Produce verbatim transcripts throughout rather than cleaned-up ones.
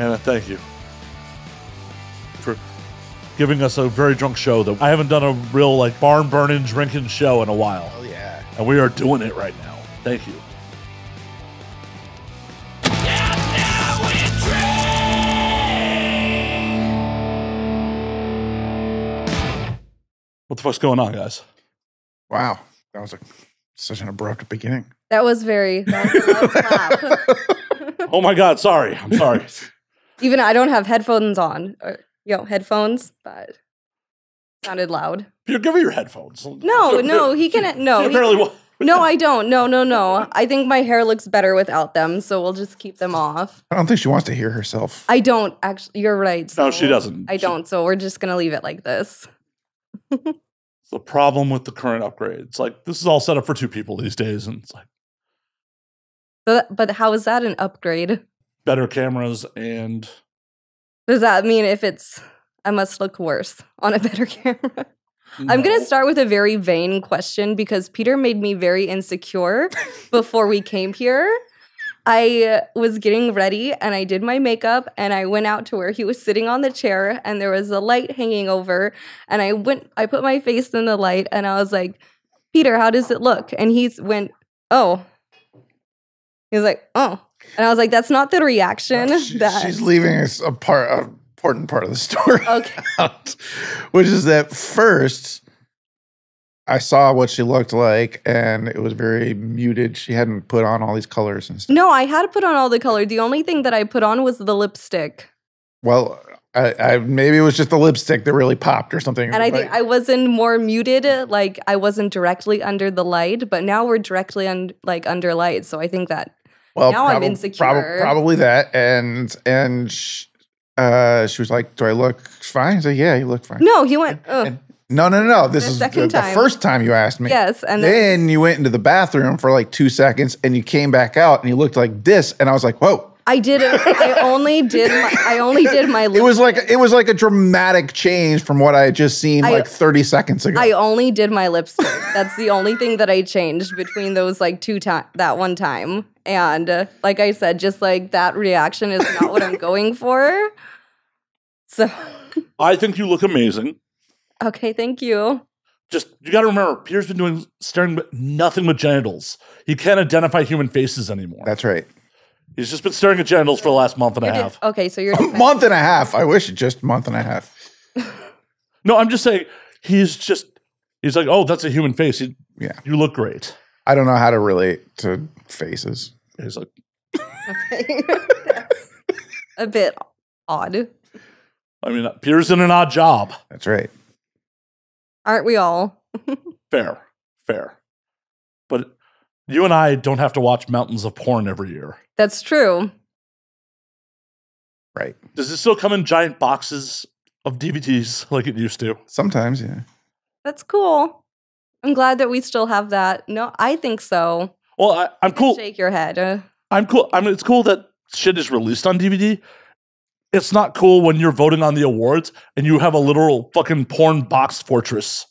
Anna, thank you for giving us a very drunk show that I haven't done a real like barn burning drinking show in a while. Oh yeah. And we are doing it right now. Thank you. What the fuck's going on, guys? Wow. That was a, such an abrupt beginning. That was very, that was a loud clap. Oh my God, sorry. I'm sorry. Even I don't have headphones on. Or, you know, headphones, but sounded loud. Give me your headphones. No, so, no, he can, no. He apparently won't. No, I don't. No, no, no. I think my hair looks better without them, so we'll just keep them off. I don't think she wants to hear herself. I don't, actually. You're right. So no, she doesn't. I don't, so we're just going to leave it like this. It's the problem with the current upgrade. It's like this is all set up for two people these days, and it's like, but, but how is that an upgrade? Better cameras, and does that mean if it's I must look worse on a better camera? No. I'm gonna start with a very vain question because Peter made me very insecure before we came here. I was getting ready and I did my makeup and I went out to where he was sitting on the chair and there was a light hanging over and I went, I put my face in the light and I was like, Peter, how does it look? And he went, oh. He was like, oh. And I was like, that's not the reaction. No, she, that she's leaving us a part, an important part of the story okay. out, which is that first I saw what she looked like, and it was very muted. She hadn't put on all these colors and stuff. No, I had put on all the color. The only thing that I put on was the lipstick. Well, I, I maybe it was just the lipstick that really popped or something. And I think I wasn't more muted. Like, I wasn't directly under the light, but now we're directly un, like under light. So I think that well, now I'm insecure. Prob probably that, and and sh uh, she was like, do I look fine? I said, yeah, you look fine. No, he went, ugh. And, No, no, no, no. This the is the, the first time you asked me. Yes. And then, then you went into the bathroom for like two seconds and you came back out and you looked like this. And I was like, whoa. I did. A, I only did. My, I only did my lipstick. It was like it was like a dramatic change from what I had just seen I, like thirty seconds ago. I only did my lipstick. That's the only thing that I changed between those like two times. That one time. And uh, like I said, just like that reaction is not what I'm going for. So I think you look amazing. Okay, thank you. Just, you got to remember, Peter's been doing staring but nothing with genitals. He can't identify human faces anymore. That's right. He's just been staring at genitals for the last month and you're a half. Okay, so you're- A month and a half. I wish it just month and a half. No, I'm just saying, he's just, he's like, oh, that's a human face. He, yeah. You look great. I don't know how to relate to faces. He's like- Okay, that's a bit odd. I mean, Peter's in an odd job. That's right. Aren't we all? Fair, fair. But you and I don't have to watch mountains of porn every year. That's true. Right. Does it still come in giant boxes of D V Ds like it used to? Sometimes, yeah. That's cool. I'm glad that we still have that. No, I think so. Well, I, I'm cool. Shake your head. Uh, I'm cool. I mean, it's cool that shit is released on D V D. It's not cool when you're voting on the awards and you have a literal fucking porn box fortress.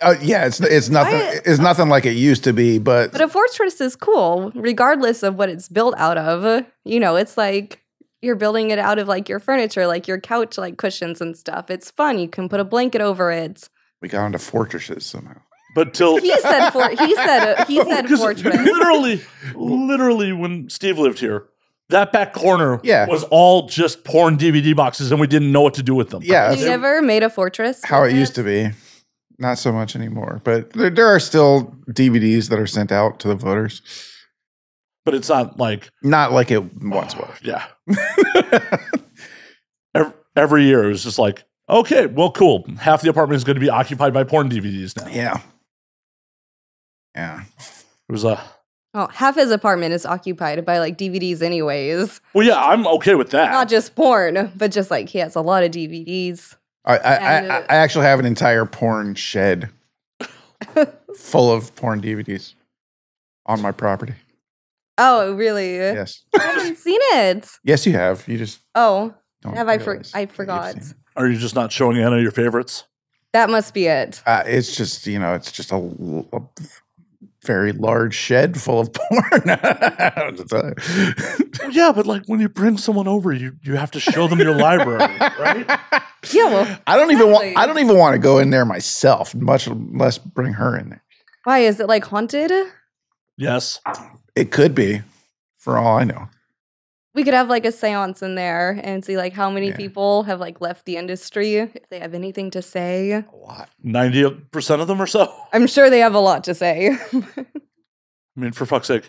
Uh, yeah, it's it's nothing I, it's nothing like it used to be, but but a fortress is cool regardless of what it's built out of. You know, it's like you're building it out of like your furniture, like your couch, like cushions and stuff. It's fun. You can put a blanket over it. We got into fortresses somehow. But till he said for, he said he said fortress. Literally, literally, when Steve lived here. That back corner yeah. was all just porn D V D boxes, and we didn't know what to do with them. Yeah, you never made a fortress? How it used to be. Not so much anymore. But there, there are still D V Ds that are sent out to the voters. But it's not like... Not like it once was. Yeah. every, every year, it was just like, okay, well, cool. Half the apartment is going to be occupied by porn D V Ds now. Yeah. Yeah. It was a... Oh, half his apartment is occupied by, like, D V Ds anyways. Well, yeah, I'm okay with that. Not just porn, but just, like, he has a lot of D V Ds. I, I, I, I actually have an entire porn shed full of porn D V Ds on my property. Oh, really? Yes. I haven't seen it. Yes, you have. You just Oh, have I, for I forgot. Are you just not showing Anna your favorites? That must be it. Uh, it's just, you know, it's just a... a very large shed full of porn. Yeah, but like when you bring someone over, you you have to show them your library, right? Yeah, well, I don't exactly. even want I don't even want to go in there myself, much less bring her in there. Why is it like haunted? Yes, it could be. For all I know, we could have like a seance in there and see like how many yeah. people have like left the industry. If they have anything to say, a lot, ninety percent of them or so. I'm sure they have a lot to say. I mean, for fuck's sake,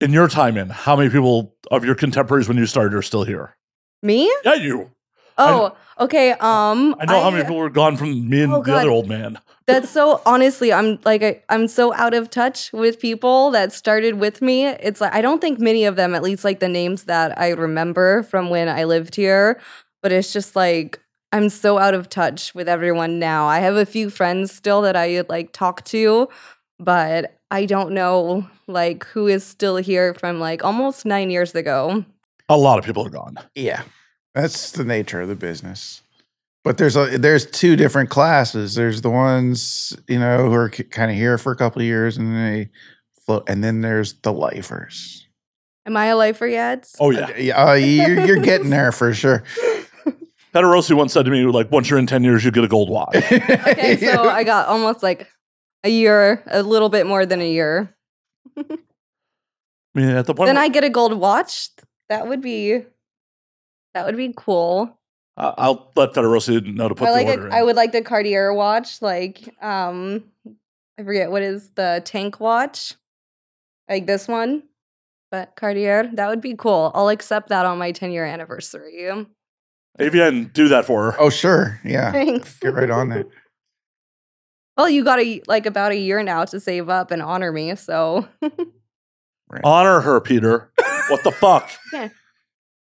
in your time in, how many people of your contemporaries when you started are still here? Me? Yeah, you. Oh, I, okay. Um, I know I, how many people were gone from me and oh the God. other old man. That's so, honestly, I'm like, I, I'm so out of touch with people that started with me. It's like, I don't think many of them, at least like the names that I remember from when I lived here, but it's just like, I'm so out of touch with everyone now. I have a few friends still that I like talk to, but I don't know like who is still here from like almost nine years ago. A lot of people are gone. Yeah. That's the nature of the business. But there's a, there's two different classes. There's the ones, you know, who are kind of here for a couple of years and they float. And then there's the lifers. Am I a lifer yet? Oh, yeah. Uh, uh, you're, you're getting there for sure. Pedrosi once said to me, like, once you're in ten years, you get a gold watch. Okay, so I got almost like a year, a little bit more than a year. I mean, at the point then I get a gold watch? That would be... That would be cool. Uh, I'll let Federosi know to put I like the order a, in. I would like the Cartier watch. Like, um, I forget what is the tank watch. Like this one. But Cartier, that would be cool. I'll accept that on my ten-year anniversary. A V N, do that for her. Oh, sure. Yeah. Thanks. Get right on that. Well, you got a, like about a year now to save up and honor me, so. Right. Honor her, Peter. What the fuck? Yeah.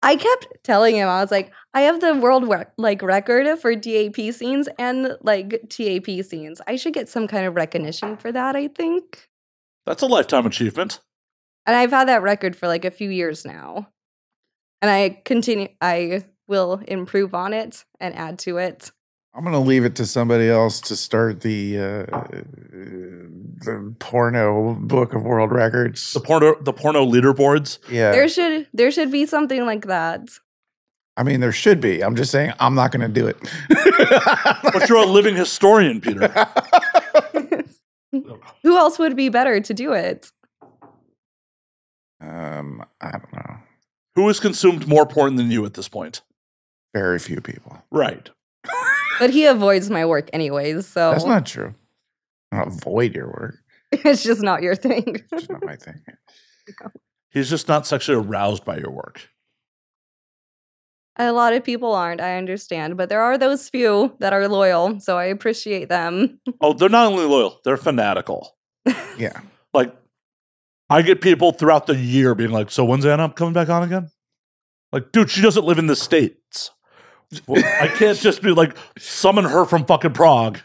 I kept telling him, I was like, I have the world rec like record for D A P scenes and like T A P scenes. I should get some kind of recognition for that, I think. That's a lifetime achievement. And I've had that record for like a few years now. And I continue, I will improve on it and add to it. I'm going to leave it to somebody else to start the uh, the porno book of world records. The porno the porno leaderboards? Yeah. There should there should be something like that. I mean, there should be. I'm just saying I'm not going to do it. But you're a living historian, Peter. Who else would be better to do it? Um, I don't know. Who has consumed more porn than you at this point? Very few people. Right. But he avoids my work anyways, so. That's not true. I don't avoid your work. It's just not your thing. It's just not my thing. No. He's just not sexually aroused by your work. A lot of people aren't, I understand. But there are those few that are loyal, so I appreciate them. Oh, they're not only loyal, they're fanatical. Yeah. Like, I get people throughout the year being like, so when's Anna coming back on again? Like, dude, she doesn't live in the States. Well, I can't just be like, summon her from fucking Prague.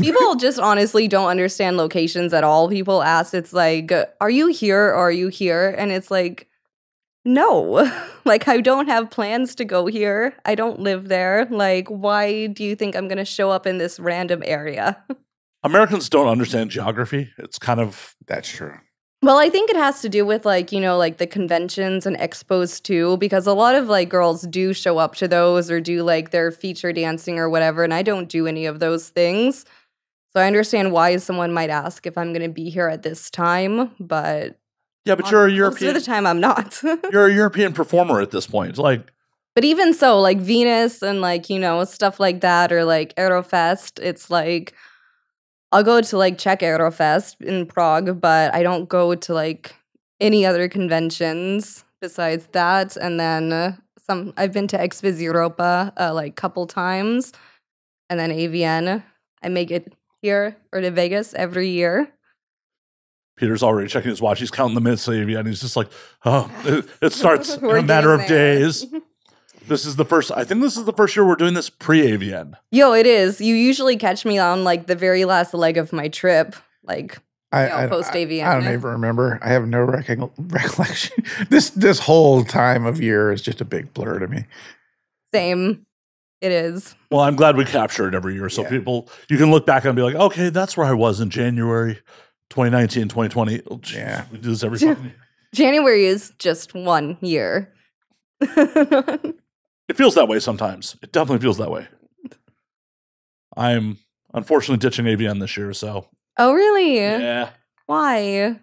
People just honestly don't understand locations at all. People ask, it's like, are you here or are you here? And it's like, no. Like, I don't have plans to go here. I don't live there. Like, why do you think I'm going to show up in this random area? Americans don't understand geography. It's kind of... That's true. Well, I think it has to do with like, you know, like the conventions and expos too, because a lot of like girls do show up to those or do like their feature dancing or whatever. And I don't do any of those things. So I understand why someone might ask if I'm going to be here at this time. But yeah, but you're a European. Most of the time I'm not. You're a European performer at this point. Like, but even so, like Venus and like, you know, stuff like that or like Aerofest, it's like, I'll go to like Czech Aerofest in Prague, but I don't go to like any other conventions besides that. And then uh, some. I've been to X B I Z Europa uh, like couple times, and then A V N. I make it here or to Vegas every year. Peter's already checking his watch. He's counting the minutes to A V N. He's just like, oh, it, it starts in a matter of there. days. This is the first, I think this is the first year we're doing this pre-A V N. Yo, it is. You usually catch me on like the very last leg of my trip, like post-A V N. I, I, I don't even remember. I have no recol recollection. This this whole time of year is just a big blur to me. Same. It is. Well, I'm glad we capture it every year. So yeah. people, you can look back and be like, okay, that's where I was in January twenty nineteen, twenty twenty. Oh, geez, yeah. We do this every fucking year. January is just one year. It feels that way sometimes. It definitely feels that way. I'm unfortunately ditching A V N this year, so. Oh, really? Yeah. Why?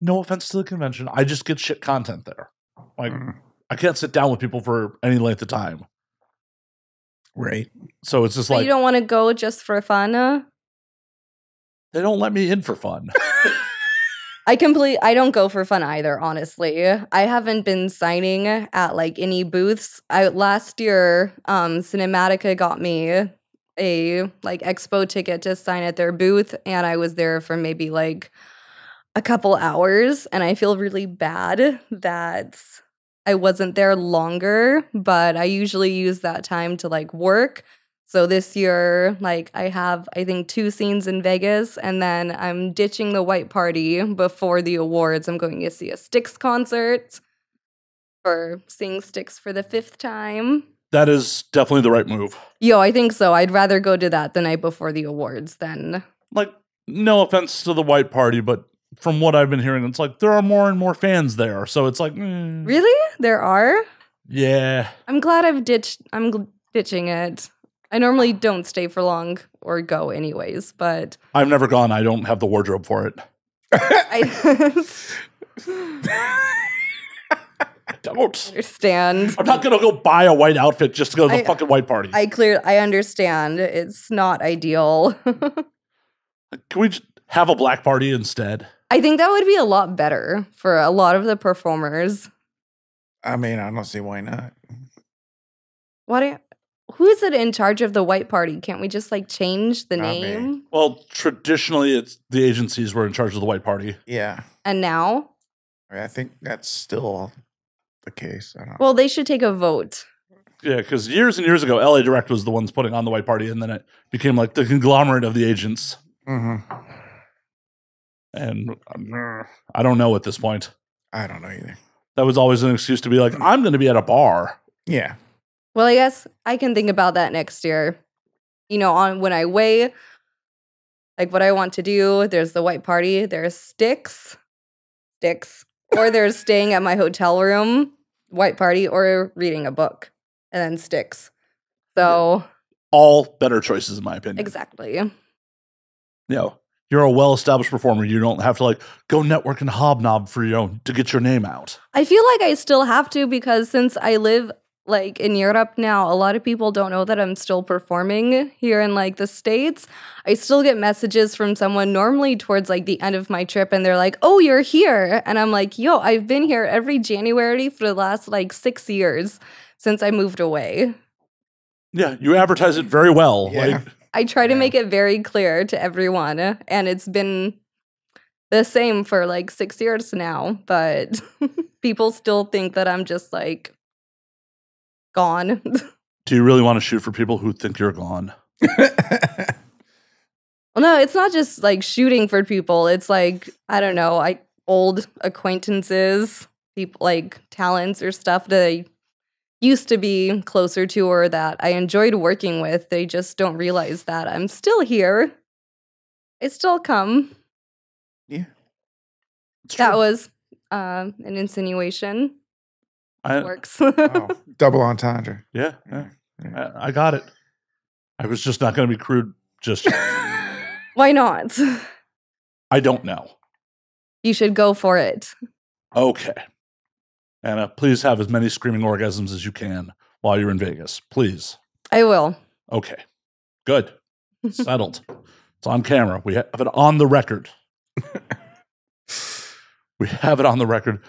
No offense to the convention. I just get shit content there. Like, mm. I can't sit down with people for any length of time. Right. So it's just so like. You don't want to go just for fun? Uh? They don't let me in for fun. I complete. I don't go for fun either, honestly. I haven't been signing at like any booths. I last year, um, Cinetica got me a like expo ticket to sign at their booth, and I was there for maybe like a couple hours, and I feel really bad that I wasn't there longer. But I usually use that time to like work. So this year, like, I have, I think, two scenes in Vegas, and then I'm ditching the white party before the awards. I'm going to see a Styx concert for seeing Styx for the fifth time. That is definitely the right move. Yo, I think so. I'd rather go to that the night before the awards than. Like, no offense to the white party, but from what I've been hearing, it's like there are more and more fans there. So it's like. Mm. Really? There are? Yeah. I'm glad I've ditched. I'm ditching it. I normally don't stay for long or go anyways, but. I've never gone. I don't have the wardrobe for it. I don't. Understand. I'm not going to go buy a white outfit just to go to the I, fucking white party. I clear. I understand. It's not ideal. Can we just have a black party instead? I think that would be a lot better for a lot of the performers. I mean, I don't see why not. Why do you? Who is it in charge of the white party? Can't we just, like, change the name? Me. Well, traditionally, it's the agencies were in charge of the white party. Yeah. And now? I, mean, I think that's still the case. I don't know. Well, they should take a vote. Yeah, because years and years ago, L A Direct was the ones putting on the white party, and then it became, like, the conglomerate of the agents. Mm-hmm. And um, I don't know at this point. I don't know either. That was always an excuse to be like, I'm going to be at a bar. Yeah. Well, I guess I can think about that next year. You know, on when I weigh, like, what I want to do, there's the white party, there's Styx, Styx, or there's staying at my hotel room, white party, or reading a book, and then Styx. So. All better choices, in my opinion. Exactly. You know, you're a well-established performer. You don't have to, like, go network and hobnob for your own to get your name out. I feel like I still have to because since I live like in Europe now, a lot of people don't know that I'm still performing here in like the States. I still get messages from someone normally towards like the end of my trip and they're like, oh, you're here. And I'm like, yo, I've been here every January for the last like six years since I moved away. Yeah, you advertise it very well. Yeah. Like, I try to yeah. make it very clear to everyone. And it's been the same for like six years now. But people still think that I'm just like, gone. Do you really want to shoot for people who think you're gone? Well, no, it's not just like shooting for people. It's like, I don't know, like old acquaintances, people like talents or stuff that I used to be closer to or that I enjoyed working with. They just don't realize that I'm still here. I still come. Yeah. That was uh, an insinuation. I, works. Oh, double entendre. Yeah, yeah. yeah. I, I got it. I was just not going to be crude. Just why not? I don't know. You should go for it. Okay, Anna. Please have as many screaming orgasms as you can while you're in Vegas. Please. I will. Okay. Good. Settled. It's on camera. We have it on the record. We have it on the record.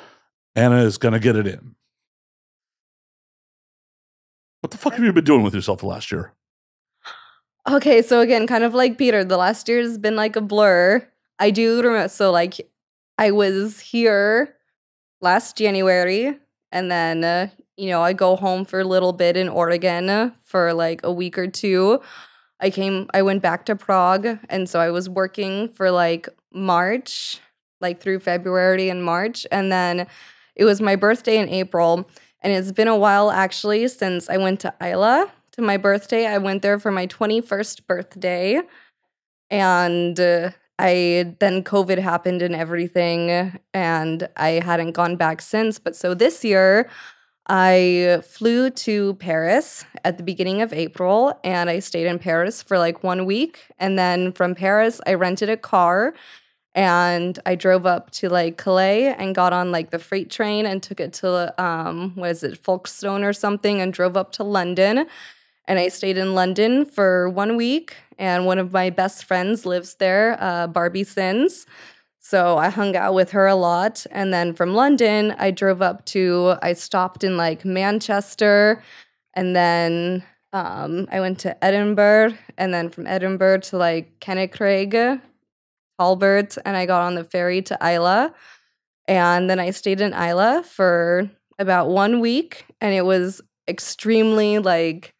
Anna is going to get it in. What the fuck have you been doing with yourself the last year? Okay, so again, kind of like Peter, the last year has been like a blur. I do remember, so like I was here last January, and then, uh, you know, I go home for a little bit in Oregon for like a week or two. I came, I went back to Prague, and so I was working for like March, like through February and March, and then it was my birthday in April. And it's been a while, actually, since I went to Islay to my birthday. I went there for my twenty-first birthday. And uh, I then COVID happened and everything, and I hadn't gone back since. But so this year, I flew to Paris at the beginning of April, and I stayed in Paris for like one week. And then from Paris, I rented a car, and I drove up to like Calais and got on like the freight train and took it to, um, what is it, Folkestone or something, and drove up to London. And I stayed in London for one week, and one of my best friends lives there, uh, Barbie Sins. So I hung out with her a lot. And then from London, I drove up to, I stopped in like Manchester, and then um, I went to Edinburgh, and then from Edinburgh to like Kennacraig, Albert, and I got on the ferry to Islay. And then I stayed in Islay for about one week, and it was extremely like,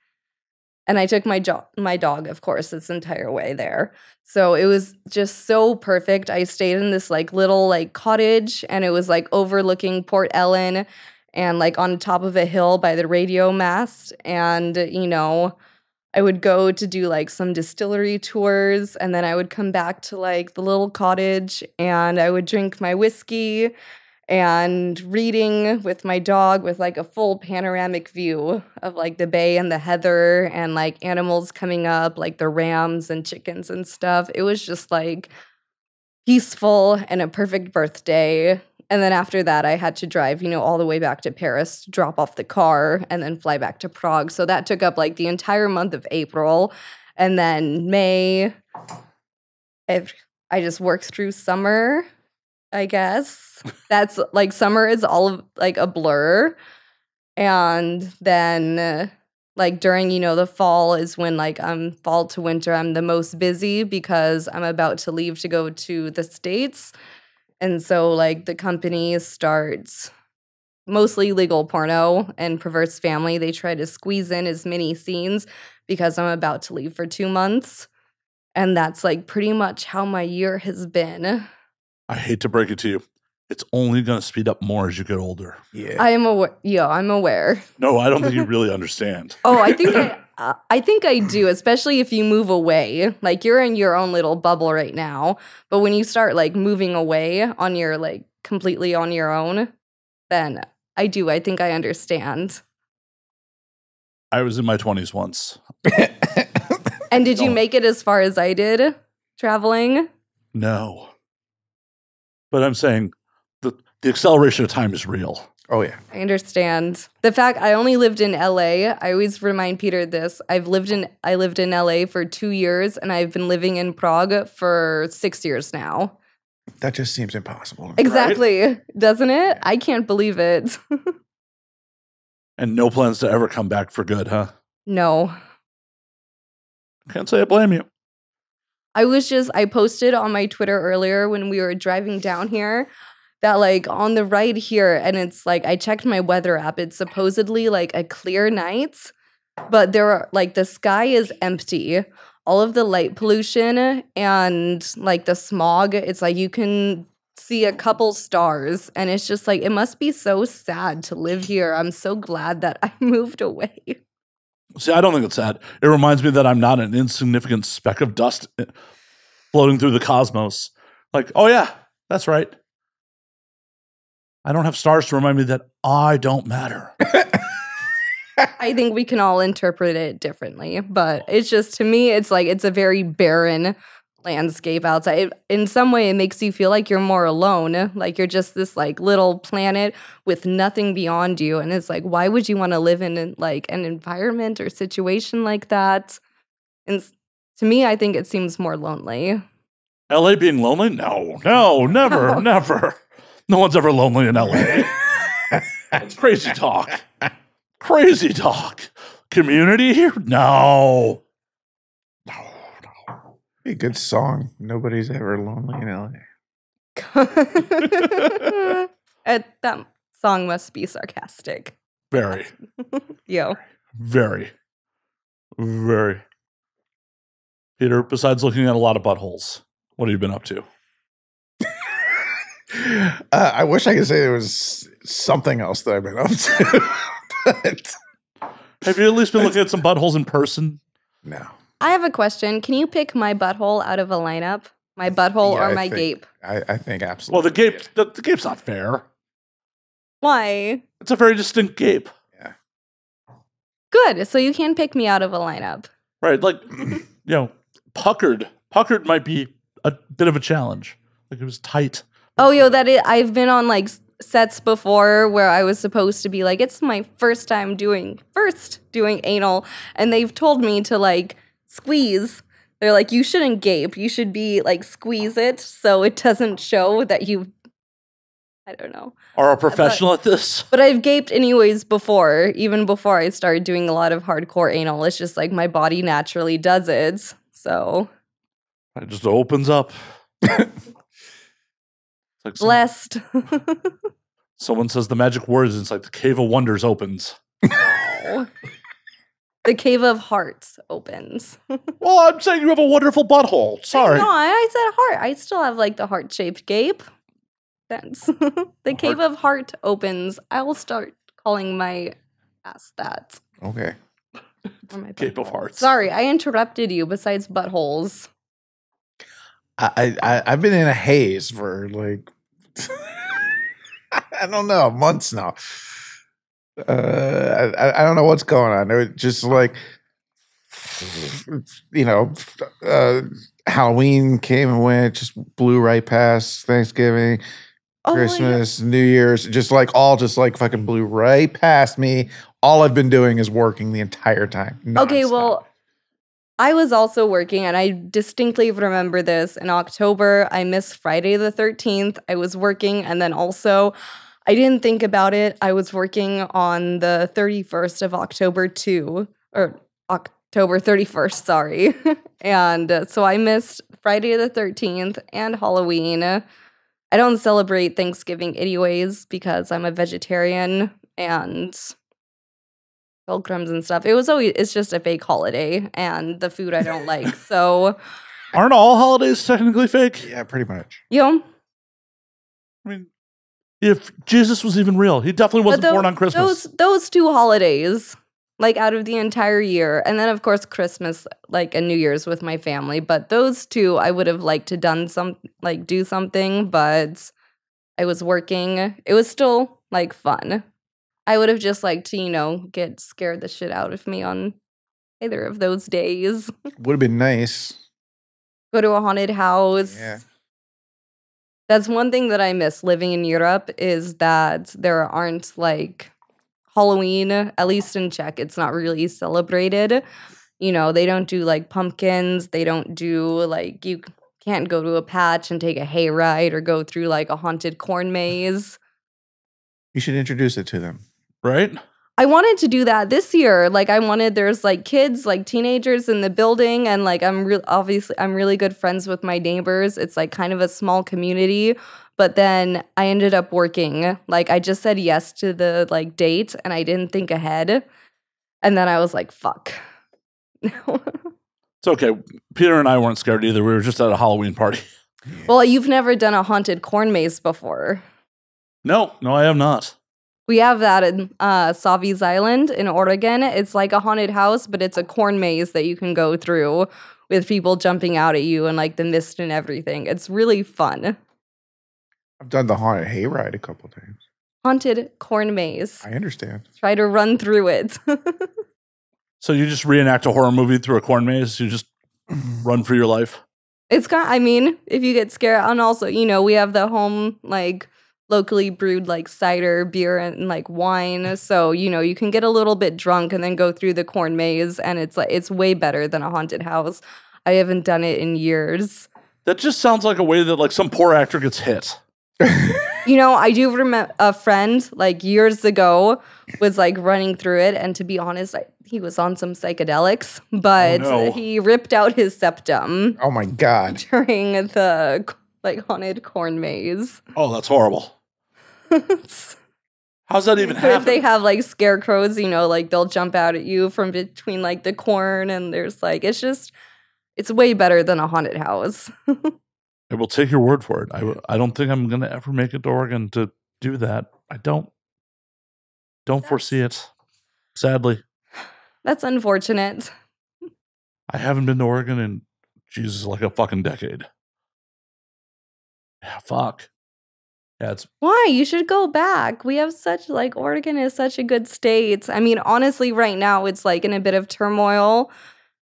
and I took my, my dog, of course, this entire way there. So it was just so perfect. I stayed in this like little like cottage, and it was like overlooking Port Ellen and like on top of a hill by the radio mast. And, you know, I would go to do like some distillery tours, and then I would come back to like the little cottage, and I would drink my whiskey and reading with my dog with like a full panoramic view of like the bay and the heather and like animals coming up, like the rams and chickens and stuff. It was just like peaceful and a perfect birthday. And then after that, I had to drive, you know, all the way back to Paris, drop off the car, and then fly back to Prague. So that took up like the entire month of April. And then May, I, I just worked through summer, I guess. That's like summer is all of like a blur. And then uh, like during, you know, the fall is when like I'm fall to winter, I'm the most busy because I'm about to leave to go to the States. And so like the company starts mostly legal porno and perverse family. They try to squeeze in as many scenes because I'm about to leave for two months. And that's like pretty much how my year has been. I hate to break it to you. It's only going to speed up more as you get older. Yeah, I am aware. Yeah, I'm aware. No, I don't think you really understand. Oh, I think I, uh, I think I do, especially if you move away. Like you're in your own little bubble right now, but when you start like moving away on your like completely on your own, then I do. I think I understand. I was in my twenties once. And did you make it as far as I did traveling? No. But I'm saying the, the acceleration of time is real. Oh, yeah. I understand. The fact I only lived in L A, I always remind Peter this. I've lived in, I lived in L A for two years, and I've been living in Prague for six years now. That just seems impossible. Exactly. Right? Doesn't it? I can't believe it. And no plans to ever come back for good, huh? No. Can't say I blame you. I was just, I posted on my Twitter earlier when we were driving down here that like on the ride here, and it's like, I checked my weather app. It's supposedly like a clear night, but there are like the sky is empty. All of the light pollution and like the smog, it's like you can see a couple stars, and it's just like, it must be so sad to live here. I'm so glad that I moved away. See, I don't think it's sad. It reminds me that I'm not an insignificant speck of dust floating through the cosmos. Like, oh yeah, that's right. I don't have stars to remind me that I don't matter. I think we can all interpret it differently, but it's just, to me, it's like, it's a very barren landscape outside. It, in some way, it makes you feel like you're more alone. Like you're just this like little planet with nothing beyond you. And it's like, why would you want to live in like an environment or situation like that? And to me, I think it seems more lonely. L A being lonely? No, no, never, no. never. No one's ever lonely in L A. It's crazy talk. Crazy talk. Community here? No. A good song. Nobody's ever lonely in L A. That song must be sarcastic. Very. Yo. Very. Very. Peter, besides looking at a lot of buttholes, what have you been up to? uh, I wish I could say there was something else that I've been up to. Have you at least been looking at some buttholes in person? No. I have a question. Can you pick my butthole out of a lineup? My butthole yeah, or I my think, gape? I, I think absolutely. Well, the gape, yeah. the, the gape's not fair. Why? It's a very distinct gape. Yeah. Good. So you can pick me out of a lineup. Right. Like, you know, puckered. Puckered might be a bit of a challenge. Like, it was tight. Oh, yo, that is, I've been on, like, sets before where I was supposed to be like, it's my first time doing, first doing anal. And they've told me to, like, squeeze. They're like, you shouldn't gape. You should be, like, squeeze it so it doesn't show that you, I don't know. Are a professional but, at this? But I've gaped anyways before, even before I started doing a lot of hardcore anal. It's just, like, my body naturally does it, so. It just opens up. Like some, blessed. Someone says the magic words, and it's like the Cave of Wonders opens. Oh. The Cave of Hearts opens. Well, I'm saying you have a wonderful butthole. Sorry. No, I said heart. I still have, like, the heart-shaped gape. That's the heart. Cave of Heart opens. I will start calling my ass that. Okay. My Cave of Hearts. Sorry, I interrupted you besides buttholes. I, I, I've been in a haze for, like, I don't know, months now. Uh, I, I don't know what's going on. It was just like, you know, uh, Halloween came and went, just blew right past Thanksgiving, oh Christmas, New Year's, just like all just like fucking blew right past me. All I've been doing is working the entire time. Nonstop. Okay, well. I was also working, and I distinctly remember this. In October, I missed Friday the thirteenth. I was working, and then also, I didn't think about it. I was working on the thirty-first of October, too. Or October thirty-first, sorry. And uh, so I missed Friday the thirteenth and Halloween. I don't celebrate Thanksgiving anyways, because I'm a vegetarian, and pilgrims and stuff. It was always, it's just a fake holiday and the food I don't like. So, aren't all holidays technically fake? Yeah, pretty much. You know? I mean, if Jesus was even real, he definitely wasn't those, born on Christmas. Those, those two holidays, like out of the entire year. And then, of course, Christmas, like, and New Year's with my family. But those two, I would have liked to done some, like, do something, but I was working. It was still, like, fun. I would have just liked to, you know, get scared the shit out of me on either of those days. Would have been nice. Go to a haunted house. Yeah. That's one thing that I miss living in Europe is that there aren't, like, Halloween, at least in Czech, it's not really celebrated. You know, they don't do, like, pumpkins. They don't do, like, you can't go to a patch and take a hayride or go through, like, a haunted corn maze. You should introduce it to them. Right? I wanted to do that this year. Like, I wanted, there's, like, kids, like, teenagers in the building, and, like, I'm real obviously I'm really good friends with my neighbors. It's, like, kind of a small community, but then I ended up working. Like, I just said yes to the, like, date, and I didn't think ahead, and then I was like, fuck. No. It's okay. Peter and I weren't scared either. We were just at a Halloween party. Well, you've never done a haunted corn maze before. No, no, I have not. We have that in uh, Sauvy's Island in Oregon. It's like a haunted house, but it's a corn maze that you can go through with people jumping out at you and, like, the mist and everything. It's really fun. I've done the haunted hayride a couple times. Haunted corn maze. I understand. Try to run through it. So you just reenact a horror movie through a corn maze? You just run for your life? It's kind of, I mean, if you get scared. And also, you know, we have the home, like, locally brewed, like, cider, beer, and, like, wine. So, you know, you can get a little bit drunk and then go through the corn maze, and it's, like, it's way better than a haunted house. I haven't done it in years. That just sounds like a way that, like, some poor actor gets hit. You know, I do remember a friend, like, years ago was, like, running through it, and to be honest, I, he was on some psychedelics, but oh, no. He ripped out his septum. Oh, my God. During the, like, haunted corn maze. Oh, that's horrible. How's that even happen? If they have, like, scarecrows, you know, like, they'll jump out at you from between, like, the corn, and there's, like, it's just, it's way better than a haunted house. I will take your word for it. I, I don't think I'm going to ever make it to Oregon to do that. I don't, don't that's, foresee it, sadly. That's unfortunate. I haven't been to Oregon in, Jesus, like, a fucking decade. Fuck. That's why you should go back. We have such like Oregon is such a good state. I mean, honestly, right now it's like in a bit of turmoil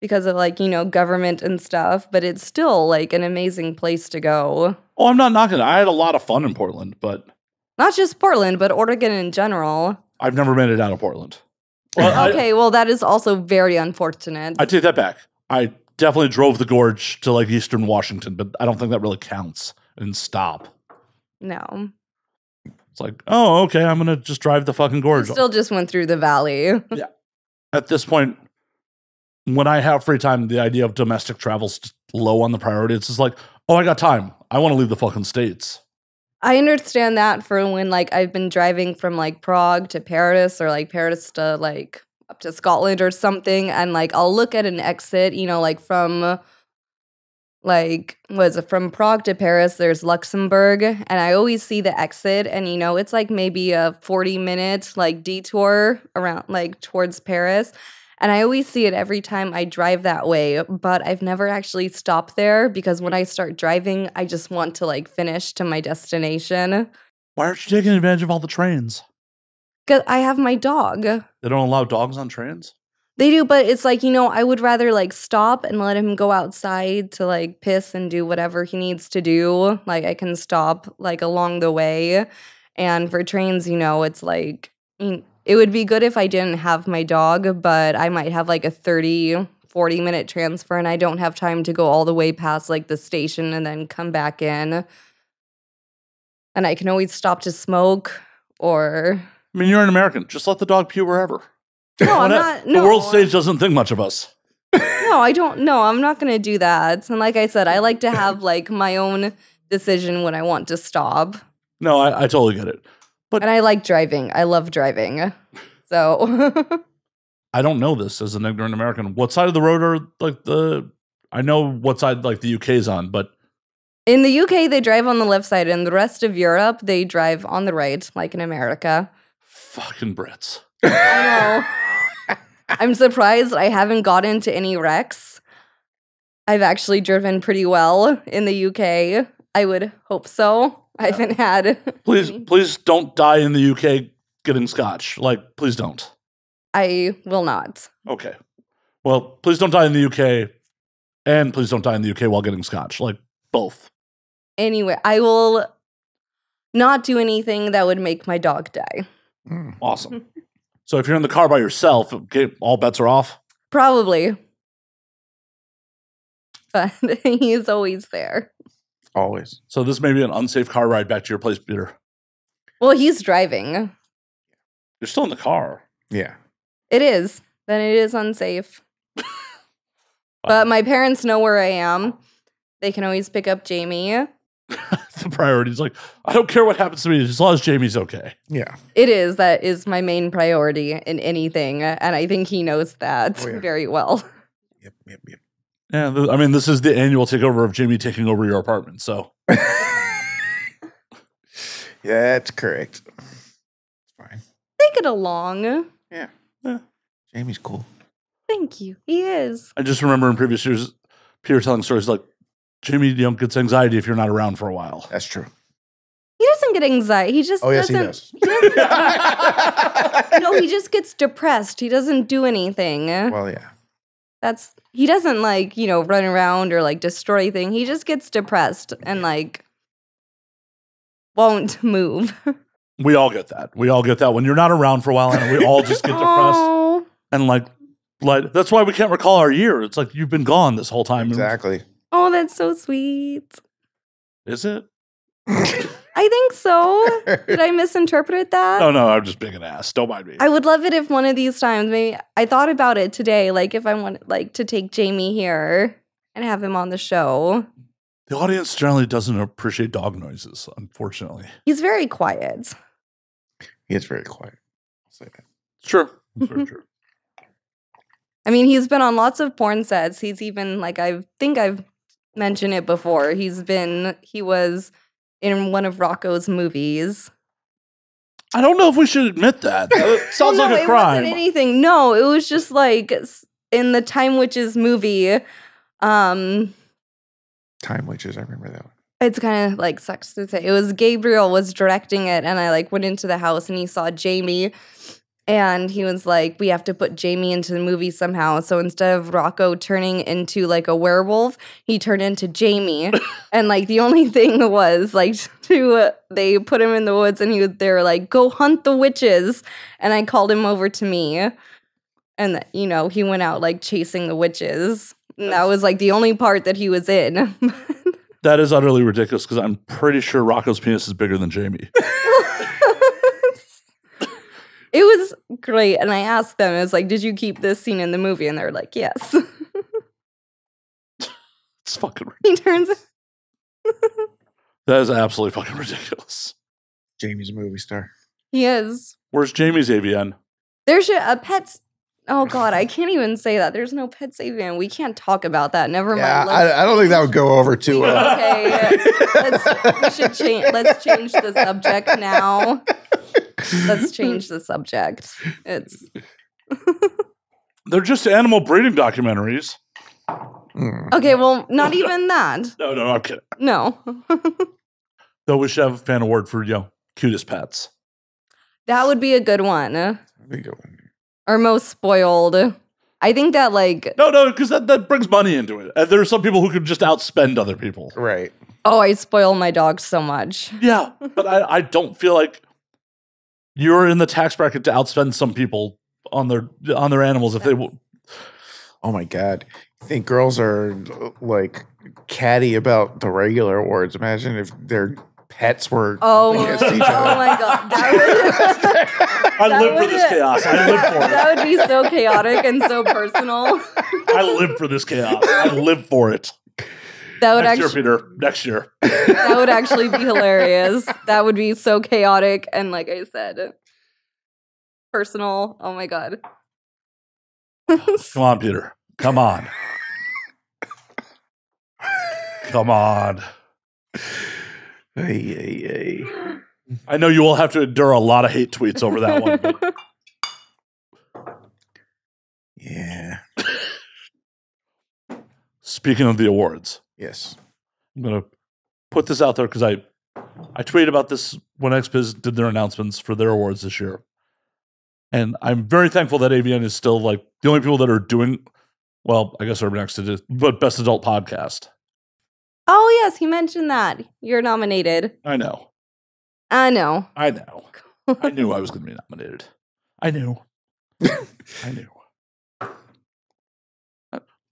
because of like, you know, government and stuff, but it's still like an amazing place to go. Oh, I'm not knocking it. I had a lot of fun in Portland, but not just Portland, but Oregon in general. I've never made it out of Portland. Well, okay, I, well, that is also very unfortunate. I take that back. I definitely drove the gorge to like Eastern Washington, but I don't think that really counts and stop. No. It's like, oh, okay, I'm going to just drive the fucking gorge. You still just went through the valley. Yeah. At this point, when I have free time, the idea of domestic travel's low on the priority. It's just like, oh, I got time. I want to leave the fucking States. I understand that for when, like, I've been driving from, like, Prague to Paris or, like, Paris to, like, up to Scotland or something. And, like, I'll look at an exit, you know, like, from... Like, was it from Prague to Paris, there's Luxembourg, and I always see the exit, and, you know, it's like maybe a forty-minute, like, detour around, like, towards Paris, and I always see it every time I drive that way, but I've never actually stopped there, because when I start driving, I just want to, like, finish to my destination. Why aren't you taking advantage of all the trains? Because I have my dog. They don't allow dogs on trains? They do, but it's like, you know, I would rather, like, stop and let him go outside to, like, piss and do whatever he needs to do. Like, I can stop, like, along the way. And for trains, you know, it's like, it would be good if I didn't have my dog, but I might have, like, a thirty, forty-minute transfer, and I don't have time to go all the way past, like, the station and then come back in. And I can always stop to smoke or... I mean, you're an American. Just let the dog pee wherever. No, I'm not. No. The world stage doesn't think much of us. No, I don't. No, I'm not going to do that. And like I said, I like to have like my own decision when I want to stop. No, I, I totally get it. But and I like driving. I love driving. So I don't know this as an ignorant American. What side of the road are like the? I know what side like the U K is on, but in the U K they drive on the left side, and the rest of Europe they drive on the right, like in America. Fucking Brits. I know. I'm surprised I haven't gotten into any wrecks. I've actually driven pretty well in the U K. I would hope so. I haven't had... Please, please don't die in the U K getting scotch. Like, please don't. I will not. Okay. Well, please don't die in the U K, and please don't die in the U K while getting scotch. Like, both. Anyway, I will not do anything that would make my dog die. Mm. Awesome. So if you're in the car by yourself, okay, all bets are off? Probably. But he's always there. Always. So this may be an unsafe car ride back to your place, Peter. Well, he's driving. You're still in the car. Yeah. It is. Then it is unsafe. Wow. But my parents know where I am. They can always pick up Jamie. The priority's like, I don't care what happens to me as long as Jamie's okay. Yeah. It is. That is my main priority in anything. And I think he knows that oh, yeah. very well. Yep, yep, yep. Yeah, I mean, this is the annual takeover of Jamie taking over your apartment, so. Yeah, that's correct. Fine. They get along. Yeah. yeah. Jamie's cool. Thank you. He is. I just remember in previous years, Peter telling stories like, Jamie Young gets anxiety if you're not around for a while. That's true. He doesn't get anxiety. He just oh, doesn't. Yes, he does. He doesn't no, he just gets depressed. He doesn't do anything. Well, yeah. That's he doesn't like, you know, run around or like destroy anything. He just gets depressed and like won't move. We all get that. We all get that. When you're not around for a while, and we all just get depressed and like, like that's why we can't recall our year. It's like you've been gone this whole time. Exactly. Oh, that's so sweet. Is it? I think so. Did I misinterpret that? No, no, I'm just being an ass. Don't mind me. I would love it if one of these times, maybe I thought about it today, like if I wanted like to take Jamie here and have him on the show. The audience generally doesn't appreciate dog noises, unfortunately. He's very quiet. He is very quiet. I'll say that. Sure. Sure, sure. I mean, he's been on lots of porn sets. He's even like I think I've mentioned it before. He's been, he was in one of Rocco's movies. I don't know if we should admit that. That sounds no, like a crime. It wasn't anything. No, it was just like in the Time Witches movie. Um, Time Witches, I remember that one. It's kind of like sucks to say. It was Gabriel was directing it, and I like went into the house and he saw Jamie, and he was like, "We have to put Jamie into the movie somehow." So instead of Rocco turning into like a werewolf, he turned into Jamie, and like the only thing was like to uh, they put him in the woods, and he was they were like, "Go hunt the witches," and I called him over to me. And, you know, he went out, like, chasing the witches. And that was, like, the only part that he was in. That is utterly ridiculous, because I'm pretty sure Rocco's penis is bigger than Jamie. It was great. And I asked them, I was like, did you keep this scene in the movie? And they were like, yes. It's fucking ridiculous. He turns That is absolutely fucking ridiculous. Jamie's a movie star. He is. Where's Jamie's A V N? There's a pet's... Oh, God, I can't even say that. There's no Pets A V N. We can't talk about that. Never mind. Yeah, I, I don't think that would go over too well. Okay. Let's, we should change, let's change the subject now. Let's change the subject. It's They're just animal breeding documentaries. Mm. Okay, well, not even that. No, no, I'm kidding. No. Though we should have a fan award for, you know, cutest pets. That would be a good one. That'd be a good one. Or most spoiled. I think that like... No, no, because that, that brings money into it. And there are some people who can just outspend other people. Right. Oh, I spoil my dog so much. Yeah, but I, I don't feel like you're in the tax bracket to outspend some people on their on their animals if they will. Oh, my God. I think girls are like catty about the regular awards. Imagine if they're... Pets were oh, against each other. Oh my God. That would, I live for this chaos. I live for it. That would be so chaotic and so personal. I live for this chaos. I live for it. That would Next actually, year, Peter. Next year. That would actually be hilarious. That would be so chaotic and, like I said, personal. Oh my God. Come on, Peter. Come on. Come on. Hey, hey, hey. I know you will have to endure a lot of hate tweets over that one. But... Yeah. Speaking of the awards. Yes. I'm going to put this out there because I, I tweeted about this when X biz did their announcements for their awards this year. And I'm very thankful that A V N is still like the only people that are doing, well, I guess Urban X did it, but Best Adult Podcast. Oh, yes, he mentioned that. You're nominated. I know. I know. I know. I knew I was going to be nominated. I knew. I knew.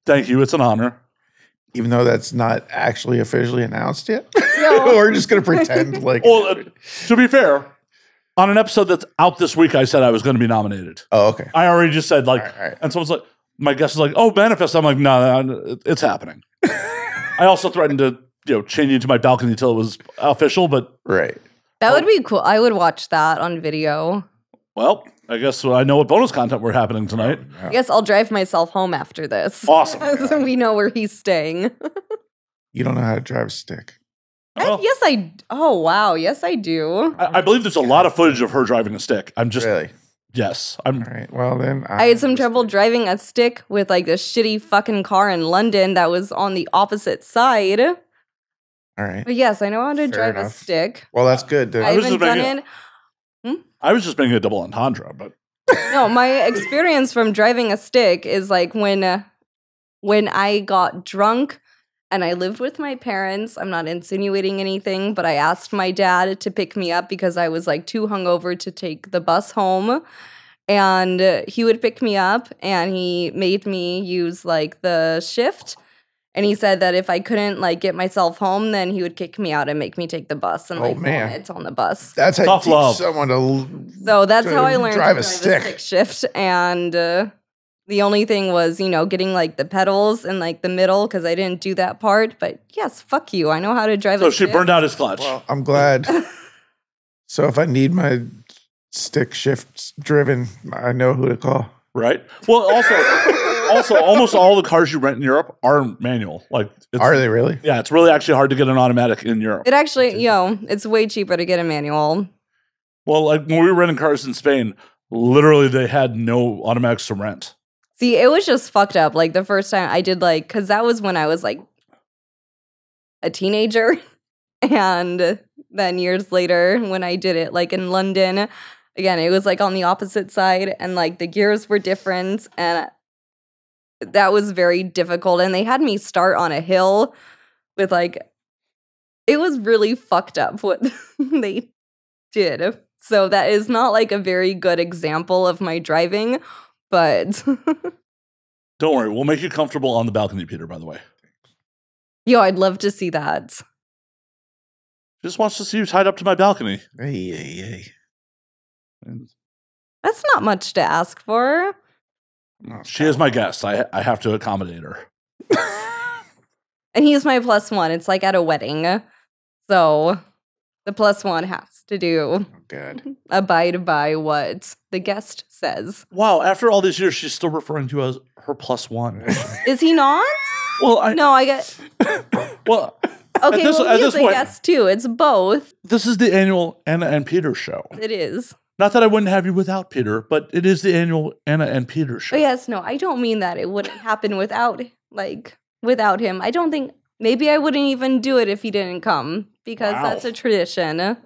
Thank you. It's an honor. Even though that's not actually officially announced yet? No. We're just going to pretend like... Well, uh, to be fair, on an episode that's out this week, I said I was going to be nominated. Oh, okay. I already just said, like... All right, all right. And someone's like... My guest is like, oh, manifest. I'm like, no, nah, it's happening. I also threatened to, you know, chain you to my balcony until it was official, but right. That would be cool. I would watch that on video. Well, I guess I know what bonus content we're happening tonight. Yeah. I guess I'll drive myself home after this. Awesome. So we know where he's staying. You don't know how to drive a stick. Well, I, yes, I. Oh wow, yes, I do. I, I believe there's a lot of footage of her driving a stick. I'm just really. Yes. I'm, All right. Well, then. I, I had some trouble driving a stick with like this shitty fucking car in London that was on the opposite side. All right. But yes, I know how to Fair drive enough. a stick. Well, that's good. I, I, was just done it, hmm? I was just making a double entendre, but. No, my experience from driving a stick is like when, uh, when I got drunk and I lived with my parents. I'm not insinuating anything, but I asked my dad to pick me up because I was like too hungover to take the bus home. And uh, he would pick me up and he made me use like the shift. And he said that if I couldn't like get myself home, then he would kick me out and make me take the bus. And oh, like, man. It's on the bus. That's how Tough you teach love. someone to So that's to how I learned to drive a stick, a stick shift. And... Uh, The only thing was, you know, getting, like, the pedals and, like, the middle because I didn't do that part. But, yes, fuck you. I know how to drive so a stick. So she burned out his clutch. Well, I'm glad. So if I need my stick shifts driven, I know who to call. Right. Well, also, also almost all the cars you rent in Europe are manual. Like, it's, Are they really? Yeah, it's really actually hard to get an automatic in Europe. It actually, you know, it's way cheaper to get a manual. Well, like, when we were renting cars in Spain, literally they had no automatics to rent. See, it was just fucked up. Like, the first time I did, like, because that was when I was, like, a teenager. And then years later, when I did it, like in London, again, it was like on the opposite side, and like the gears were different, and that was very difficult. And they had me start on a hill with like, it was really fucked up what they did. So that is not like a very good example of my driving, but. Don't worry, we'll make you comfortable on the balcony, Peter, by the way. Yo, I'd love to see that. Just wants to see you tied up to my balcony. Hey, hey, hey. That's not much to ask for. She is my guest. I, I have to accommodate her. And he's my plus one. It's like at a wedding. So the plus one has to do. Oh, God. Abide by what the guest says. Wow. After all these years, she's still referring to as her plus one. Is he not? Well, I. No, I get. Well. Okay, this, well, he's a point, guest, too. It's both. This is the annual Anna and Peter show. It is. Not that I wouldn't have you without Peter, but it is the annual Anna and Peter show. Oh, yes, no, I don't mean that it wouldn't happen without, like, without him. I don't think, maybe I wouldn't even do it if he didn't come, because wow. That's a tradition. Wow.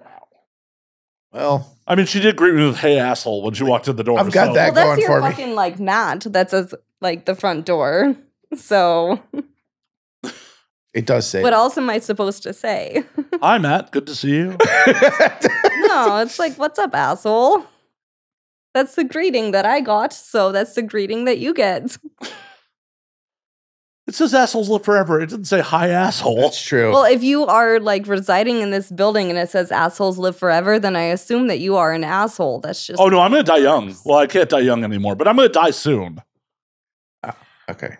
Well, I mean, she did greet me with, hey, asshole, when she walked in the door. I've got so. that well, going for me. That's your fucking, like, mat that says, like, the front door. So... It does say. What else am I supposed to say? Hi, Matt. Good to see you. No, it's like, what's up, asshole? That's the greeting that I got, so that's the greeting that you get. It says assholes live forever. It doesn't say hi, asshole. That's true. Well, if you are, like, residing in this building and it says assholes live forever, then I assume that you are an asshole. That's just... Oh, no, I'm going to die young. Well, I can't die young anymore, but I'm going to die soon. Oh, okay.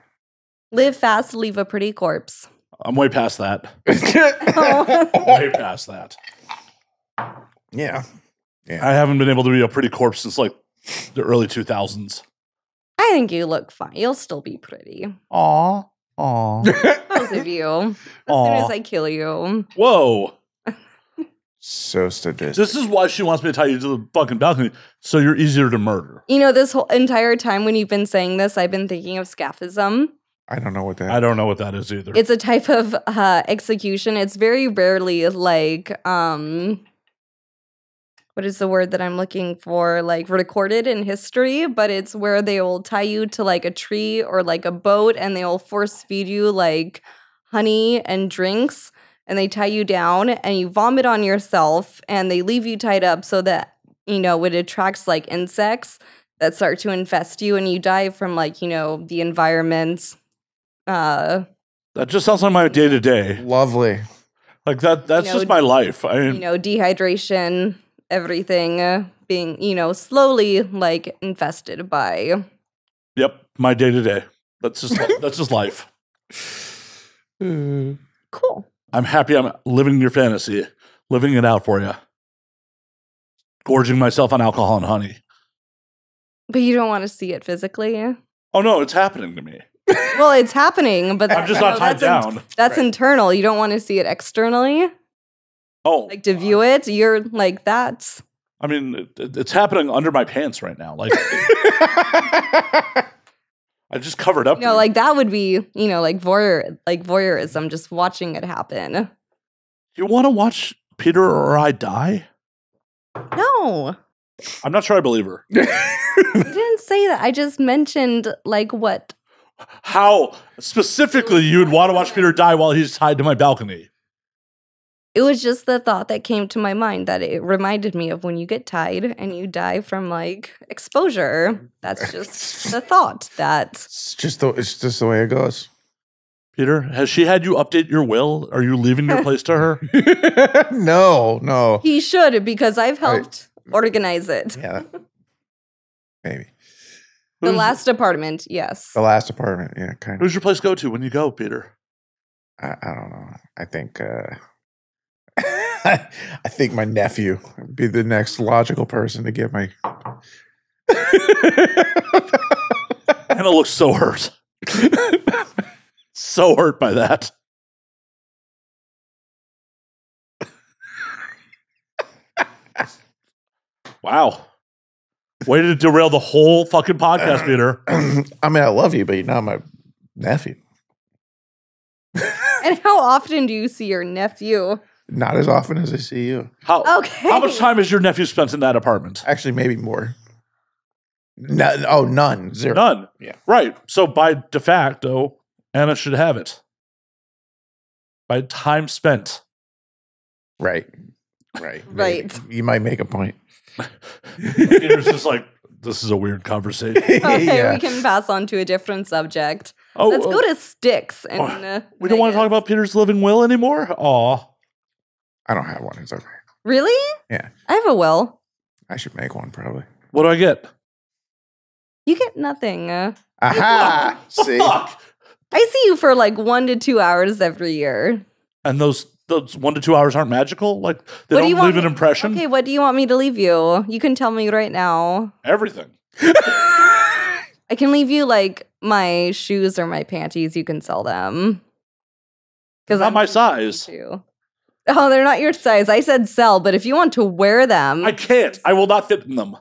Live fast, leave a pretty corpse. I'm way past that. Way past that. Yeah. Yeah. I haven't been able to be a pretty corpse since like the early two thousands. I think you look fine. You'll still be pretty. Aw. Aw. Both of you. As Aww. soon as I kill you. Whoa. So sadistic. This is why she wants me to tie you to the fucking balcony, so you're easier to murder. You know, this whole entire time when you've been saying this, I've been thinking of scaphism. I don't know what that is. I don't know what that is either. It's a type of uh, execution. It's very rarely like, um, what is the word that I'm looking for? Like recorded in history, but it's where they will tie you to like a tree or like a boat and they will force feed you like honey and drinks and they tie you down and you vomit on yourself and they leave you tied up so that, you know, it attracts like insects that start to infest you and you die from like, you know, the environment. Uh, that just sounds like my day to day. Lovely, like that. That's you know, just my life. I mean, you know, dehydration, everything uh, being you know slowly like infested by. Yep, my day to day. That's just that's just life. Mm. Cool. I'm happy. I'm living your fantasy, living it out for you, gorging myself on alcohol and honey. But you don't want to see it physically. Oh no, it's happening to me. Well, it's happening, but I'm just not tied down. That's internal. You don't want to see it externally. Oh, like to view it. You're like that's. I mean, it, it's happening under my pants right now. Like I just covered up. No, like that would be you know like voyeur, like voyeurism, just watching it happen. You want to watch Peter or I die? No. I'm not sure I believe her. You didn't say that. I just mentioned like what. How specifically you would want to watch Peter die while he's tied to my balcony? It was just the thought that came to my mind that it reminded me of when you get tied and you die from like exposure. That's just the thought that it's just the it's just the way it goes. Peter, has she had you update your will? Are you leaving your place to her? No, no. He should because I've helped I, organize it. Yeah, maybe. The last apartment, yes. The last apartment, yeah, kind of. Who's your place go to when you go, Peter? I, I don't know. I think uh, I think my nephew would be the next logical person to get my. Anna looks so hurt, so hurt by that. Wow. Way to derail the whole fucking podcast, Peter. I mean, I love you, but you're not my nephew. And how often do you see your nephew? Not as often as I see you. How, okay. How much time has your nephew spent in that apartment? Actually, maybe more. No, oh, none. Zero. None. Yeah. Right. So by de facto, Anna should have it. By time spent. Right. Right. Right. You might make a point. Peter's just like, this is a weird conversation. Okay, yeah. We can pass on to a different subject. Oh, Let's uh, go to Styx. And, uh, we don't want to talk about Peter's living will anymore? Aw. I don't have one. It's okay. Really? Yeah. I have a will. I should make one, probably. What do I get? You get nothing. Uh, Aha! What the fuck? I see you for like one to two hours every year. And those those one to two hours aren't magical? Like, they what don't do leave an impression? Okay, what do you want me to leave you? You can tell me right now. Everything. I can leave you, like, my shoes or my panties. You can sell them. Not I'm my size. Too. Oh, they're not your size. I said sell, but if you want to wear them. I can't. I will not fit in them.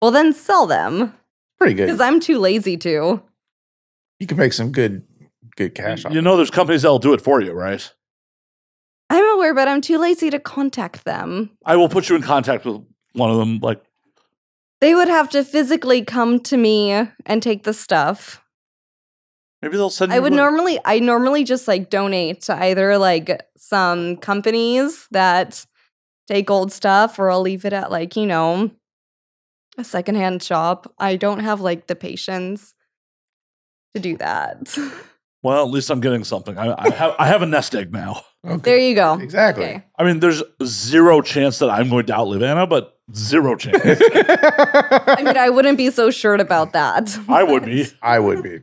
Well, then sell them. Pretty good. Because I'm too lazy to. You can make some good good cash on You know there's companies that'll do it for you, right? I'm aware, but I'm too lazy to contact them. I will put you in contact with one of them. Like, they would have to physically come to me and take the stuff. Maybe they'll send. I would normally, I normally just like donate to either like some companies that take old stuff, or I'll leave it at like you know a secondhand shop. I don't have like the patience to do that. Well, at least I'm getting something. I, I have, I have a nest egg now. Okay. There you go. Exactly. Okay. I mean, there's zero chance that I'm going to outlive Anna, but zero chance. I mean, I wouldn't be so sure about that. I would be. I would be.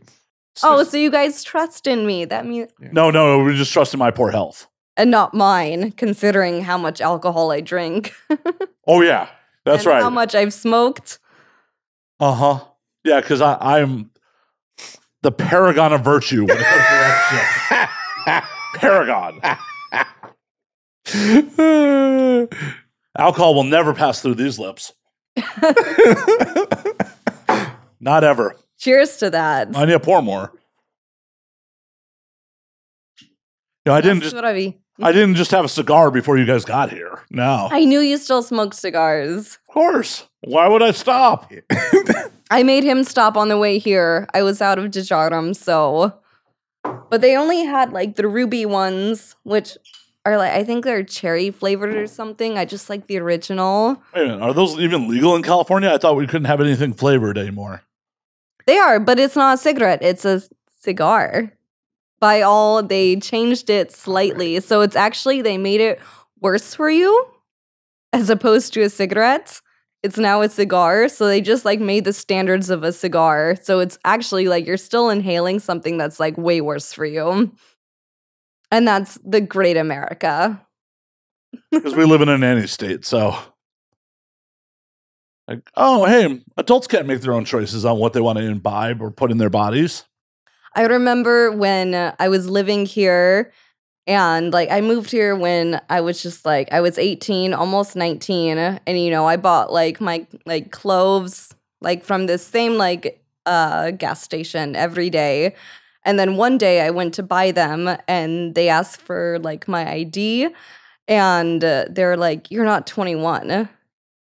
Oh, so you guys trust in me. That means yeah. No, no, no. We just trust in my poor health. And not mine, considering how much alcohol I drink. Oh, yeah. That's and right. How much I've smoked. Uh-huh. Yeah, because I'm the paragon of virtue when it comes to that shit. Paragon. Alcohol will never pass through these lips. Not ever. Cheers to that. I need to pour more. No, I didn't just I, mean. I didn't just have a cigar before you guys got here. No. I knew you still smoked cigars. Of course. Why would I stop? I made him stop on the way here. I was out of Dejarum, so but they only had like the ruby ones, which are like I think they're cherry flavored or something. I just like the original. Wait a minute, are those even legal in California? I thought we couldn't have anything flavored anymore. They are, but it's not a cigarette. It's a cigar. By all, they changed it slightly. So it's actually, they made it worse for you as opposed to a cigarette. It's now a cigar. So they just like made the standards of a cigar. So it's actually like you're still inhaling something that's like way worse for you. And that's the great America. Because we live in a nanny state, so. Like, oh, hey, adults can't make their own choices on what they want to imbibe or put in their bodies. I remember when I was living here and, like, I moved here when I was just, like, I was eighteen, almost nineteen. And, you know, I bought, like, my, like, cloves, like, from this same, like, uh, gas station every day. And then one day I went to buy them and they asked for, like, my I D. And they're like, you're not twenty-one.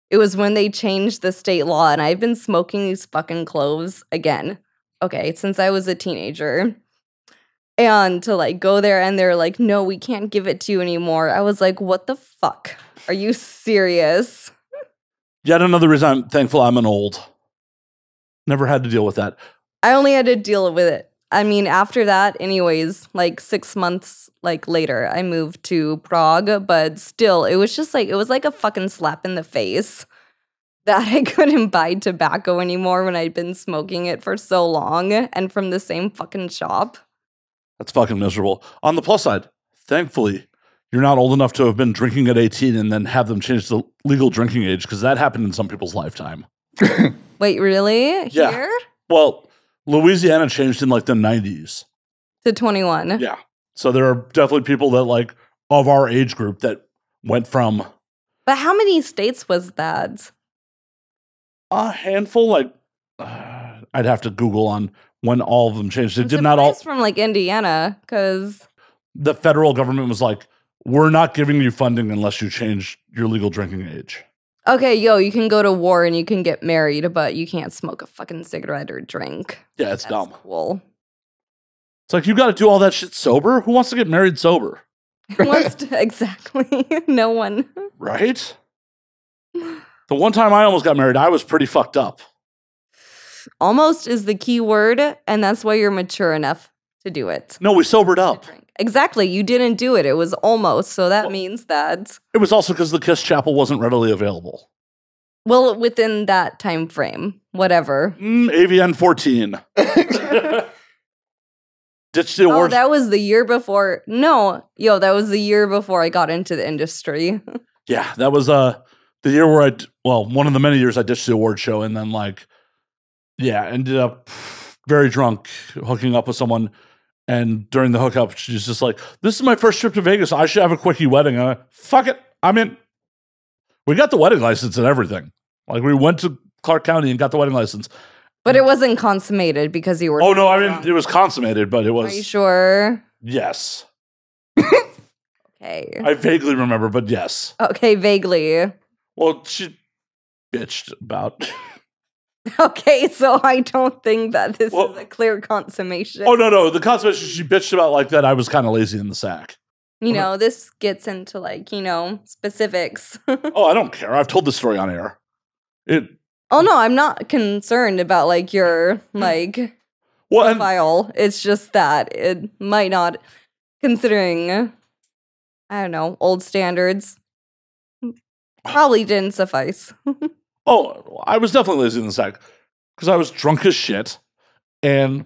It was when they changed the state law, and I've been smoking these fucking cloves again. Okay, since I was a teenager. And to, like, go there, and they're like, no, we can't give it to you anymore. I was like, what the fuck? Are you serious? Yet another reason I'm thankful I'm an old. Never had to deal with that. I only had to deal with it. I mean, after that, anyways, like, six months, like, later, I moved to Prague, but still, it was just, like, it was, like, a fucking slap in the face that I couldn't buy tobacco anymore when I'd been smoking it for so long and from the same fucking shop. That's fucking miserable. On the plus side, thankfully, you're not old enough to have been drinking at eighteen and then have them change the legal drinking age, because that happened in some people's lifetime. Wait, really? Yeah. Here? Well, Louisiana changed in, like, the nineties. To twenty-one. Yeah. So there are definitely people that, like, of our age group that went from. But how many states was that? A handful. Like, uh, I'd have to Google on when all of them changed. It did not all. From, like, Indiana, because. The federal government was like, we're not giving you funding unless you change your legal drinking age. Okay, yo, you can go to war and you can get married, but you can't smoke a fucking cigarette or drink. Yeah, it's That's dumb. Cool. It's like, you got to do all that shit sober? Who wants to get married sober? Who wants to, exactly. No one. Right? The one time I almost got married, I was pretty fucked up. Almost is the key word, and that's why you're mature enough to do it. No, we sobered up. Exactly. You didn't do it. It was almost. So that well, means that... It was also because the Kiss Chapel wasn't readily available. Well, within that time frame. Whatever. Mm, A V N fourteen. Ditched the award. Oh, that was the year before. No. Yo, that was the year before I got into the industry. Yeah, that was uh, the year where I... Well, one of the many years I ditched the award show and then like... Yeah, ended up very drunk, hooking up with someone. And during the hookup, she's just like, this is my first trip to Vegas. I should have a quickie wedding. And I, fuck it. I'm in. We got the wedding license and everything. Like, we went to Clark County and got the wedding license. But it wasn't consummated because you were. Oh, no. I mean, it was consummated, but it was. Are you sure? Yes. Okay. I vaguely remember, but yes. Okay, vaguely. Well, she bitched about. Okay, so I don't think that this well, is a clear consummation. Oh, no, no. The consummation she bitched about like that, I was kind of lazy in the sack. You know, this gets into like, you know, specifics. Oh, I don't care. I've told this story on air. It. Oh, no, I'm not concerned about like your like well, profile. It's just that it might not, considering, I don't know, old standards, probably didn't suffice. Oh, I was definitely lazy in the sack because I was drunk as shit, and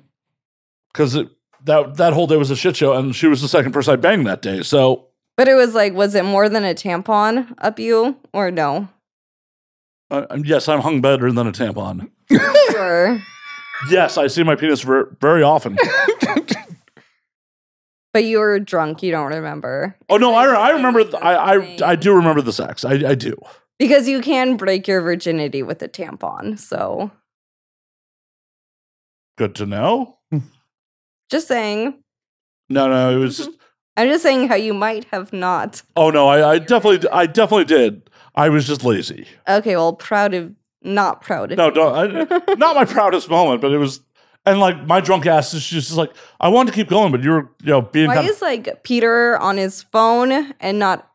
because that that whole day was a shit show, and she was the second person I banged that day. So, but it was like, was it more than a tampon up you or no? Uh, yes, I'm hung better than a tampon. Sure. Yes, I see my penis very often. But you were drunk. You don't remember. Oh no, I I remember. I I, I do remember the sex. I I do. Because you can break your virginity with a tampon, so. Good to know. Just saying. No, no, it was just. I'm just saying how you might have not. Oh, no, I, I definitely I definitely did. I was just lazy. Okay, well, proud of, not proud of. No, don't, I, not my proudest moment, but it was, and like my drunk ass is just like, I wanted to keep going, but you were, you know, being. Why is like Peter on his phone and not.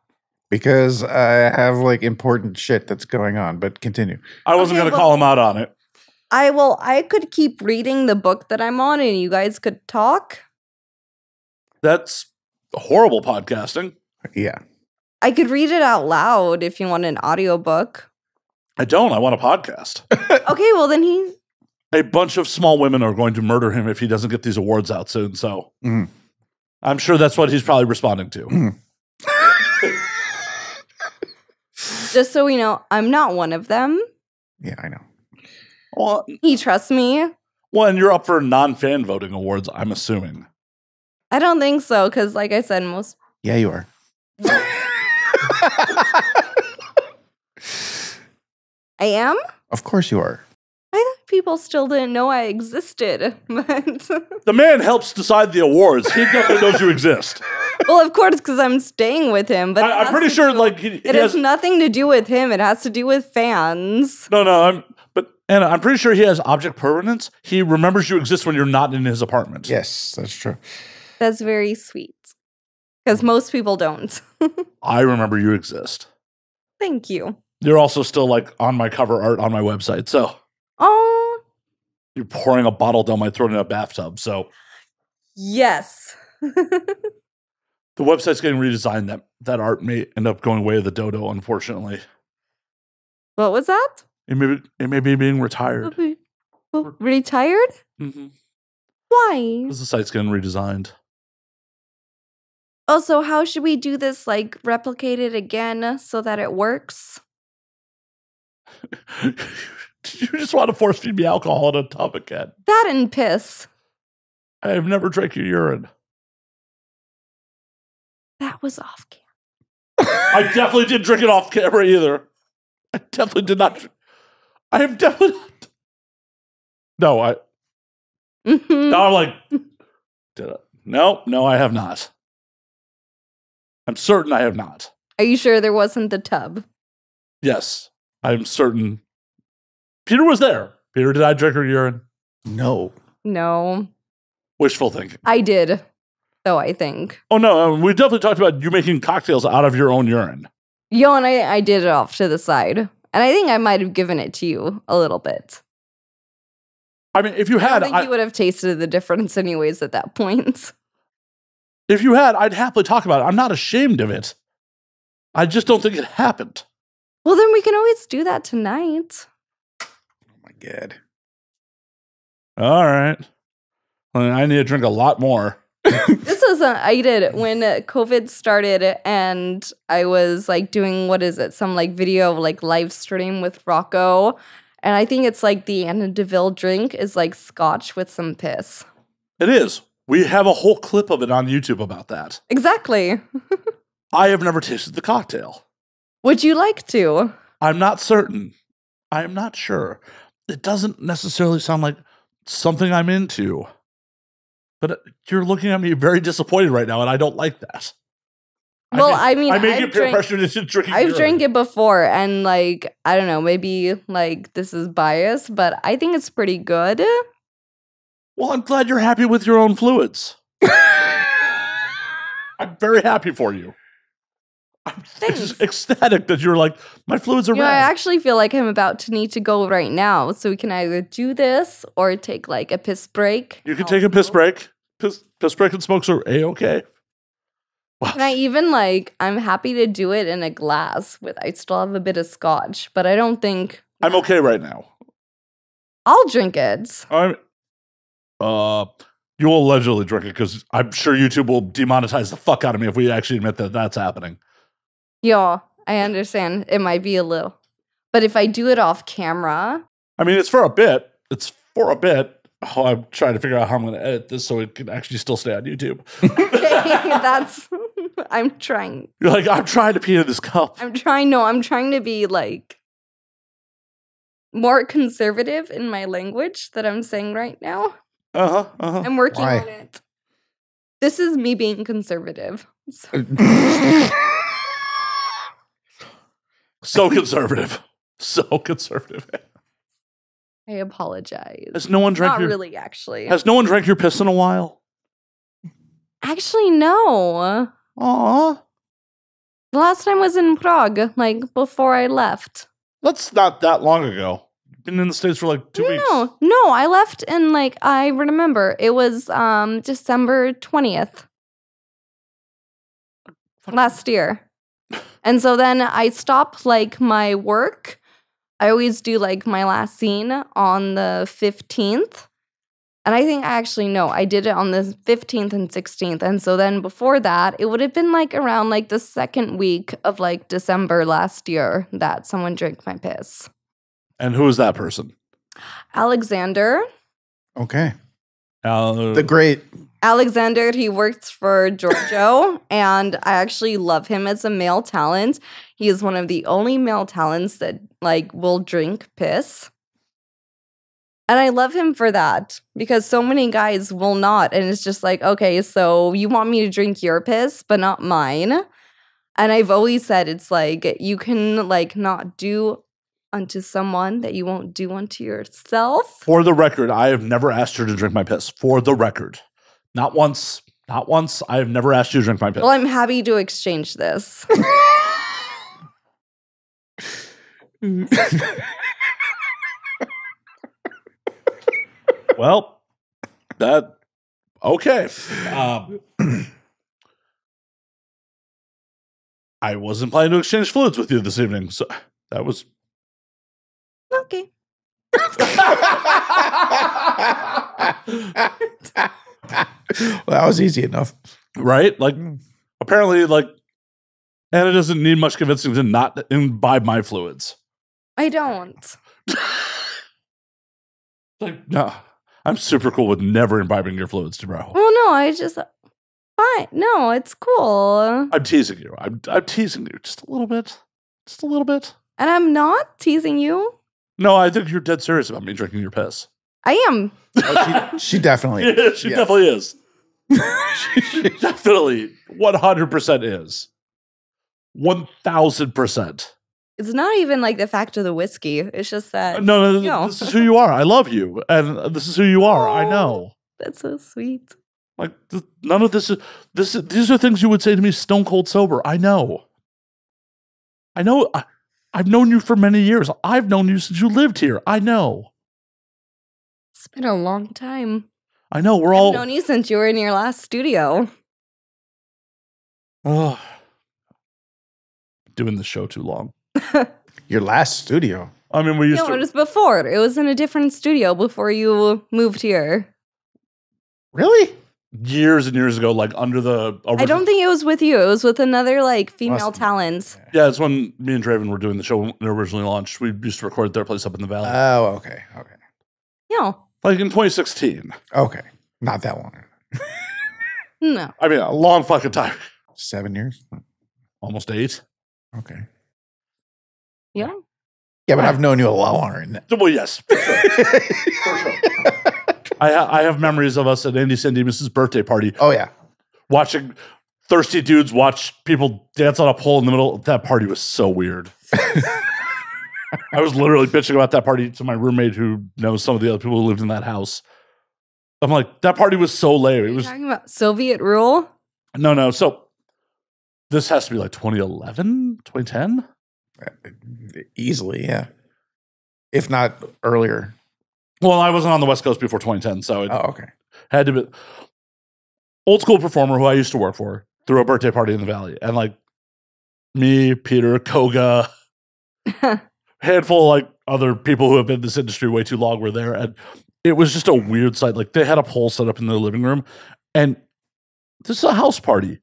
Because I have, like, important shit that's going on, but continue. I wasn't okay, going to well, call him out on it. I will. I could keep reading the book that I'm on, and you guys could talk. That's horrible podcasting. Yeah. I could read it out loud if you want an audiobook. I don't. I want a podcast. Okay, well, then he... A bunch of small women are going to murder him if he doesn't get these awards out soon, so... Mm. I'm sure that's what he's probably responding to. Mm. Just so we know, I'm not one of them. Yeah, I know. Well, he trusts me. Well, and you're up for non-fan voting awards, I'm assuming. I don't think so, because like I said, most... Yeah, you are. I am? Of course you are. I thought people still didn't know I existed. But the man helps decide the awards. He definitely knows you exist. Well, of course, because I'm staying with him. But I, I'm pretty sure, do, like, he, it he has, has nothing to do with him. It has to do with fans. No, no, I'm. But Anna, I'm pretty sure he has object permanence. He remembers you exist when you're not in his apartment. Yes, that's true. That's very sweet, because most people don't. I remember you exist. Thank you. You're also still like on my cover art on my website. So, oh, you're pouring a bottle down my throat in a bathtub. So, yes. The website's getting redesigned. That that art may end up going way of the dodo, unfortunately. What was that? It may be, it may be being retired. Be, well, retired? Mm-hmm. Why? Because the site's getting redesigned. Also, how should we do this? Like, replicate it again so that it works? You just want to force feed me alcohol on a tub again. That and piss. I have never drank your urine. That was off camera. I definitely didn't drink it off camera either. I definitely did not. I have definitely not. No, I. Mm-hmm. Now I'm like, did I? No, no, I have not. I'm certain I have not. Are you sure there wasn't the tub? Yes, I'm certain. Peter was there. Peter, did I drink her urine? No. No. Wishful thinking. I did, though, I think. Oh, no, we definitely talked about you making cocktails out of your own urine. Yo, and I, I did it off to the side. And I think I might have given it to you a little bit. I mean, if you had... I think I, you would have tasted the difference anyways at that point. If you had, I'd happily talk about it. I'm not ashamed of it. I just don't think it happened. Well, then we can always do that tonight. Oh, my God. All right. Well, I need to drink a lot more. This was, a, I did, when COVID started and I was, like, doing, what is it, some, like, video, like, live stream with Rocco. And I think it's, like, the Anna de Ville drink is, like, scotch with some piss. It is. We have a whole clip of it on YouTube about that. Exactly. I have never tasted the cocktail. Would you like to? I'm not certain. I am not sure. It doesn't necessarily sound like something I'm into. But you're looking at me very disappointed right now, and I don't like that. Well, I, may, I mean, I may I've, get peer pressure into drinking I've drank it before, and like, I don't know, maybe like this is biased, but I think it's pretty good. Well, I'm glad you're happy with your own fluids. I'm very happy for you. I'm just ecstatic that you're like, my fluids are you know, I actually feel like I'm about to need to go right now, so we can either do this or take like a piss break. You can oh, take a piss no. break. Piss, piss break and smokes are A-okay. Wow. And I even like, I'm happy to do it in a glass with, I still have a bit of scotch, but I don't think. I'm okay right now. I'll drink it. I'm, uh, you'll allegedly drink it because I'm sure YouTube will demonetize the fuck out of me if we actually admit that that's happening. Y'all, I understand. It might be a little. But if I do it off camera. I mean, it's for a bit. It's for a bit. Oh, I'm trying to figure out how I'm going to edit this so it can actually still stay on YouTube. That's, I'm trying. You're like, I'm trying to pee in this cup. I'm trying, no, I'm trying to be like more conservative in my language that I'm saying right now. Uh-huh, uh-huh. I'm working Why? on it. This is me being conservative. So. So conservative. So conservative. I apologize. Has no one drank Not your, really, actually. Has no one drank your piss in a while? Actually, no. Aw. The last time was in Prague, like, before I left. That's not that long ago. You've been in the States for, like, two no, weeks. No, no, I left in, like, I remember. It was um, December twentieth. Fuck. Last year. And so then I stopped, like, my work. I always do, like, my last scene on the fifteenth. And I think, actually, no, I did it on the fifteenth and sixteenth. And so then before that, it would have been, like, around, like, the second week of, like, December last year that someone drank my piss. And who is that person? Alexander. Okay. Uh, the great... Alexander, he works for Giorgio, and I actually love him as a male talent. He is one of the only male talents that, like, will drink piss. And I love him for that, because so many guys will not, and it's just like, okay, so you want me to drink your piss, but not mine. And I've always said it's like, you can, like, not do unto someone that you won't do unto yourself. For the record, I have never asked her to drink my piss. For the record. Not once. Not once. I have never asked you to drink my piss. Well, I'm happy to exchange this. Well, that... Okay. Um, I wasn't planning to exchange fluids with you this evening, so that was... Okay. Well, that was easy enough. Right? Like, mm. apparently, like, Anna doesn't need much convincing to not imbibe my fluids. I don't. Like, no. I'm super cool with never imbibing your fluids, bro. Well, no, I just, fine. No, it's cool. I'm teasing you. I'm, I'm teasing you just a little bit. Just a little bit. And I'm not teasing you. No, I think you're dead serious about me drinking your piss. I am. Oh, she, she definitely is. Yeah, she yes. definitely is. She definitely one hundred percent is. one thousand percent. It's not even like the fact of the whiskey. It's just that. No, no, no, you know. This is who you are. I love you. And this is who you are. Oh, I know. That's so sweet. Like, none of this is, this is, these are things you would say to me stone cold sober. I know. I know. I, I've known you for many years. I've known you since you lived here. I know. It's been a long time. I know. We're I've all. I've known you since you were in your last studio. Oh. Doing the show too long. Your last studio. I mean, we used no, to. No, it was before. It was in a different studio before you moved here. Really? Years and years ago, like under the. Original. I don't think it was with you. It was with another like female awesome. talent. Yeah, it's when me and Draven were doing the show when it originally launched. We used to record at their place up in the valley. Oh, okay, okay. Yeah. Like in twenty sixteen. Okay, not that long. No. I mean, a long fucking time. Seven years. Almost eight. Okay. Yeah. Yeah, but I've known you a lot longer than that. Well, yes. For sure. For sure. I, ha I have memories of us at Andy Sandimus' birthday party. Oh, yeah. Watching thirsty dudes watch people dance on a pole in the middle. That party was so weird. I was literally bitching about that party to my roommate who knows some of the other people who lived in that house. I'm like, that party was so lame. Are you it was talking about Soviet rule? No, no. So this has to be like twenty eleven, twenty ten? Easily, yeah. If not earlier. Well, I wasn't on the West Coast before twenty ten, so it oh, okay. had to be old school performer who I used to work for threw a birthday party in the valley, and like me, Peter, Koga, handful of like other people who have been in this industry way too long were there, and it was just a weird sight. Like they had a pole set up in their living room, and this is a house party.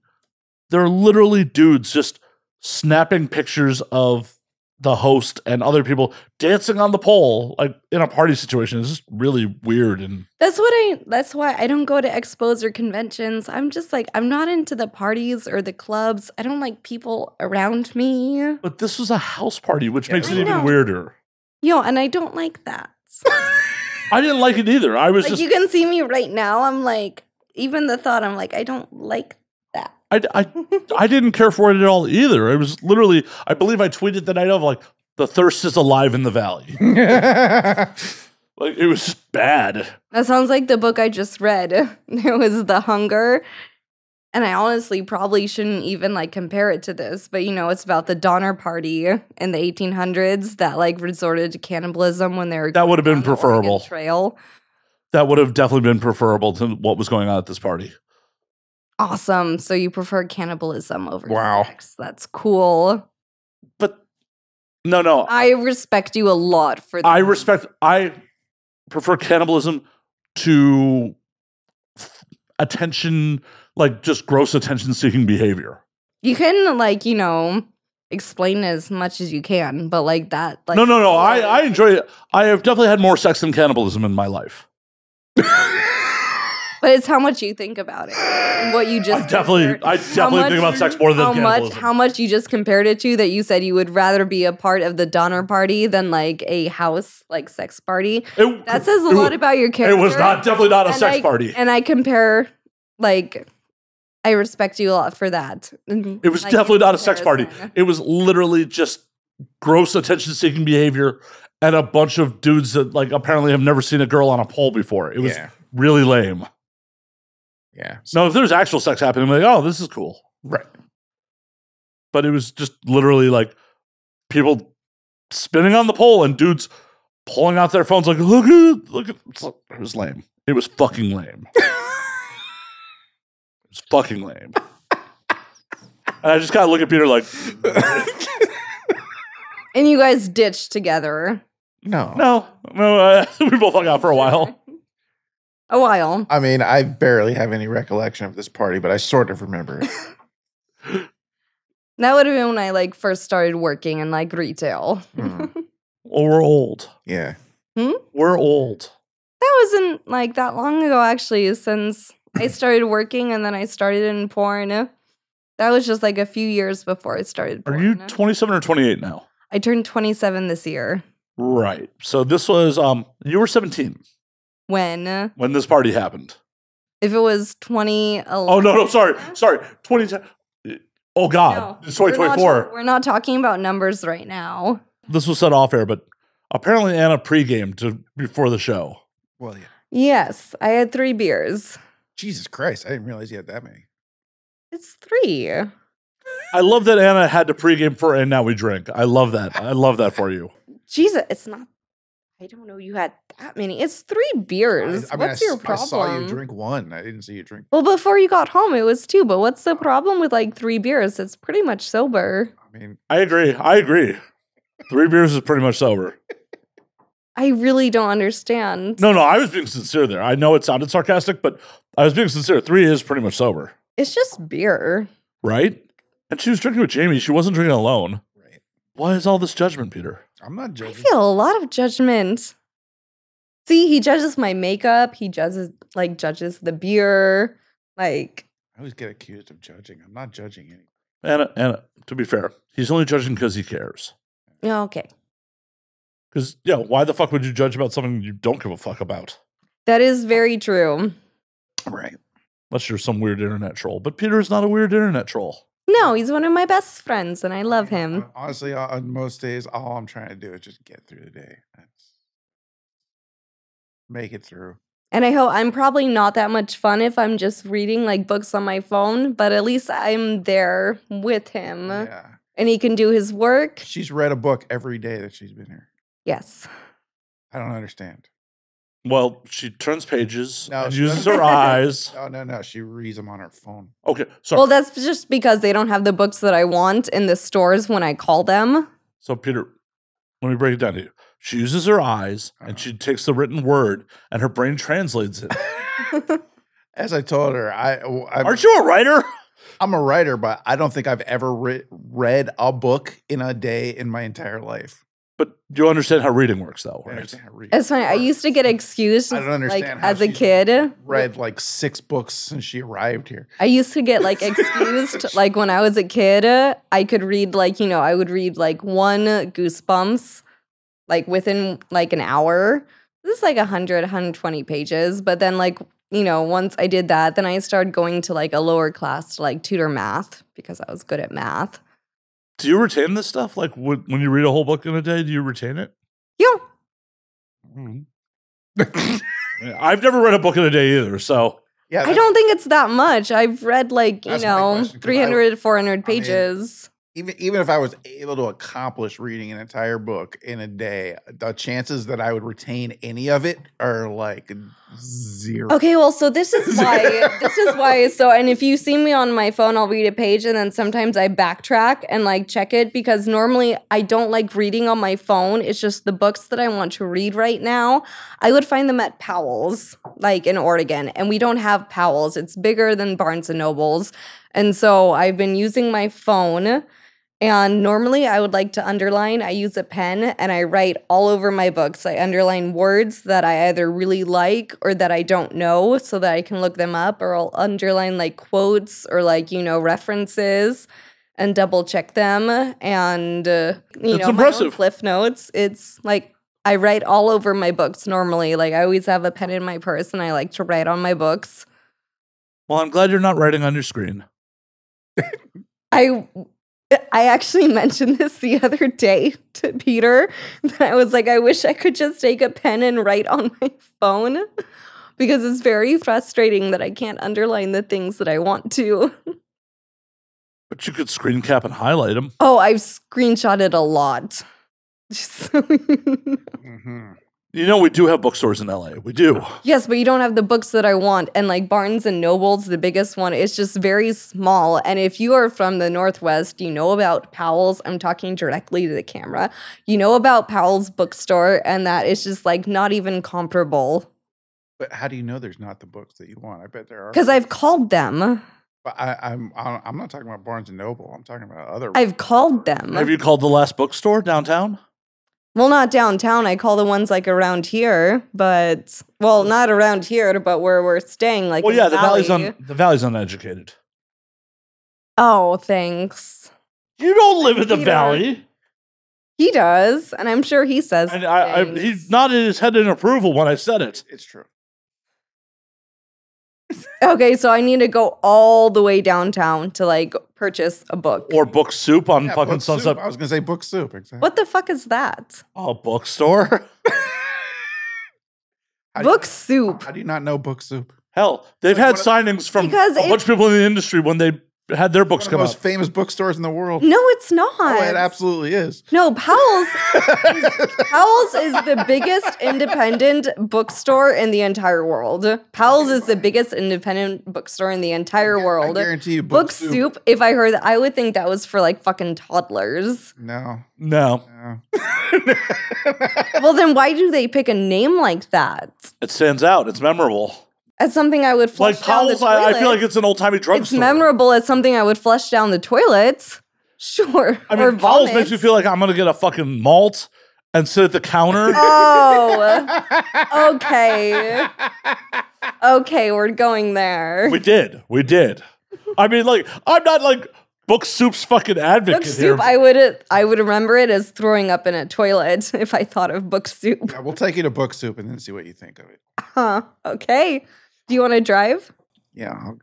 There are literally dudes just snapping pictures of the host and other people dancing on the pole, like in a party situation, is just really weird. And that's what I. That's why I don't go to expos or conventions. I'm just like I'm not into the parties or the clubs. I don't like people around me. But this was a house party, which yeah, makes I it know. even weirder. Yo, and I don't like that. I didn't like it either. I was like, just you can see me right now. I'm like, even the thought, I'm like, I don't like. I, I, I didn't care for it at all either. It was literally, I believe I tweeted the night of, like, the thirst is alive in the valley. Like, it was just bad. That sounds like the book I just read. It was The Hunger. And I honestly probably shouldn't even, like, compare it to this. But, you know, it's about the Donner Party in the eighteen hundreds that, like, resorted to cannibalism when they were that would have been preferable. Trail. That would have definitely been preferable to what was going on at this party. Awesome. So you prefer cannibalism over wow. sex. That's cool. But no, no. I respect you a lot for that. I respect, I prefer cannibalism to attention, like just gross attention seeking behavior. You can like, you know, explain as much as you can, but like that. Like, no, no, no. I, I enjoy it. I have definitely had more sex than cannibalism in my life. But it's how much you think about it and what you just I definitely, compared. I definitely much, think about sex more than how much, how much you just compared it to that you said you would rather be a part of the Donner Party than like a house like sex party. It, that says a it, lot about your character. It was not definitely not a and sex I, party. And I compare, like, I respect you a lot for that. It was like, definitely not a sex party. It was literally just gross attention-seeking behavior and a bunch of dudes that like apparently have never seen a girl on a pole before. It was yeah. really lame. Yeah. So no, if there's actual sex happening, I'm like, oh, this is cool. Right. But it was just literally like people spinning on the pole and dudes pulling out their phones like, look at, look at. It was lame. It was fucking lame. It was fucking lame. And I just kind of look at Peter like. And you guys ditched together. No. No. No. Uh, we both hung out for a while. A while. I mean, I barely have any recollection of this party, but I sort of remember it. That would have been when I like first started working in like retail. Mm. Well, we're old. Yeah. Hmm? We're old. That wasn't like that long ago, actually, since I started working and then I started in porn. That was just like a few years before I started porn. Are you twenty-seven or twenty-eight now? I turned twenty-seven this year. Right. So this was, um, you were seventeen. When? When this party happened. If it was twenty eleven. Oh, no, no, sorry. Sorry. twenty ten. Oh, God. No, it's twenty twenty-four. We're not, we're not talking about numbers right now. This was said off air, but apparently Anna pre-gamed to, before the show. Well, yeah. Yes, I had three beers. Jesus Christ, I didn't realize you had that many. It's three. I love that Anna had to pregame for And Now We Drink. I love that. I love that for you. Jesus, it's not. I don't know you had that many. It's three beers. I, I mean, what's I, your problem? I saw you drink one. I didn't see you drink. Well, before you got home, it was two. But what's the problem with like three beers? It's pretty much sober. I mean, I agree. I agree. Three beers is pretty much sober. I really don't understand. No, no, I was being sincere there. I know it sounded sarcastic, but I was being sincere. Three is pretty much sober. It's just beer. Right? And she was drinking with Jamie. She wasn't drinking alone. Right. Why is all this judgment, Peter? I'm not judging. I feel a lot of judgment. See, he judges my makeup. He judges, like, judges the beer. Like, I always get accused of judging. I'm not judging anything. Anna, Anna, to be fair, he's only judging because he cares. Okay. Because, yeah, you know, why the fuck would you judge about something you don't give a fuck about? That is very true. Right. Unless you're some weird internet troll. But Peter is not a weird internet troll. No, he's one of my best friends, and I love him. Honestly, on most days, all I'm trying to do is just get through the day. That's... Make it through. And I hope I'm probably not that much fun if I'm just reading, like, books on my phone. But at least I'm there with him. Yeah. And he can do his work. She's read a book every day that she's been here. Yes. I don't understand. Well, she turns pages no, and uses her eyes. No, no, no. She reads them on her phone. Okay. Sorry. Well, that's just because they don't have the books that I want in the stores when I call them. So, Peter, let me break it down to you. She uses her eyes uh-huh. and she takes the written word and her brain translates it. As I told her, I. I'm, Aren't you a writer? I'm a writer, but I don't think I've ever re read a book in a day in my entire life. But you understand how reading works, though, right? It's funny. I used to get excused I don't understand like, as a kid. Read like six books since she arrived here. I used to get like excused. Like when I was a kid, I could read like, you know, I would read like one Goosebumps like within like an hour. This is like a hundred, a hundred twenty pages. But then like, you know, once I did that, then I started going to like a lower class to like tutor math because I was good at math. Do you retain this stuff? Like, when you read a whole book in a day, do you retain it? Yeah. Mm. I've never read a book in a day either, so. Yeah, I don't think it's that much. I've read, like, you know, three hundred, four hundred pages. I mean, even, even if I was able to accomplish reading an entire book in a day, the chances that I would retain any of it are, like, zero. Okay, well, so this is why, this is why, so, and if you see me on my phone, I'll read a page, and then sometimes I backtrack and, like, check it, because normally I don't like reading on my phone. It's just the books that I want to read right now. I would find them at Powell's, like, in Oregon, and we don't have Powell's. It's bigger than Barnes and Noble's, and so I've been using my phone, and normally I would like to underline. I use a pen and I write all over my books. I underline words that I either really like or that I don't know so that I can look them up, or I'll underline like quotes or like, you know, references and double check them. And, uh, you That's know, impressive. My own Cliff Notes. It's like I write all over my books normally. Like I always have a pen in my purse and I like to write on my books. Well, I'm glad you're not writing on your screen. I... I actually mentioned this the other day to Peter. That I was like, I wish I could just take a pen and write on my phone because it's very frustrating that I can't underline the things that I want to. But you could screen cap and highlight them. Oh, I've screenshotted a lot. Just so you know. Mm-hmm. You know, we do have bookstores in L A. We do. Yes, but you don't have the books that I want. And like Barnes and Noble's, the biggest one, it's just very small. And if you are from the Northwest, you know about Powell's. I'm talking directly to the camera. You know about Powell's bookstore, and that it's just like not even comparable. But how do you know there's not the books that you want? I bet there are. Because I've called them. But I, I'm I'm not talking about Barnes and Noble. I'm talking about other. I've called them. Have you called the last bookstore downtown? Well, not downtown. I call the ones like around here, but well, not around here, but where we're staying. Like, well, yeah, the valley's un, the valley's uneducated. Oh, thanks. You don't live in the valley. He does, and I'm sure he says. And I, I, he nodded his head in approval when I said it. It's true. Okay, so I need to go all the way downtown to like purchase a book. Or Book Soup on yeah, fucking Sunset. Soup. I was going to say Book Soup. Exactly. What the fuck is that? Oh, bookstore? Book you, Soup. How do you not know Book Soup? Hell, they've like had signings from a bunch of people in the industry when they had their books come out. One of the most famous bookstores in the world. No, it's not. Oh, it absolutely is. No, Powell's is, Powell's is the biggest independent bookstore in the entire world. Powell's is the biggest independent bookstore in the entire world. I guarantee you, Book, Book Soup. Soup, if I heard that, I would think that was for like fucking toddlers. No. No. no. Well, then why do they pick a name like that? It stands out. It's memorable. As something I would flush like down Powell's, the toilet. I, I feel like it's an old-timey drugstore. It's store. memorable as something I would flush down the toilet. Sure. I mean, Powell's makes me feel like I'm going to get a fucking malt and sit at the counter. Oh. Okay. Okay, we're going there. We did. We did. I mean, like, I'm not like Book Soup's fucking advocate Book Soup, here. I would, I would remember it as throwing up in a toilet if I thought of Book Soup. Yeah, we'll take you to Book Soup and then see what you think of it. Huh. Okay. Do you want to drive? Yeah. I'll,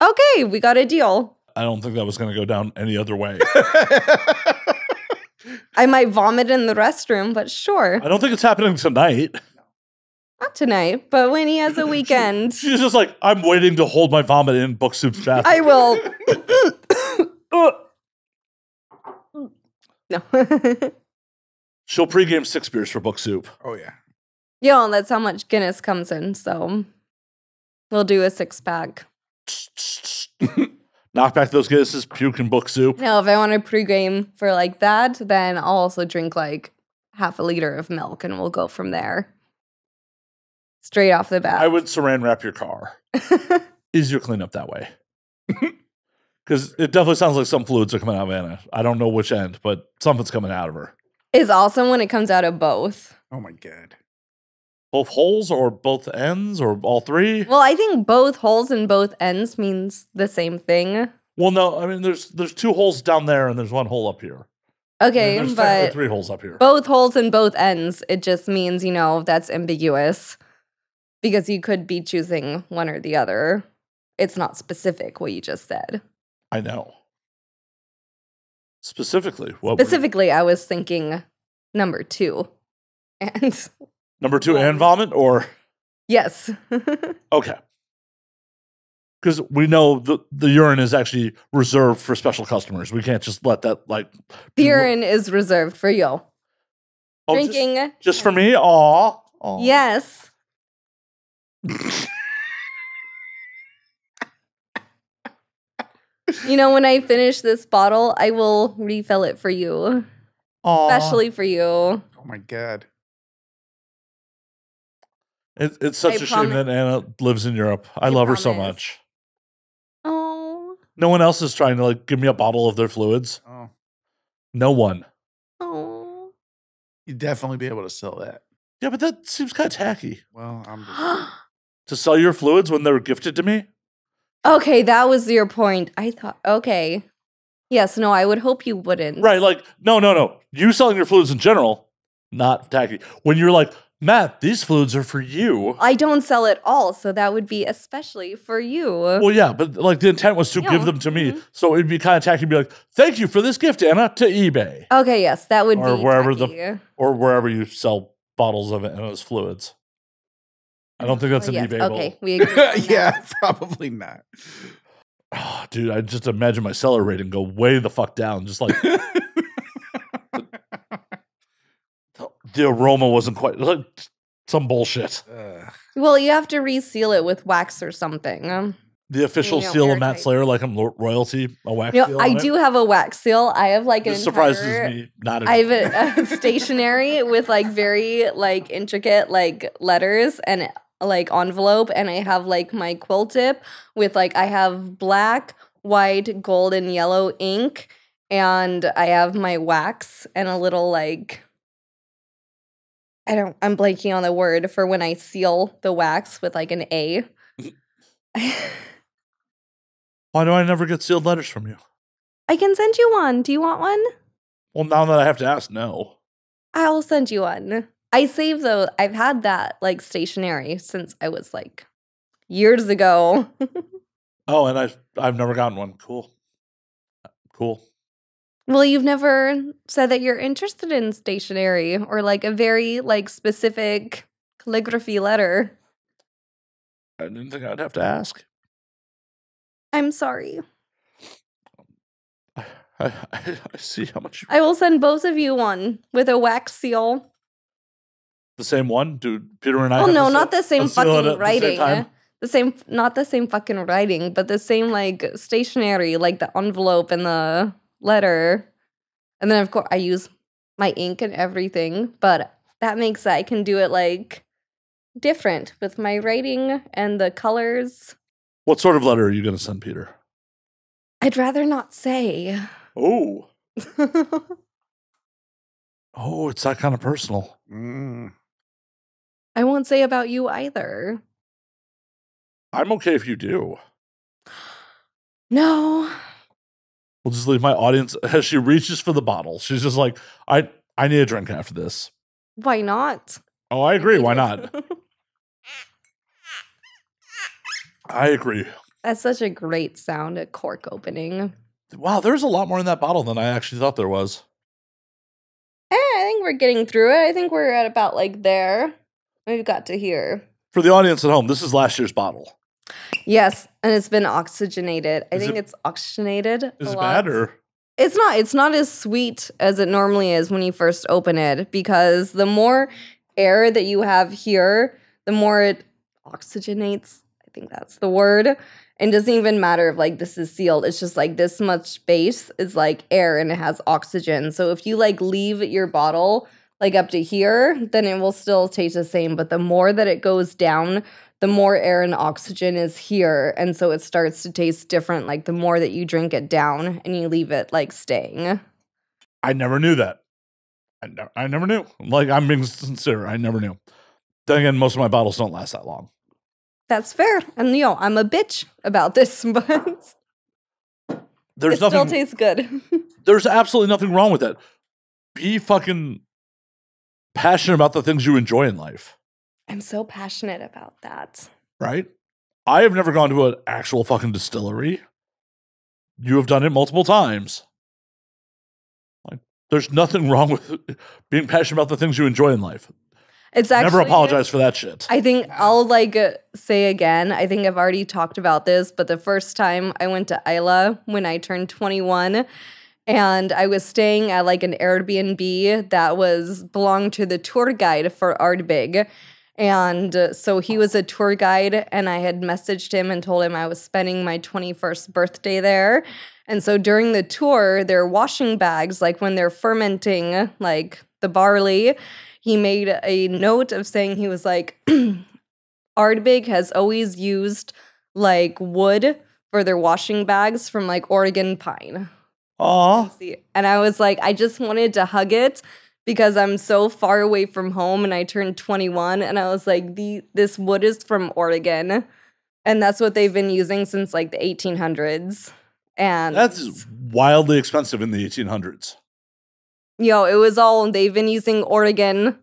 I'll. Okay, we got a deal. I don't think that was going to go down any other way. I might vomit in the restroom, but sure. I don't think it's happening tonight. No. Not tonight, but when he has a weekend. she, she's just like, I'm waiting to hold my vomit in Book Soup's bathroom. I will. No. She'll pregame six beers for Book Soup. Oh, yeah. Yeah, and that's how much Guinness comes in, so we'll do a six-pack. Knock back those Guinnesses, puke and Book Soup. No, if I want to pregame for like that, then I'll also drink like half a liter of milk, and we'll go from there. Straight off the bat. I would saran wrap your car. Easier cleanup that way. Because it definitely sounds like some fluids are coming out of Anna. I don't know which end, but something's coming out of her. It's awesome when it comes out of both. Oh, my God. Both holes or both ends or all three? Well, I think both holes and both ends means the same thing. Well, no, I mean, there's there's two holes down there and there's one hole up here. Okay, there's but three holes up here. Both holes and both ends, it just means, you know, that's ambiguous because you could be choosing one or the other. It's not specific what you just said. I know. Specifically, what? Specifically, I was thinking number two and... Number two, and vomit, or? Yes. Okay. Because we know the, the urine is actually reserved for special customers. We can't just let that, like. The urine is reserved for you. Oh, drinking. Just, just for me? Aw. Aw. Yes. You know, when I finish this bottle, I will refill it for you. Aw. Especially for you. Oh, my God. It, it's such I a shame that Anna lives in Europe. I, I love promise. her so much. Oh. No one else is trying to like give me a bottle of their fluids. Oh. No one. Oh. You'd definitely be able to sell that. Yeah, but that seems kind of tacky. Well, I'm just... to sell your fluids when they were gifted to me? Okay, that was your point. I thought, okay. Yes, no, I would hope you wouldn't. Right, like, no, no, no. You selling your fluids in general, not tacky. When you're like, Matt, these fluids are for you. I don't sell it all, so that would be especially for you. Well, yeah, but like the intent was to yeah. give them to me, mm-hmm. so it'd be kind of tacky to be like, "Thank you for this gift, Anna," to eBay. Okay, yes, that would or be wherever tacky. the or wherever you sell bottles of Anna's fluids. I don't think that's oh, an yes. eBay. Okay, bowl. we agree. Yeah, probably not. Oh, dude, I just imagine my seller rating go way the fuck down, just like. The aroma wasn't quite like some bullshit. Ugh. Well, you have to reseal it with wax or something. The official you know, seal of Matt Slayer, like I'm royalty, a wax you know, seal. I do it. have a wax seal. I have like this an surprises entire, me. Not I have a, a stationery with like very like intricate like letters and like envelope, and I have like my quill tip with like I have black, white, gold, and yellow ink, and I have my wax and a little like. I don't, I'm blanking on the word for when I seal the wax with like an A. Why do I never get sealed letters from you? I can send you one. Do you want one? Well, now that I have to ask, no. I'll send you one. I save those. I've had that like stationery since I was like years ago. Oh, and I've, I've never gotten one. Cool. Cool. Well, you've never said that you're interested in stationery or like a very like specific calligraphy letter. I didn't think I'd have to ask. I'm sorry. I, I, I see how much. I will send both of you one with a wax seal. The same one? Dude, Peter and I. Oh, no, not the same fucking writing. The same, not the same fucking writing, but the same like stationery, like the envelope and the letter. And then, of course, I use my ink and everything, but that makes that I can do it like different with my writing and the colors. What sort of letter are you going to send, Peter? I'd rather not say. Oh. Oh, it's that kind of personal. Mm. I won't say about you either. I'm okay if you do. No. We'll just leave my audience. As she reaches for the bottle, she's just like, I, I need a drink after this. Why not? Oh, I agree. Why not? I agree. That's such a great sound, a cork opening. Wow, there's a lot more in that bottle than I actually thought there was. Eh, I think we're getting through it. I think we're at about like there. We've got to here. For the audience at home, this is last year's bottle. Yes, and it's been oxygenated. I is think it, it's oxygenated. Is it bad or? It's not. It's not as sweet as it normally is when you first open it because the more air that you have here, the more it oxygenates. I think that's the word. And doesn't even matter if like this is sealed. It's just like this much space is like air and it has oxygen. So if you like leave your bottle like up to here, then it will still taste the same. But the more that it goes down, the more air and oxygen is here. And so it starts to taste different, like the more that you drink it down and you leave it like staying. I never knew that. I, ne I never knew. Like, I'm being sincere. I never knew. Then again, most of my bottles don't last that long. That's fair. And, you know, I'm a bitch about this, but there's it nothing, still tastes good. There's absolutely nothing wrong with it. Be fucking passionate about the things you enjoy in life. I'm so passionate about that. Right? I have never gone to an actual fucking distillery. You have done it multiple times. Like, there's nothing wrong with being passionate about the things you enjoy in life. It's actually, never apologize for that shit. I think I'll like say again, I think I've already talked about this, but the first time I went to Islay when I turned twenty-one, and I was staying at like an Airbnb that was belonged to the tour guide for Ardbeg. And uh, so he was a tour guide, and I had messaged him and told him I was spending my twenty-first birthday there. And so during the tour, their washing bags, like when they're fermenting, like the barley, he made a note of saying he was like, Ardbeg has always used like wood for their washing bags from like Oregon pine. Oh, and I was like, I just wanted to hug it because I'm so far away from home and I turned twenty-one and I was like, the this wood is from Oregon and that's what they've been using since like the eighteen hundreds. And that's wildly expensive in the eighteen hundreds. Yo, it was all they've been using Oregon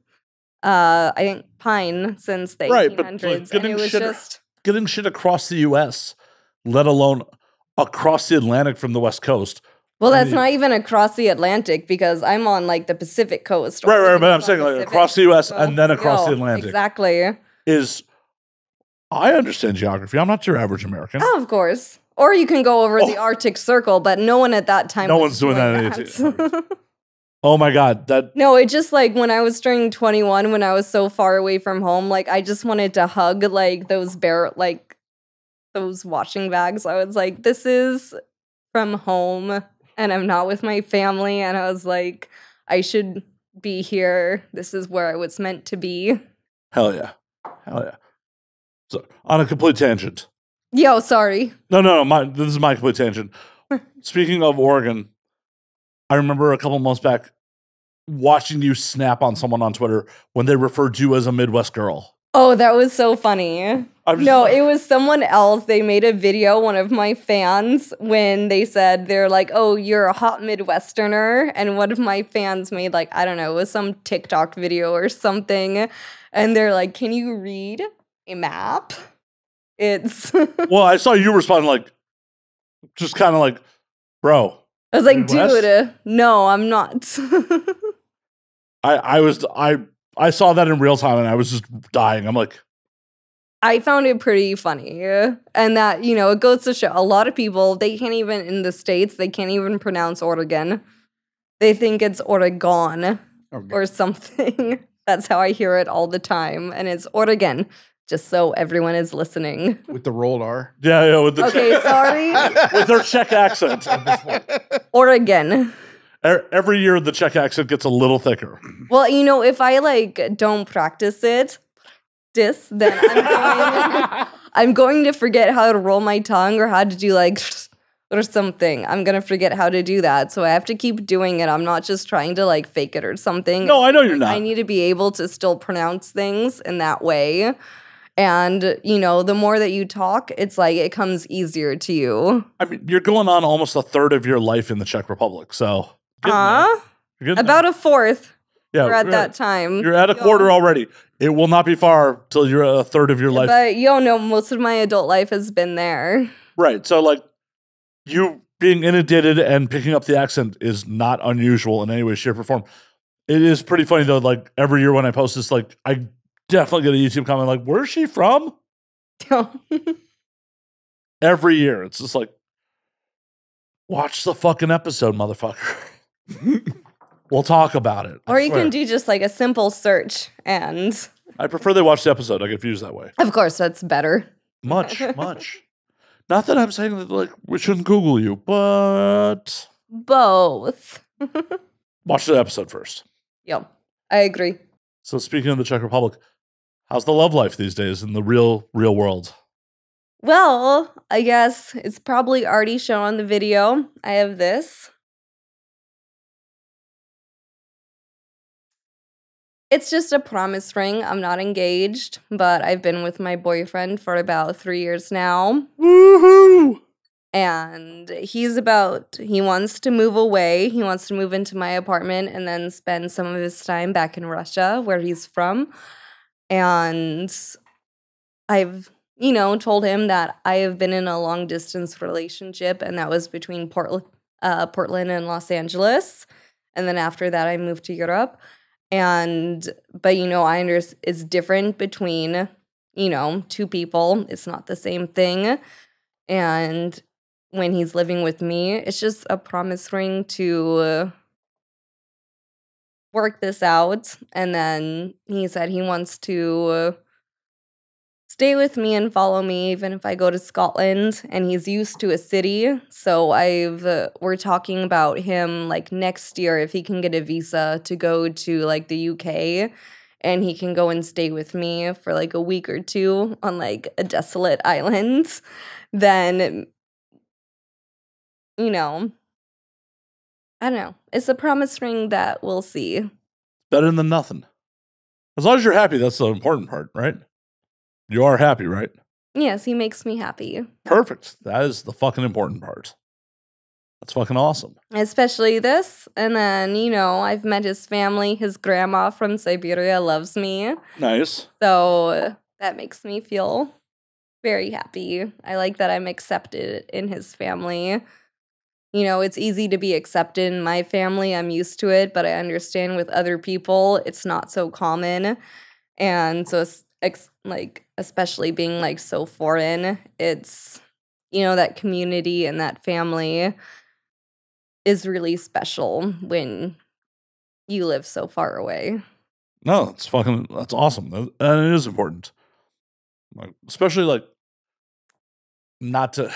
uh I think pine since the right, eighteen hundreds. But like getting, and it was shit, just getting shit across the U S, let alone across the Atlantic from the West Coast. Well, that's I mean, not even across the Atlantic because I'm on like the Pacific coast. Right, right, but I'm saying like across the U S and then across no, the Atlantic. Exactly. Is I understand geography. I'm not your average American. Oh, of course. Or you can go over oh. the Arctic Circle, but no one at that time. No one's doing, doing that. that. Oh my God. That No, it just like when I was turning twenty-one, when I was so far away from home, like I just wanted to hug like those bear like those washing bags. I was like, this is from home. And I'm not with my family. And I was like, I should be here. This is where I was meant to be. Hell yeah. Hell yeah. So, on a complete tangent. Yo, sorry. No, no, no. My, this is my complete tangent. Speaking of Oregon, I remember a couple months back watching you snap on someone on Twitter when they referred to you as a Midwest girl. Oh, that was so funny. No, it was someone else. They made a video, one of my fans, when they said, they're like, oh, you're a hot Midwesterner. And one of my fans made like, I don't know, it was some TikTok video or something. And they're like, can you read a map? It's well, I saw you responding like, just kind of like, bro. I was like, Midwest? Dude, no, I'm not. I I was I I saw that in real time and I was just dying. I'm like, I found it pretty funny, and that, you know, it goes to show a lot of people, they can't even in the States, they can't even pronounce Oregon. They think it's Oregon, Oregon. Or something. That's how I hear it all the time, and it's Oregon. Just so everyone is listening. With the rolled R? Yeah, yeah. With the okay, sorry. With their Czech accent. At this point. Oregon. Every year the Czech accent gets a little thicker. Well, you know, if I like don't practice it, practice, then I'm going, I'm going to forget how to roll my tongue or how to do like or something. I'm going to forget how to do that. So I have to keep doing it. I'm not just trying to like fake it or something. No, I know you're not. I need to be able to still pronounce things in that way. And, you know, the more that you talk, it's like it comes easier to you. I mean, you're going on almost a third of your life in the Czech Republic, so. Uh, about there. a fourth. Yeah, we're at that time. You're at a quarter already. It will not be far till you're a third of your life. But, you know, most of my adult life has been there. Right, so, like, you being inundated and picking up the accent is not unusual in any way, shape, or form. It is pretty funny, though, like, every year when I post this, like, I... definitely get a YouTube comment like, where's she from? Every year. It's just like, watch the fucking episode, motherfucker. We'll talk about it. Or I you swear. can do just like a simple search and... I prefer they watch the episode. I get views that way. Of course, that's better. Much, much. Not that I'm saying that like we shouldn't Google you, but... Both. Watch the episode first. Yep, I agree. So speaking of the Czech Republic... how's the love life these days in the real, real world? Well, I guess it's probably already shown on the video. I have this. It's just a promise ring. I'm not engaged, but I've been with my boyfriend for about three years now. Woohoo! And he's about, he wants to move away. He wants to move into my apartment and then spend some of his time back in Russia, where he's from. And I've, you know, told him that I have been in a long-distance relationship, and that was between Port, uh, Portland and Los Angeles. And then after that, I moved to Europe. And, but, you know, I understand it's different between, you know, two people. It's not the same thing. And when he's living with me, it's just a promise ring to... Uh, work this out. And then he said he wants to stay with me and follow me even if I go to Scotland, and he's used to a city. So I've uh, we're talking about him like next year if he can get a visa to go to like the U K, and he can go and stay with me for like a week or two on like a desolate island. Then, you know, I don't know. It's a promise ring that we'll see. Better than nothing. As long as you're happy, that's the important part, right? You are happy, right? Yes, he makes me happy. Perfect. That is the fucking important part. That's fucking awesome. Especially this. And then, you know, I've met his family. His grandma from Siberia loves me. Nice. So that makes me feel very happy. I like that I'm accepted in his family. You know, it's easy to be accepted in my family. I'm used to it, but I understand with other people, it's not so common. And so, ex like, especially being, like, so foreign, it's, you know, that community and that family is really special when you live so far away. No, it's fucking, that's awesome. And it is important. Like, especially, like, not to...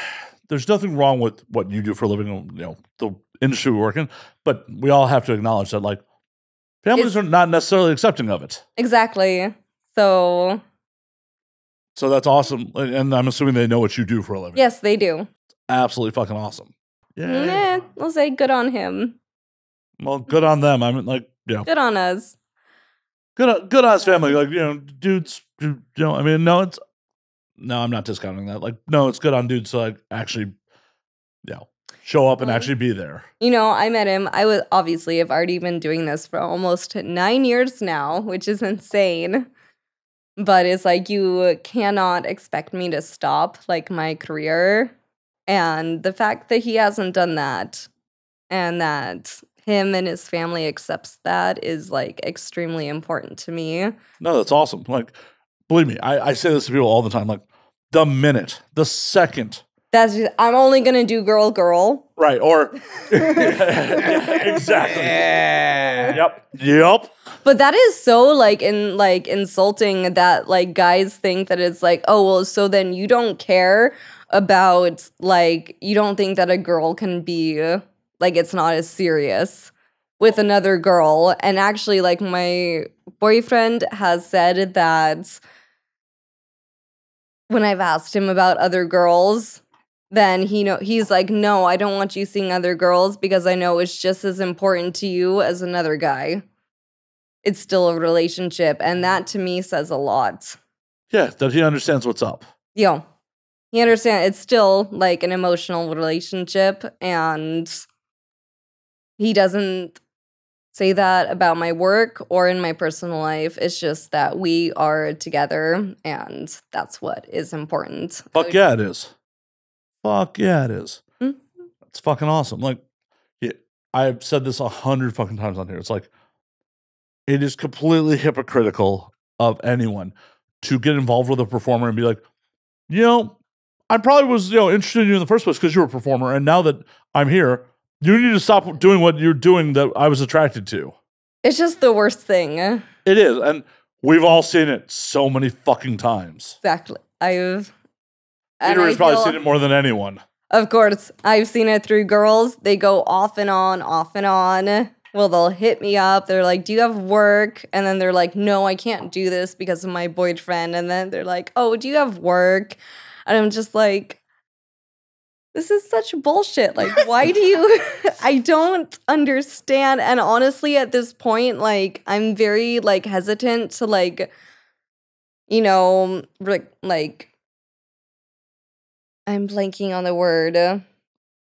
There's nothing wrong with what you do for a living, you know, the industry we work in, but we all have to acknowledge that, like, families it's, are not necessarily accepting of it. Exactly. So. So that's awesome. And I'm assuming they know what you do for a living. Yes, they do. Absolutely fucking awesome. Yeah. Nah, we'll say good on him. Well, good on them. I mean, like, yeah. Good on us. Good, good on us, family. Like, you know, dudes, you know, I mean, no, it's. No, I'm not discounting that. Like, no, it's good on dudes to like actually, you know, show up and actually be there. You know, I met him. I was obviously I've already been doing this for almost nine years now, which is insane. But it's like, you cannot expect me to stop, like, my career. And the fact that he hasn't done that and that him and his family accepts that is, like, extremely important to me. No, that's awesome. Like, believe me, I, I say this to people all the time. Like, the minute, the second. That's just, I'm only going to do girl, girl. Right, or exactly. Yeah. Yep, yep. But that is so, like, in like insulting that, like, guys think that it's like, oh, well, so then you don't care about, like, you don't think that a girl can be, like, it's not as serious with another girl. And actually, like, my boyfriend has said that when I've asked him about other girls, then he know he's like, no, I don't want you seeing other girls because I know it's just as important to you as another guy. It's still a relationship. And that, to me, says a lot. Yeah, that he understands what's up. Yeah. He understands it's still, like, an emotional relationship, and he doesn't say that about my work or in my personal life. It's just that we are together, and that's what is important. Fuck yeah, it is. Fuck yeah, it is. Mm-hmm. That's fucking awesome. Like, yeah, I've said this a hundred fucking times on here. It's like, it is completely hypocritical of anyone to get involved with a performer and be like, you know, I probably was, you know, interested in you in the first place because you were a performer, and now that I'm here, you need to stop doing what you're doing that I was attracted to. It's just the worst thing. It is, and we've all seen it so many fucking times. Exactly. I've... Peter has probably seen it more than anyone. Of course. I've seen it through girls. They go off and on, off and on. Well, they'll hit me up. They're like, do you have work? And then they're like, no, I can't do this because of my boyfriend. And then they're like, oh, do you have work? And I'm just like, this is such bullshit. Like, why do you? I don't understand. And honestly, at this point, like, I'm very, like, hesitant to, like, you know, like, I'm blanking on the word.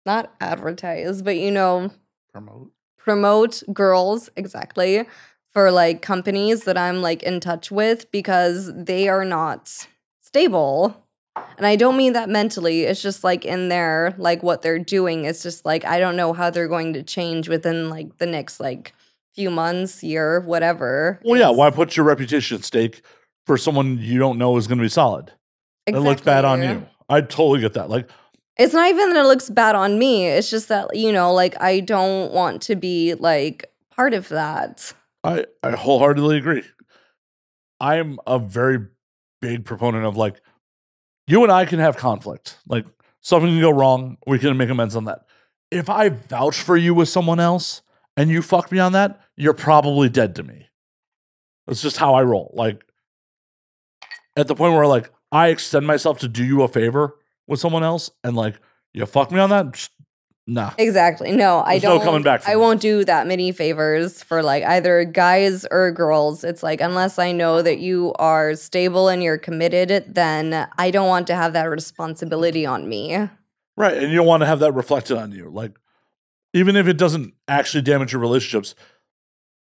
Not advertise, but, you know. Promote. Promote girls, exactly, for, like, companies that I'm, like, in touch with, because they are not stable. And I don't mean that mentally. It's just, like, in their, like, what they're doing. It's just, like, I don't know how they're going to change within, like, the next, like, few months, year, whatever. Well, yeah, why put your reputation at stake for someone you don't know is going to be solid? Exactly. It looks bad on you. I totally get that. Like, it's not even that it looks bad on me. It's just that, you know, like, I don't want to be, like, part of that. I, I wholeheartedly agree. I'm a very big proponent of, like, you and I can have conflict. Like, something can go wrong. We can make amends on that. If I vouch for you with someone else and you fuck me on that, you're probably dead to me. That's just how I roll. Like, at the point where, like, I extend myself to do you a favor with someone else, and, like, you fuck me on that? Nah. Exactly. No, I don't. There's no coming back from I won't do that many favors for, like, either guys or girls. It's like, unless I know that you are stable and you're committed, then I don't want to have that responsibility on me. Right, and you don't want to have that reflected on you. Like, even if it doesn't actually damage your relationships.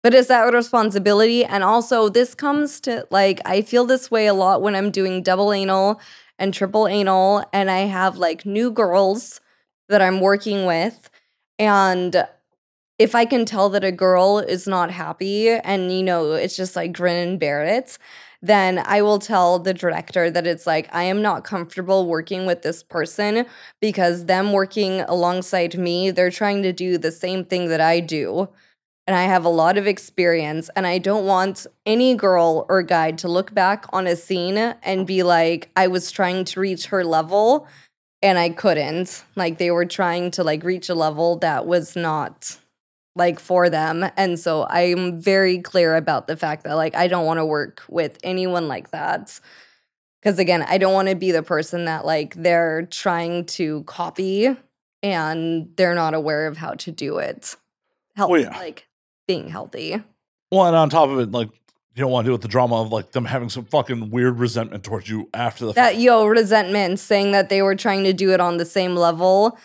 But it's that responsibility, and also this comes to, like, I feel this way a lot when I'm doing double anal and triple anal, and I have, like, new girls that I'm working with, and if I can tell that a girl is not happy and, you know, it's just, like, grin and bear it, then I will tell the director that it's like, I am not comfortable working with this person because them working alongside me, they're trying to do the same thing that I do. And I have a lot of experience, and I don't want any girl or guy to look back on a scene and be like, I was trying to reach her level and I couldn't. Like, they were trying to, like, reach a level that was not, like, for them. And so I'm very clear about the fact that, like, I don't want to work with anyone like that. Because, again, I don't want to be the person that, like, they're trying to copy and they're not aware of how to do it. Help, oh, yeah. Like, being healthy. Well, and on top of it, like, you don't want to deal with the drama of, like, them having some fucking weird resentment towards you after the fact. That, yo, resentment, saying that they were trying to do it on the same level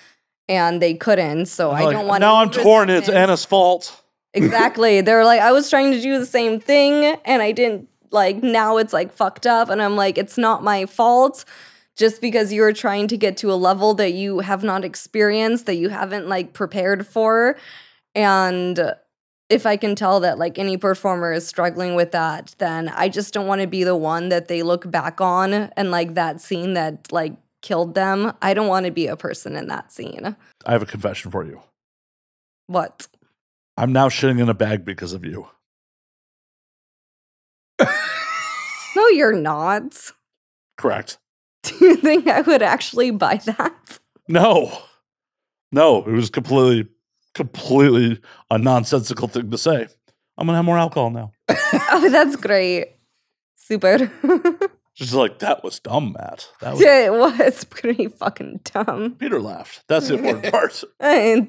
and they couldn't, so I, like, don't want to... Now I'm torn, it's Anna's fault. Exactly. They're like, I was trying to do the same thing and I didn't, like now it's like fucked up. And I'm like, it's not my fault. Just because you're trying to get to a level that you have not experienced, that you haven't like prepared for. And if I can tell that like any performer is struggling with that, then I just don't want to be the one that they look back on and like that scene that like killed them. I don't want to be a person in that scene. I have a confession for you. What? I'm now shitting in a bag because of you. No, you're not. Correct. Do you think I would actually buy that? No. No, it was completely, completely a nonsensical thing to say. I'm going to have more alcohol now. Oh, that's great. Super. She's like, that was dumb, Matt. That was yeah, it was pretty fucking dumb. Peter laughed. That's the important part. I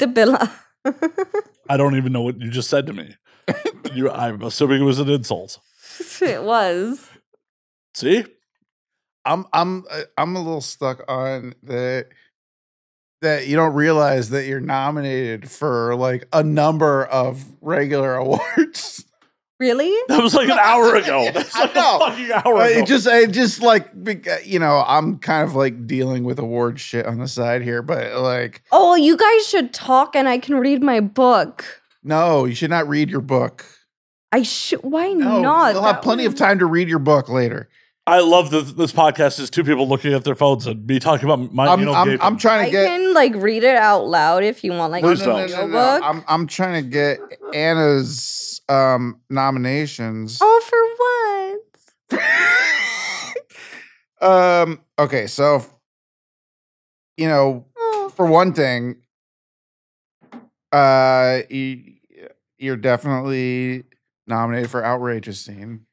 don't even know what you just said to me. You, I'm assuming it was an insult. It was. See? I'm I'm I'm a little stuck on that that you don't realize that you're nominated for like a number of regular awards. Really? That was like an hour ago. That's like I know. a fucking hour ago. It just I just like you know, I'm kind of like dealing with award shit on the side here, but like oh, you guys should talk and I can read my book. No, you should not read your book. I should why no, not? You'll have plenty of time to read your book later. I love that this podcast is two people looking at their phones and me talking about my I'm, you know, I'm, I'm trying to get. I can like read it out loud if you want, like no, no, no, no, no. I'm I'm trying to get Anna's um, nominations. Oh, for what? um. Okay, so you know, oh. for one thing, uh, you, you're definitely nominated for outrageous scene.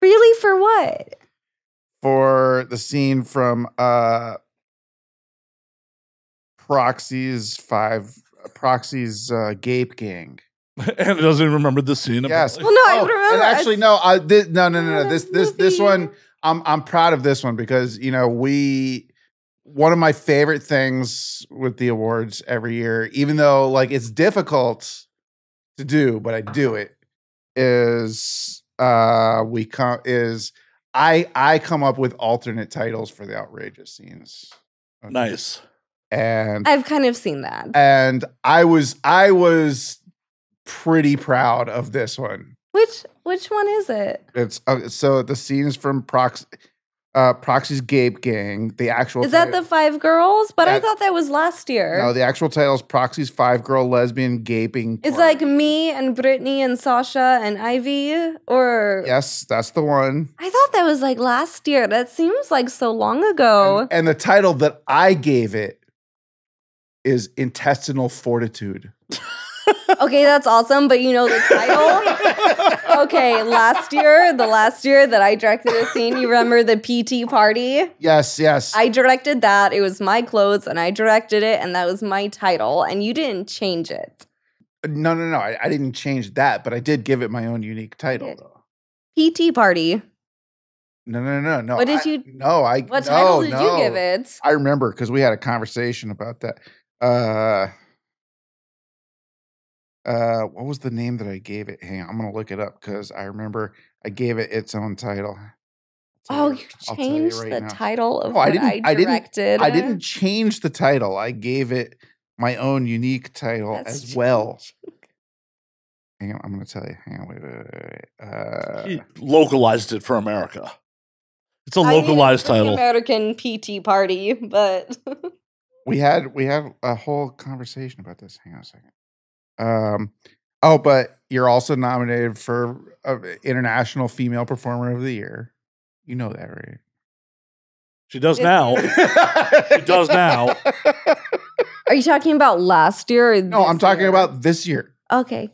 Really, for what? For the scene from uh, Proxy's five, Proxy's uh, Gape Gang, and it doesn't even remember the scene. Yes, well, no, oh, I remember. Actually, no, I this, no, no, no, no. This, this, this one, I'm, I'm proud of this one because you know we. One of my favorite things with the awards every year, even though like it's difficult to do, but I do it. Is uh, we come is. I, I come up with alternate titles for the outrageous scenes. Okay. Nice. And I've kind of seen that. And I was I was pretty proud of this one. Which which one is it? It's uh, so the scene is from Prox uh, Proxy's Gape Gang. The actual Is that title, the five girls? But that, I thought that was last year. No, the actual title is Proxy's Five Girl Lesbian Gaping Party. It's like me and Brittany and Sasha and Ivy or Yes, that's the one. I thought that was like last year. That seems like so long ago. And, and the title that I gave it is Intestinal Fortitude. Okay, that's awesome, but you know the title? Okay, last year, the last year that I directed a scene, you remember the P T party? Yes, yes. I directed that. It was my clothes, and I directed it, and that was my title, and you didn't change it. No, no, no. I, I didn't change that, but I did give it my own unique title, though. P T party. No, no, no, no. What did I, you? No, I. What no, title did no. you give it? I remember, because we had a conversation about that. Uh... Uh, what was the name that I gave it? Hang on, I'm going to look it up because I remember I gave it its own title. Oh, you changed the title of what I directed. I didn't change the title. I gave it my own unique title as well. Hang on, I'm going to tell you. Hang on, wait, wait, wait. Uh, he localized it for America. It's a localized title. American P T party, but we had we had a whole conversation about this. Hang on a second. Um, oh, but you're also nominated for uh, International Female Performer of the Year. You know that, right? She does now. She does now. Are you talking about last year? Or no, I'm talking year? about this year. Okay.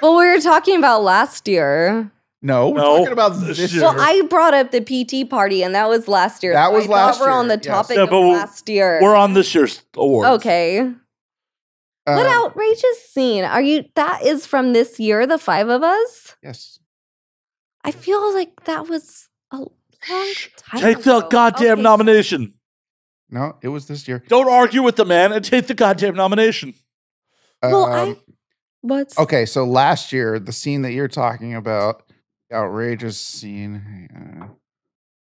Well, we were talking about last year. No, we're no. talking about this year. Well, I brought up the P T party, and that was last year. That was I last year. We're on the topic yes. yeah, of we're, last year. We're on this year's award. Okay. Um, what outrageous scene are you? That is from this year. The five of us. Yes. I feel like that was a long time. Take ago. the goddamn okay. nomination. No, it was this year. Don't argue with the man and take the goddamn nomination. Well, um, I. What's okay? So last year, the scene that you're talking about, outrageous scene. Yeah.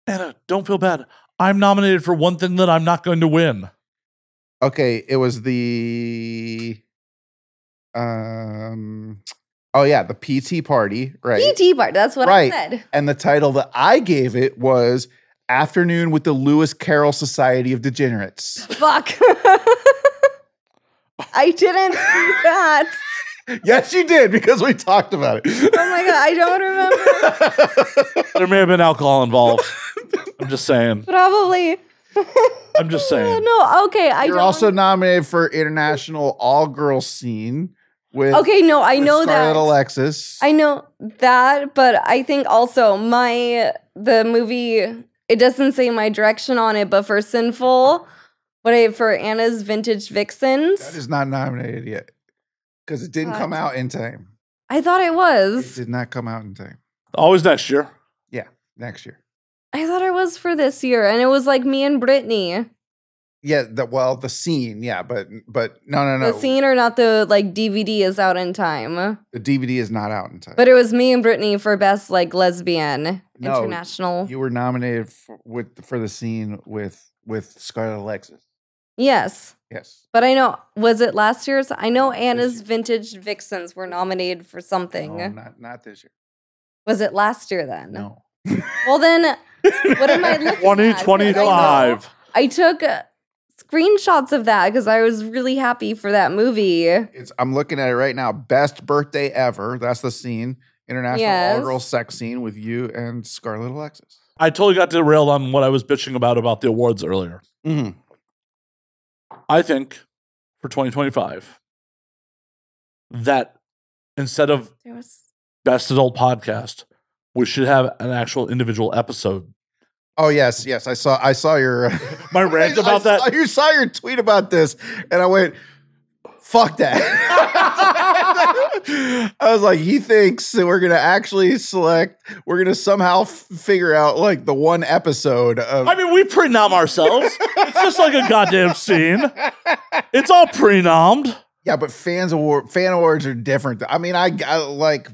Anna, don't feel bad. I'm nominated for one thing that I'm not going to win. Okay, it was the um. Oh yeah, the P T party, right? P T party. That's what right. I said. And the title that I gave it was "Afternoon with the Lewis Carroll Society of Degenerates." Fuck. I didn't see that. Yes, you did, because we talked about it. Oh my God, I don't remember. There may have been alcohol involved. I'm just saying. Probably. I'm just saying. No, okay. I You're don't. also nominated for International All-Girl Scene with Okay, no, I know Scarlett that. Scarlett Alexis. I know that, but I think also my, the movie, it doesn't say my direction on it, but for Sinful, what I, for Anna's Vintage Vixens. That is not nominated yet. Because it didn't God. come out in time. I thought it was. It did not come out in time. Always next year. Yeah, next year. I thought it was for this year, and it was like me and Brittany. Yeah, the, well, the scene, yeah, but but no, no, no. The scene or not the like D V D is out in time. The D V D is not out in time. But it was me and Brittany for best like lesbian no, international. You were nominated for, with for the scene with with Scarlett Alexis. Yes. Yes. But I know, was it last year's? I know Anna's Vintage Vixens were nominated for something. No, not, not this year. Was it last year then? No. Well then, what am I looking twenty twenty-five. At? I, I took uh, screenshots of that because I was really happy for that movie. It's, I'm looking at it right now. Best Birthday Ever. That's the scene. International yes. all-girl sex scene with you and Scarlett Alexis. I totally got derailed on what I was bitching about about the awards earlier. Mm-hmm. I think for twenty twenty-five that instead of Best Adult Podcast, we should have an actual individual episode. Oh yes, yes. I saw I saw your my rant I, about I that. Saw, you saw your tweet about this and I went, fuck that. I was like, he thinks that we're going to actually select, we're going to somehow f figure out like the one episode of. I mean, we prenom ourselves. It's just like a goddamn scene. It's all prenommed. Yeah, but fans award, fan awards are different. I mean, I, I like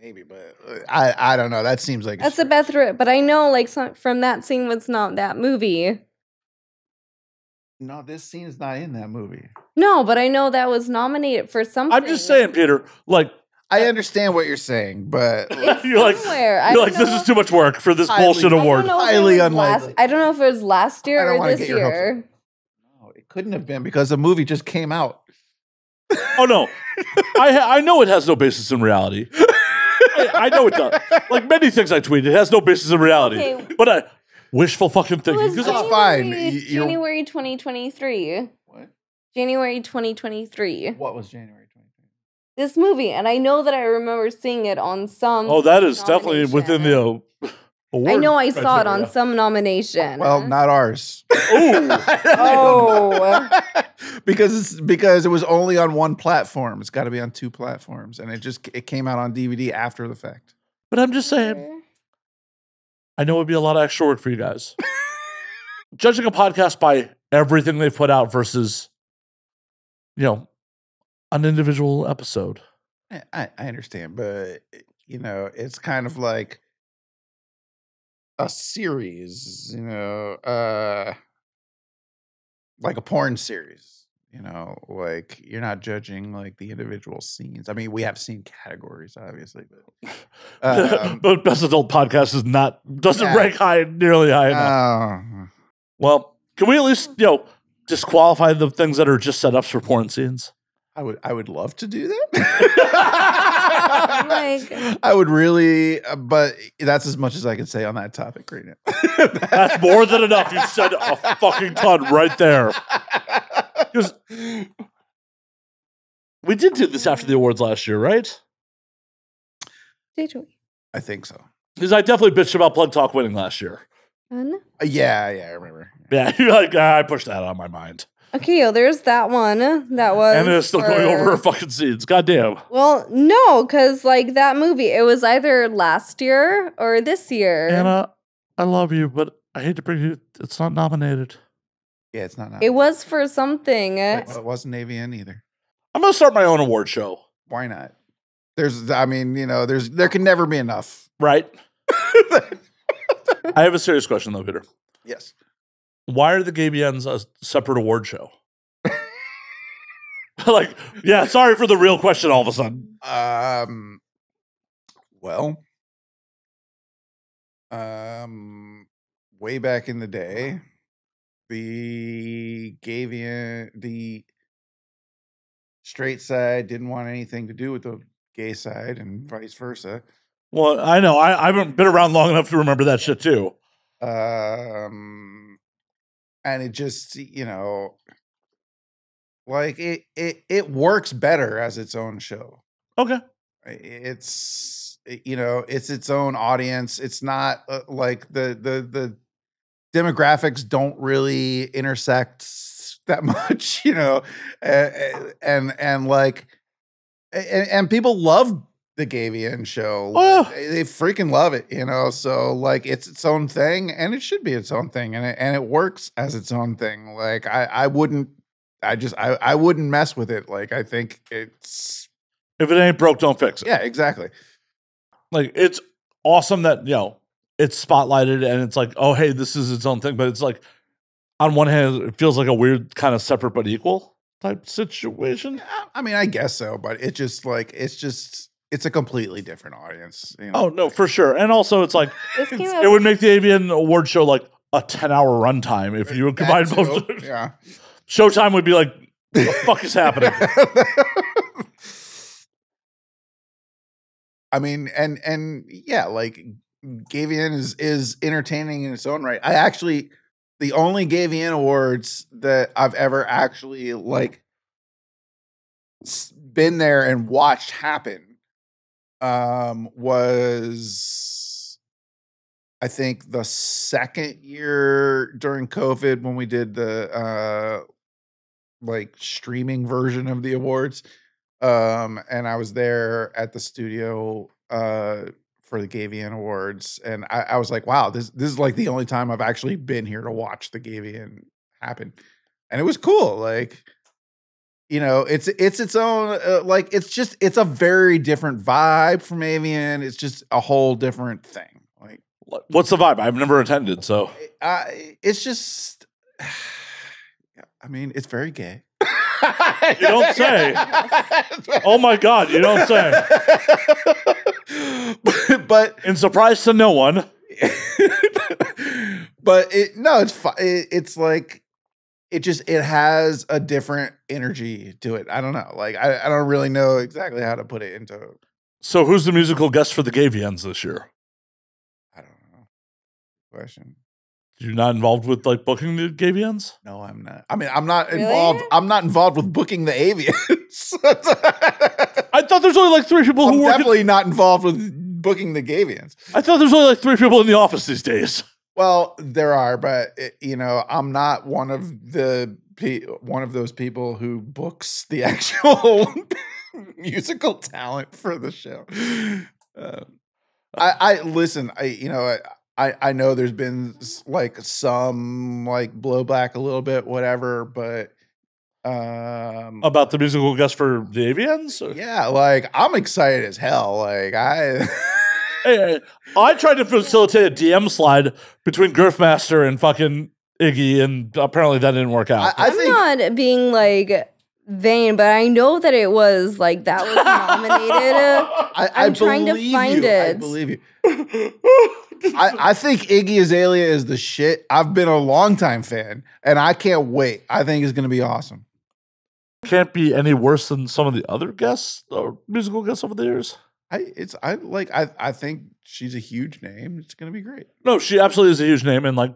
maybe, but I, I don't know. That seems like. That's a best route, but I know like some, from that scene, it's not that movie. No, this scene is not in that movie. No, but I know that was nominated for something. I'm just saying, Peter, like... I understand what you're saying, but... you're like, you're like this is too much work for this highly, bullshit award. Highly unlikely. Last, I don't know if it was last year or this year. No, it couldn't have been because the movie just came out. Oh, no. I, I know it has no basis in reality. I, I know it does. Like many things I tweeted, it has no basis in reality. Okay. But I... Wishful fucking thinking. Because it's fine. January twenty twenty-three. What? January twenty twenty-three. What was January twenty twenty-three? This movie. And I know that I remember seeing it on some. Oh, that is definitely within the uh, award. I know I criteria. saw it on some nomination. Well, not ours. Oh. because it's, because it was only on one platform. It's got to be on two platforms. And it just it came out on D V D after the fact. But I'm just saying. I know it would be a lot of extra work for you guys. Judging a podcast by everything they've put out versus, you know, an individual episode. I, I understand, but, you know, it's kind of like a series, you know, uh, like a porn series, you know, like you're not judging like the individual scenes. I mean, we have seen categories, obviously, but. Um, but Best Adult Podcast is not doesn't yeah. rank high nearly high enough. Oh. Well, can we at least you know disqualify the things that are just setups for porn scenes? I would I would love to do that. Like, I would really, uh, but that's as much as I can say on that topic right now. That's more than enough. You said a fucking ton right there. Because we did do this after the awards last year, right? Did we? I think so. Because I definitely bitched about Plug Talk winning last year. Um, yeah, yeah, I remember. Yeah, you're like, ah, I pushed that out of my mind. Okay, well, there's that one. That was. And it's still for... going over her fucking scenes. Goddamn. Well, no, because like that movie, it was either last year or this year. Anna, I love you, but I hate to bring you, it's not nominated. Yeah, it's not. Nominated. It was for something. Well, it wasn't A V N either. I'm going to start my own award show. why not? There's, I mean, you know, there's, there can never be enough. Right. I have a serious question though, Peter. Yes. Why are the Gabions a separate award show? Like, yeah, sorry for the real question all of a sudden. Um, well, um, way back in the day, the Gavian, the straight side didn't want anything to do with the gay side and vice versa. Well, I know. I, I haven't been around long enough to remember that shit too. Um, and it just, you know, like it, it, it works better as its own show. Okay. It's, you know, it's its own audience. It's not uh, like the, the, the demographics don't really intersect that much, you know, and, and, and like, and, and people love the Gavian show. Oh. Like, they freaking love it, you know? So like it's its own thing and it should be its own thing. And it, and it works as its own thing. Like I, I wouldn't, I just, I, I wouldn't mess with it. Like, I think it's. If it ain't broke, don't fix it. Yeah, exactly. Like, it's awesome that, you know, it's spotlighted and it's like, oh, hey, this is its own thing. But it's like, on one hand, it feels like a weird kind of separate but equal type situation. I mean, I guess so. But it just like, it's just, it's a completely different audience. You know? Oh, no, for sure. And also it's like, it's, it would make the A V N award show like a ten hour runtime if you would combine both. Yeah. Showtime would be like, what the fuck is happening? I mean, and and yeah, like Gavian is is entertaining in its own right. I actually, the only Gavian awards that I've ever actually like been there and watched happen um, was, I think, the second year during COVID when we did the uh, like streaming version of the awards. Um, and I was there at the studio, uh, for the Gavian awards. And I, I was like, wow, this, this is like the only time I've actually been here to watch the Gavian happen. And it was cool. Like, you know, it's, it's its own, uh, like, it's just, it's a very different vibe from Avian. It's just a whole different thing. Like, what's the vibe? I've never attended. So, uh, it's just, I mean, it's very gay. You don't say. Oh my God, you don't say. But, but in surprise to no one. But it, no, it's fun. It, it's like it just it has a different energy to it. I don't know. Like I, I don't really know exactly how to put it into it. So who's the musical guest for the Gavians this year? I don't know. Good question. You're not involved with like booking the Gavians? No, I'm not. I mean, I'm not really? involved. I'm not involved with booking the Avians. I thought there's only like three people I'm who were definitely not involved with booking the Gavians. I thought there's only like three people in the office these days. Well, there are, but it, you know, I'm not one of the pe one of those people who books the actual musical talent for the show. Uh, I, I listen. I you know. I, I, I know there's been like some like blowback a little bit, whatever, but um, about the musical guest for the Avians? Or? Yeah, like I'm excited as hell. Like I, hey, I tried to facilitate a D M slide between Griffmaster and fucking Iggy, and apparently that didn't work out. I, I I'm think not being like vain, but I know that it was like that was nominated. I, I'm I trying to find you. it. I believe you. I, I think Iggy Azalea is the shit. I've been a longtime fan, and I can't wait. I think it's going to be awesome. Can't be any worse than some of the other guests or musical guests over the years. I it's I like I I think she's a huge name. It's going to be great. No, she absolutely is a huge name, and like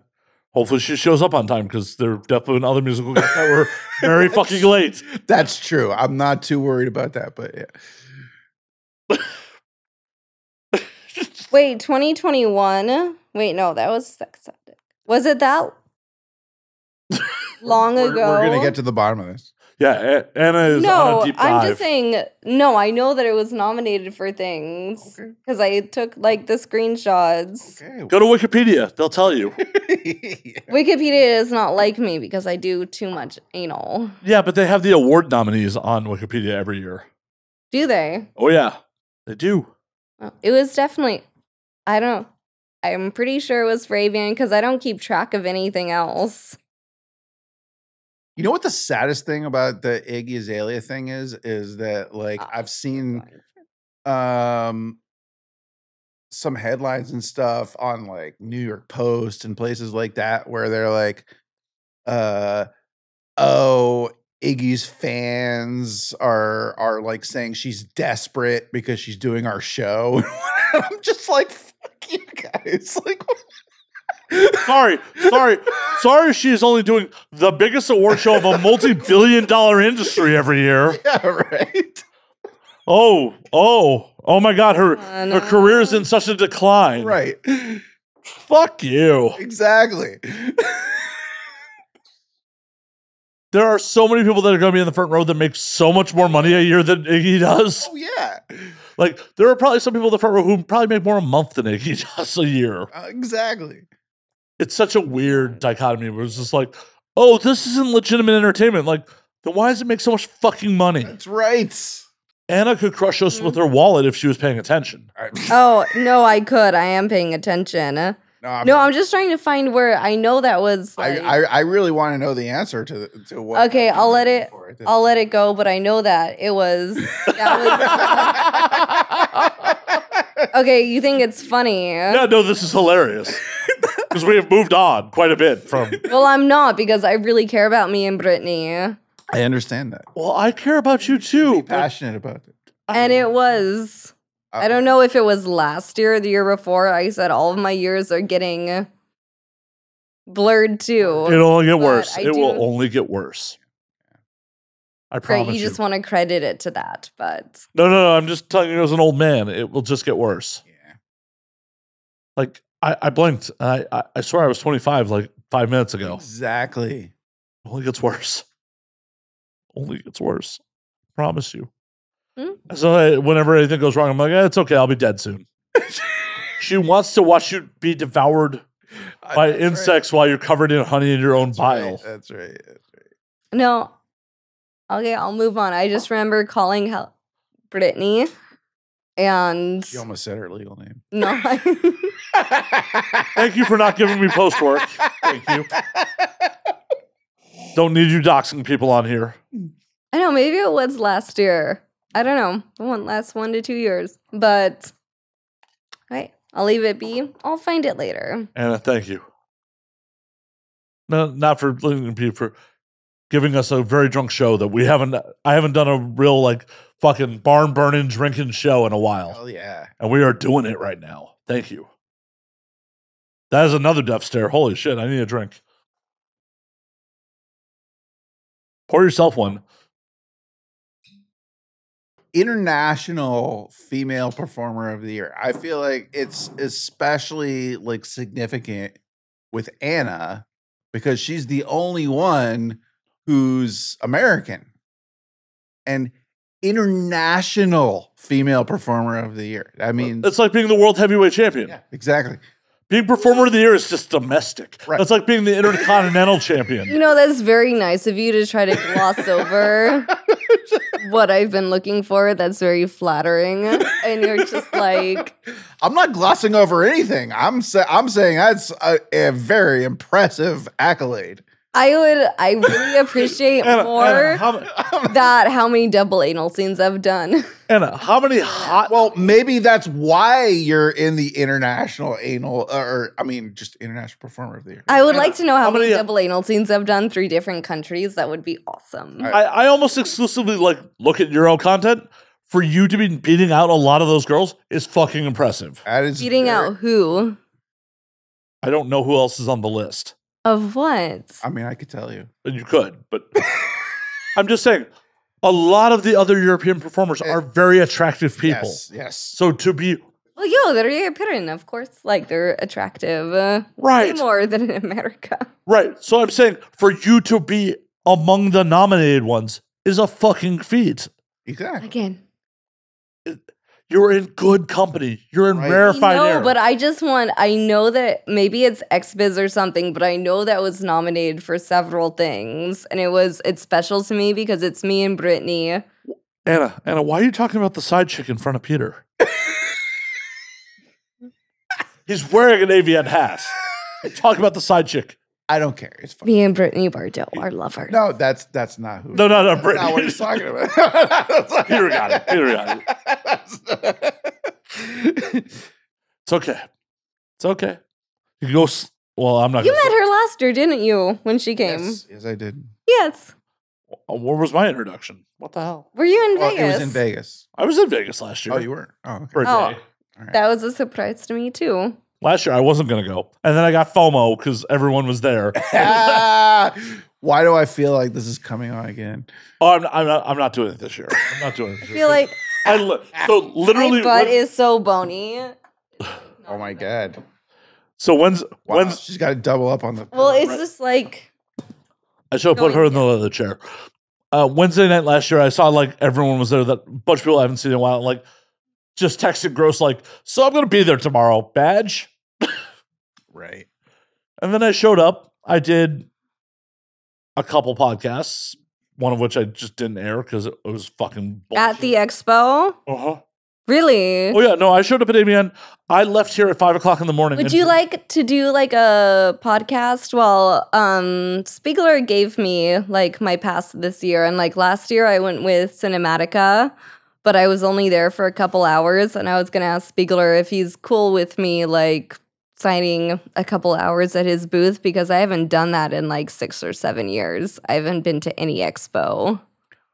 hopefully she shows up on time because there have definitely been other musical guests that were very fucking late. That's true. I'm not too worried about that, but yeah. Wait, twenty twenty-one? Wait, no, that was Sexceptic. Was it that long we're, ago? We're going to get to the bottom of this. Yeah, Anna is no, on a deep dive. No, I'm just saying, no, I know that it was nominated for things because okay. I took, like, the screenshots. Okay. Go to Wikipedia. They'll tell you. Yeah. Wikipedia is not like me because I do too much anal. Yeah, but they have the award nominees on Wikipedia every year. Do they? Oh, yeah. They do. Well, it was definitely, I don't, I'm pretty sure it was for A V N because I don't keep track of anything else. You know what the saddest thing about the Iggy Azalea thing is? Is that, like, oh, I've seen um, some headlines and stuff on, like, New York Post and places like that where they're like, uh, oh, Iggy's fans are, are like, saying she's desperate because she's doing our show. I'm just like, fuck you guys. Like, what? Sorry. Sorry. Sorry she's only doing the biggest award show of a multi-billion dollar industry every year. Yeah, right? Oh, oh. Oh, my God. Her, oh, no. her career is in such a decline. Right. Fuck you. Exactly. There are so many people that are going to be in the front row that make so much more money a year than Iggy does. Oh, yeah. Like, there are probably some people in the front row who probably make more a month than Iggy does a year. Uh, exactly. It's such a weird dichotomy where it's just like, oh, this isn't legitimate entertainment. Like, then why does it make so much fucking money? That's right. Anna could crush us mm-hmm. with her wallet if she was paying attention. Oh, no, I could. I am paying attention. No, I'm, no, I'm just trying to find where I know that was. Like, I, I I really want to know the answer to the, to what. Okay, I'll let it. I'll let it go. But I know that it was. That was uh, okay, you think it's funny? Yeah, no, this is hilarious because we have moved on quite a bit from. Well, I'm not because I really care about me and Brittany. I understand that. Well, I care about you too. Be passionate about it. And it was. I don't know if it was last year or the year before. I said all of my years are getting blurred too. It'll only get worse. It will only get worse. I promise you. You just want to credit it to that, but no, no, no. I'm just telling you, as an old man, it will just get worse. Yeah. Like I, I blinked. And I, I swear I was twenty-five like five minutes ago. Exactly. It only gets worse. Only gets worse. I promise you. Mm-hmm. So I, whenever anything goes wrong, I'm like, eh, it's okay. I'll be dead soon. She wants to watch you be devoured uh, by insects right. while you're covered in honey in your that's own bile. Right. That's right. That's right. No. Okay, I'll move on. I just remember calling Hel Brittany and... You almost said her legal name. No. I Thank you for not giving me post work. Thank you. Don't need you doxing people on here. I know. Maybe it was last year. I don't know. The one last one to two years. But, all right, I'll leave it be. I'll find it later. Anna, thank you. No, not for leaving me, for giving us a very drunk show that we haven't, I haven't done a real, like, fucking barn burning, drinking show in a while. Oh, yeah. And we are doing it right now. Thank you. That is another death stare. Holy shit, I need a drink. Pour yourself one. International Female Performer of the Year. I feel like it's especially like significant with Anna because she's the only one who's American. And International Female Performer of the Year. I mean, it's like being the world heavyweight champion. Yeah, exactly. Being Performer of the Year is just domestic. Right. That's like being the Intercontinental Champion. You know, that's very nice of you to try to gloss over what I've been looking for. That's very flattering. And you're just like... I'm not glossing over anything. I'm, sa I'm saying that's a, a very impressive accolade. I would... I really appreciate Anna, more Anna, how that how many double anal scenes I've done. Anna, how many hot... Well, maybe that's why you're in the International Anal... Or, I mean, just International Performer of the Year. I would Anna, like to know how, how many, many double anal scenes I've done through different countries. That would be awesome. I, I almost exclusively, like, look at Euro content. For you to be beating out a lot of those girls is fucking impressive. That is beating very, out who? I don't know who else is on the list. Of what? I mean, I could tell you. You could, but I'm just saying, a lot of the other European performers it, are very attractive people. Yes, yes. So to be... Well, yo, they're European, of course. Like, they're attractive. Uh, right. Way more than in America. Right. So I'm saying, for you to be among the nominated ones is a fucking feat. Exactly. Again. It, You're in good company. You're in right. rarefied air. No, but I just want, I know that maybe it's X biz or something, but I know that was nominated for several things. And it was, it's special to me because it's me and Brittany Anna, Anna, why are you talking about the side chick in front of Peter? He's wearing an A V N hat. Talk about the side chick. I don't care. It's fine. Me and Brittany Bardot are lovers. No, that's that's not who. No, no, no, Brittany. That's not what he's talking about. Peter got it. Peter got it. It's okay. It's okay. You can go. Well, I'm not. You met her last year, didn't you? When she came. Yes, yes I did. Yes. Where was my introduction? What the hell? Were you in Vegas? Oh, it was in Vegas. I was in Vegas last year. Oh, you were? Oh, okay. For a oh, day. All right. That was a surprise to me, too. Last year, I wasn't going to go. And then I got FOMO because everyone was there. Why do I feel like this is coming on again? Oh, I'm not, I'm not, I'm not doing it this year. I'm not doing it this year. I feel like I li so literally, my butt is so bony. Oh, my God. So when's... Wow, when's she's got to double up on the... Well, it's right. just like... I should have put her in the leather chair. Uh, Wednesday night last year, I saw like everyone was there. That a bunch of people I haven't seen in a while. Like, just texted Gross like, "So I'm gonna be there tomorrow, badge." Right. And then I showed up. I did a couple podcasts, one of which I just didn't air because it was fucking bullshit. At the expo. Uh huh. Really? Oh yeah. No, I showed up at A V N. I left here at five o'clock in the morning. Would you like to do like a podcast? Well, um, Spiegler gave me like my pass this year, and like last year I went with Cinetica, but I was only there for a couple hours, and I was gonna ask Spiegler if he's cool with me like signing a couple hours at his booth because I haven't done that in like six or seven years. I haven't been to any expo.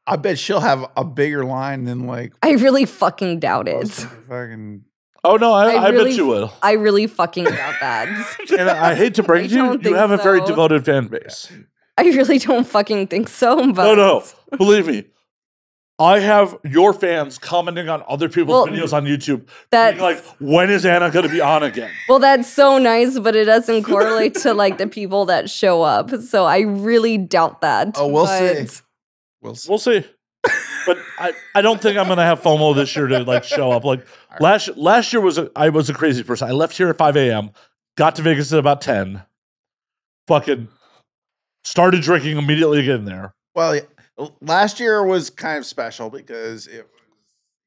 I bet she'll have a bigger line than like. I really fucking doubt it. Fucking. Oh no, I, I, I really, bet you will. I really fucking doubt that. And I hate to break you, you have so. a very devoted fan base. I really don't fucking think so. But no, no, believe me, I have your fans commenting on other people's well, videos on YouTube. That's like, when is Anna going to be on again? Well, that's so nice, but it doesn't correlate to like the people that show up. So I really doubt that. Oh, we'll but, see. We'll see. We'll see. But I, I don't think I'm going to have FOMO this year to like show up. Like right. last last year was a, I was a crazy person. I left here at five A M, got to Vegas at about ten. Fucking started drinking immediately again there. Well, last year was kind of special because it was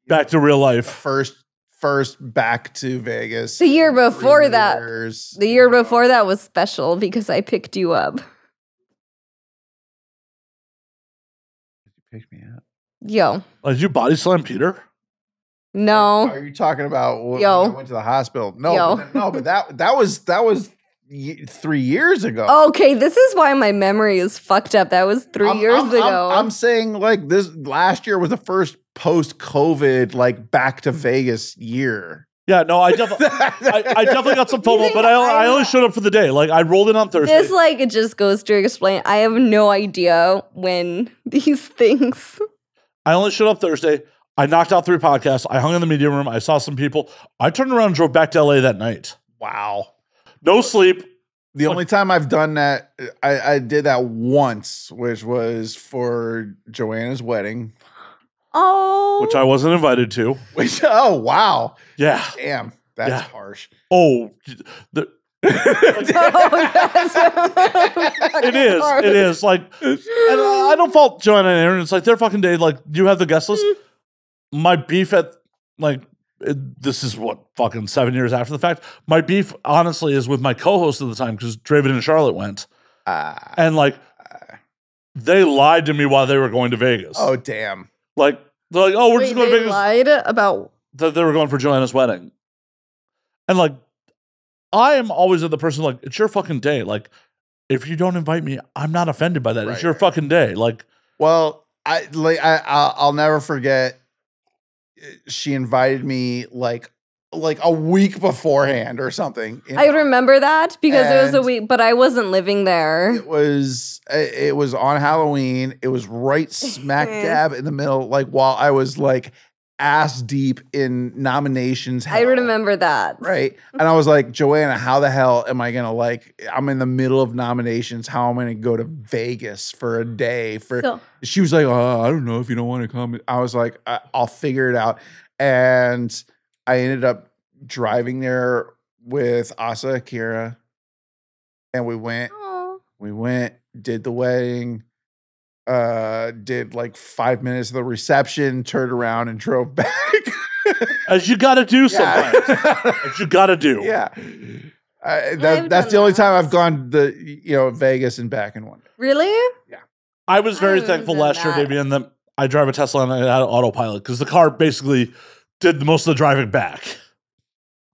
back know, to real life. First first back to Vegas. The year before that. Years, the year before know. that was special because I picked you up. Pick me up. Yo. Oh, did you body slam Peter? No. Are you talking about when Yo. I went to the hospital? No. Yo. But, no, but that that was that was three years ago. Okay, this is why my memory is fucked up. That was three I'm, years I'm, ago. I'm, I'm saying like this last year was the first post-COVID like back to Vegas year. Yeah, no, I definitely, I, I definitely got some FOMO, but I, I only showed up for the day. Like, I rolled in on Thursday. This, like, it just goes to explain. I have no idea when these things. I only showed up Thursday. I knocked out three podcasts. I hung in the media room. I saw some people. I turned around and drove back to L A that night. Wow. No sleep. The only time I've done that, I, I did that once, which was for Joanna's wedding. Oh, which I wasn't invited to. Which, oh, wow. Yeah. Damn, that's yeah. harsh. Oh, the, it is. Harsh. It is. Like, and I don't fault Joanna and Aaron. It's like their fucking day. Like, you have the guest list. Mm. My beef at, like, it, this is what fucking seven years after the fact. My beef, honestly, is with my co-host at the time because Draven and Charlotte went. Uh, and, like, uh, they lied to me while they were going to Vegas. Oh, damn. Like, they're like, oh, we're Wait, just going to Vegas. They lied about... That they were going for Joanna's wedding. And, like, I am always the person, like, it's your fucking day. Like, if you don't invite me, I'm not offended by that. Right, it's your right. fucking day. Like... Well, I, like, I, I, I'll never forget she invited me, like, like a week beforehand or something. You know? I remember that because and it was a week, but I wasn't living there. It was, it was on Halloween. It was right smack dab in the middle. Like while I was like ass deep in nominations. Hell, I remember that. Right. And I was like, Joanna, how the hell am I going to like, I'm in the middle of nominations. How am I going to go to Vegas for a day for, so she was like, oh, I don't know if you don't want to come. I was like, I I'll figure it out. And I ended up driving there with Asa Akira, and we went, Aww. we went, did the wedding, uh, did like five minutes of the reception, turned around and drove back. As you got to do yeah. sometimes. As you got to do. Yeah. I, that, I that's the only time I've gone the you know Vegas and back in one day. Really? Yeah. I was very I thankful last that. year, Damien, that I drive a Tesla and I had an autopilot because the car basically did most of the driving back.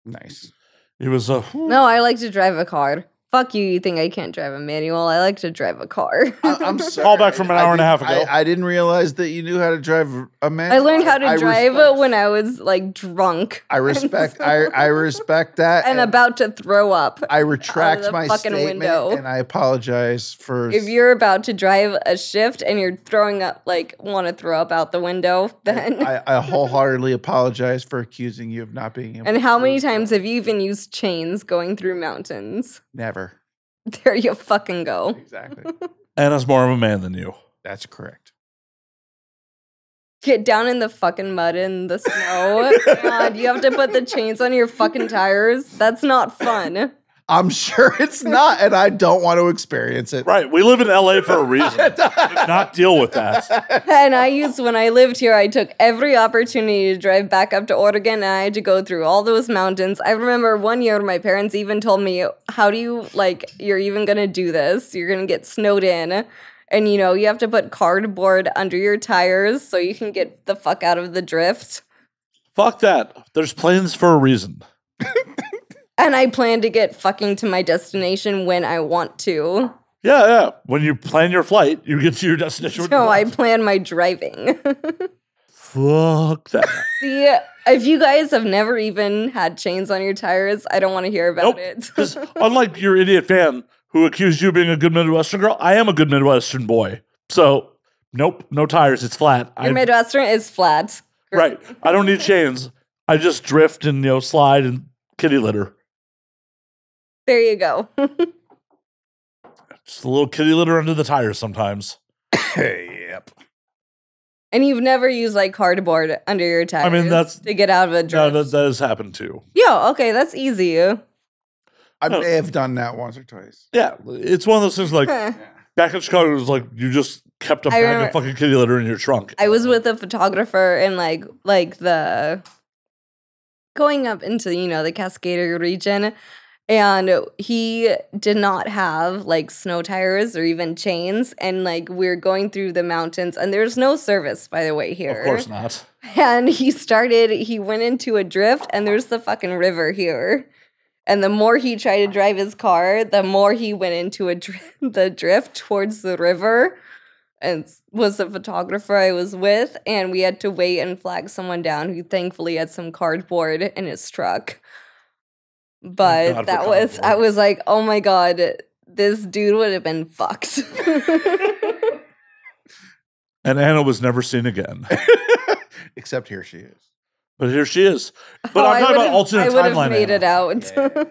Nice. It was a. No, I like to drive a car. Fuck you. You think I can't drive a manual? I like to drive a car. I, I'm sorry. All back from an hour and a half ago. I, I didn't realize that you knew how to drive a manual. I learned how to I, drive I respect, when I was like drunk. I respect. So I, I respect that. And, and about to throw up. I retract out of the my fucking statement window. And I apologize for. If you're about to drive a shift and you're throwing up, like want to throw up out the window, then I, I wholeheartedly apologize for accusing you of not being able. And to how many times have you even used chains going through mountains? Never. There you fucking go. Exactly. Anna's more of a man than you. That's correct. Get down in the fucking mud and the snow. God, you have to put the chains on your fucking tires. That's not fun. I'm sure it's not, and I don't want to experience it. Right. We live in L A for a reason. Not deal with that. And I used, when I lived here, I took every opportunity to drive back up to Oregon, and I had to go through all those mountains. I remember one year my parents even told me, how do you, like, you're even going to do this? You're going to get snowed in. And, you know, you have to put cardboard under your tires so you can get the fuck out of the drift. Fuck that. There's planes for a reason. And I plan to get fucking to my destination when I want to. Yeah, yeah. When you plan your flight, you get to your destination. No, I plan my driving. Fuck that. See, if you guys have never even had chains on your tires, I don't want to hear about nope. it. Unlike your idiot fan who accused you of being a good Midwestern girl, I am a good Midwestern boy. So, nope, no tires. It's flat. Your I, Midwestern is flat. Right. I don't need chains. I just drift and, you know, slide and kitty litter. There you go. Just a little kitty litter under the tires sometimes. Yep. And you've never used like cardboard under your tires. I mean, that's to get out of a drift. No, that, that has happened too. Yeah, okay, that's easy. I no. may have done that once or twice. Yeah, it's one of those things like huh. back in Chicago, it was like you just kept a bag of fucking kitty litter in your trunk. I was with a photographer and like like the going up into you know the Cascade region. And he did not have, like, snow tires or even chains. And, like, we're going through the mountains. And there's no service, by the way, here. Of course not. And he started, he went into a drift, and there's the fucking river here. And the more he tried to drive his car, the more he went into a dr the drift towards the river. And was a photographer I was with. And we had to wait and flag someone down who thankfully had some cardboard in his truck. But God, that was, I was like, oh my God, this dude would have been fucked. And Anna was never seen again. Except here she is. But here she is. But oh, I'm talking about alternate timeline. I would have made Anna. it out. Yeah.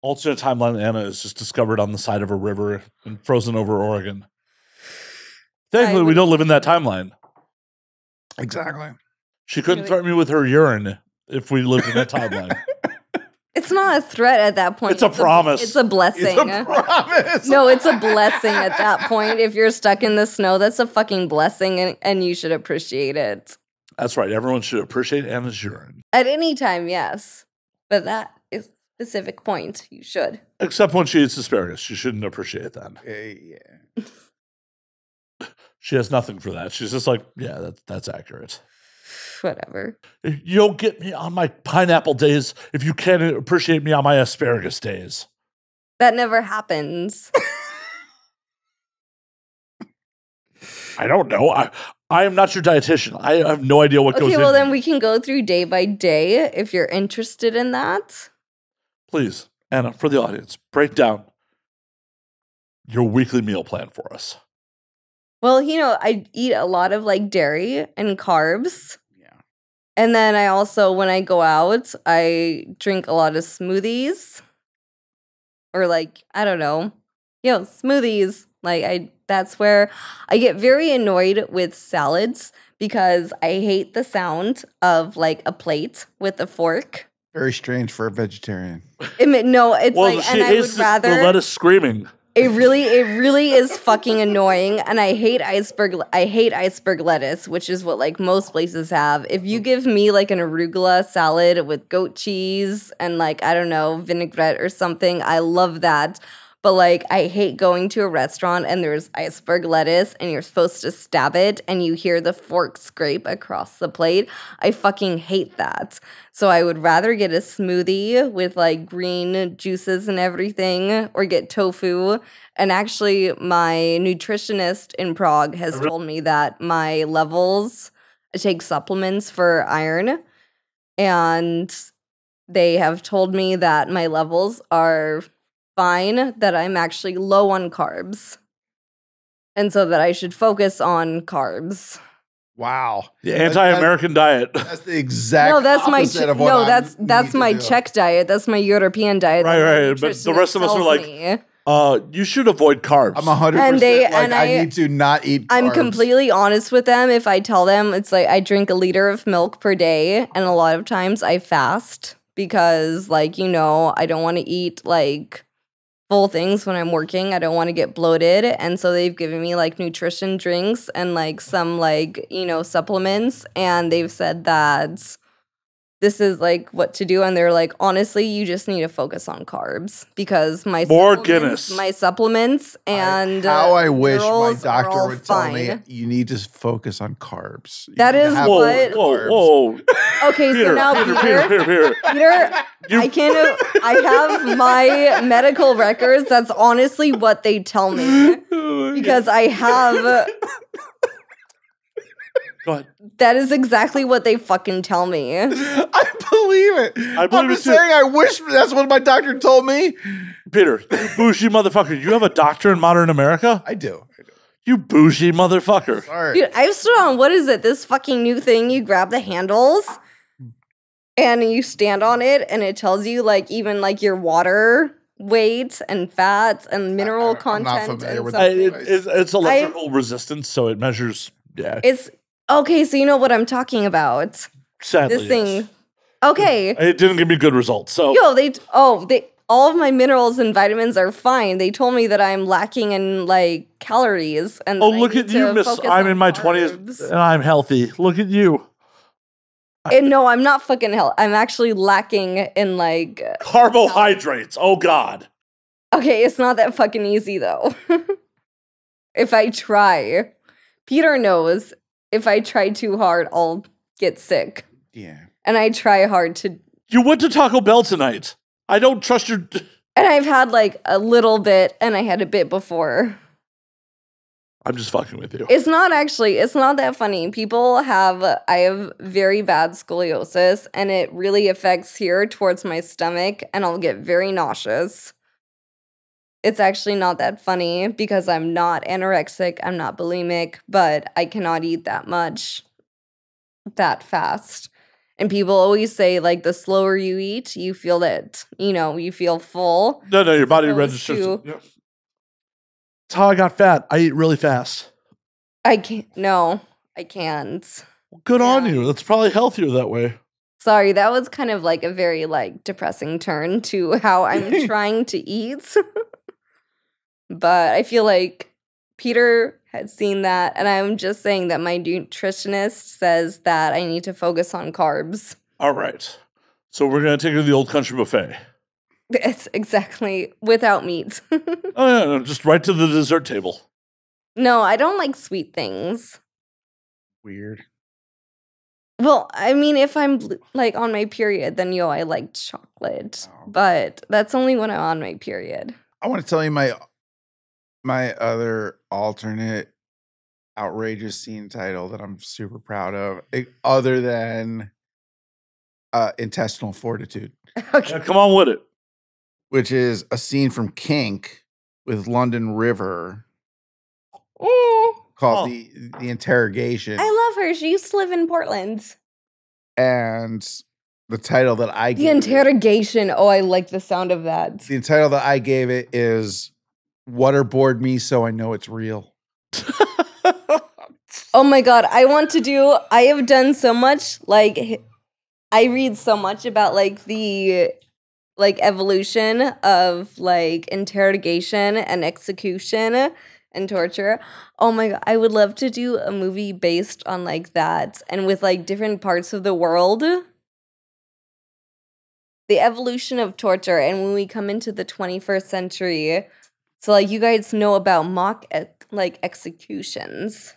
Alternate timeline Anna is just discovered on the side of a river and frozen over Oregon. Thankfully, we don't live in that timeline. Exactly. She couldn't really? threaten me with her urine if we lived in that timeline. It's not a threat at that point. It's a it's promise. A, it's a blessing. It's a promise. No, it's a blessing at that point. If you're stuck in the snow, that's a fucking blessing, and, and you should appreciate it. That's right. Everyone should appreciate Anna's urine. At any time, yes. But that is a specific point. You should. Except when she eats asparagus. You shouldn't appreciate that. Uh, yeah. She has nothing for that. She's just like, yeah, that, that's accurate. Whatever. You don't get me on my pineapple days if you can't appreciate me on my asparagus days. That never happens. I don't know. I I am not your dietitian. I have no idea what okay, goes in. Okay, well then we can go through day by day if you're interested in that. Please, Anna, for the audience, break down your weekly meal plan for us. Well, you know, I eat a lot of like dairy and carbs. And then I also, when I go out, I drink a lot of smoothies or like, I don't know, you know, smoothies. Like I, that's where I get very annoyed with salads because I hate the sound of like a plate with a fork. Very strange for a vegetarian. It, no, it's well, like, and I would rather. The lettuce screaming. It really, it really is fucking annoying, and I hate iceberg. I hate iceberg lettuce, which is what like most places have. If you give me like an arugula salad with goat cheese and like I don't know vinaigrette or something, I love that. But like I hate going to a restaurant and there's iceberg lettuce and you're supposed to stab it and you hear the fork scrape across the plate. I fucking hate that. So I would rather get a smoothie with like green juices and everything or get tofu. And actually my nutritionist in Prague has told me that my levels, I take supplements for iron, and they have told me that my levels are fine, that I'm actually low on carbs, and so that I should focus on carbs. Wow, the anti-American diet. That's the exact no. That's my of what no. That's that's my Czech diet. That's my European diet. Right, right. But the rest of us are like, uh, you should avoid carbs. I'm one hundred percent and they like, and I, I need to not eat carbs. I'm completely honest with them. If I tell them, it's like I drink a liter of milk per day, and a lot of times I fast because, like you know, I don't want to eat like. full things when I'm working. I don't want to get bloated. And so they've given me like nutrition drinks and like some like, you know, supplements. And they've said that this is like what to do. And they're like, honestly, you just need to focus on carbs because my, More Guinness. my supplements and I, how I uh, wish my doctor would tell fine. me you need to focus on carbs. You that is whoa, what. Whoa, whoa. Okay, Peter, so now Peter, Peter, Peter, Peter, Peter. Peter You I can't. I have my medical records. That's honestly what they tell me because I have. Go ahead. That is exactly what they fucking tell me. I believe it. I believe I'm just it saying. I wish that's what my doctor told me. Peter, you bougie motherfucker. You have a doctor in modern America? I do. I do. You bougie motherfucker. Sorry. Dude, I've stood on. What is it? This fucking new thing. You grab the handles. And you stand on it, and it tells you, like, even, like, your water weight and fats and mineral I, I, content. And with I, it, it's, it's electrical I, resistance, so it measures, yeah. It's, okay, so you know what I'm talking about. Sadly, This yes. thing. Okay. It, it didn't give me good results, so. Yo, they, oh, they, all of my minerals and vitamins are fine. They told me that I'm lacking in, like, calories. And oh, look at you, miss, I'm in my carbs. twenties, and I'm healthy. Look at you. And no, I'm not fucking hell. I'm actually lacking in like carbohydrates. Oh God. Okay, it's not that fucking easy though. If I try, Peter knows if I try too hard, I'll get sick. Yeah. And I try hard to. You went to Taco Bell tonight. I don't trust your. And I've had like a little bit, and I had a bit before. I'm just fucking with you. It's not actually, it's not that funny. People have, I have very bad scoliosis, and it really affects here towards my stomach, and I'll get very nauseous. It's actually not that funny because I'm not anorexic, I'm not bulimic, but I cannot eat that much that fast. And people always say, like, the slower you eat, you feel that, you know, you feel full. No, no, your body registers. To, yeah. That's how I got fat. I eat really fast. I can't. No, I can't. Well, good yeah. on you. That's probably healthier that way. Sorry, that was kind of like a very like depressing turn to how I'm trying to eat. But I feel like Peter had seen that. And I'm just saying that my nutritionist says that I need to focus on carbs. All right. So we're going to take her to the old country buffet. It's exactly without meat. Oh, yeah, no, just right to the dessert table. No, I don't like sweet things. Weird. Well, I mean, if I'm like on my period, then yo, I like chocolate, oh. but that's only when I'm on my period. I want to tell you my my other alternate outrageous scene title that I'm super proud of, other than uh, intestinal fortitude. Okay, now, come on with it. Which is a scene from Kink with London River mm. called oh. the, the Interrogation. I love her. She used to live in Portland. And the title that I gave The Interrogation. It, oh, I like the sound of that. The title that I gave it is Waterboard Me So I Know It's Real. Oh, my God. I want to do, I have done so much, like, I read so much about, like, the like evolution of like interrogation and execution and torture. Oh my God, I would love to do a movie based on like that and with like different parts of the world. The evolution of torture and when we come into the twenty-first century. So like you guys know about mock ec like executions.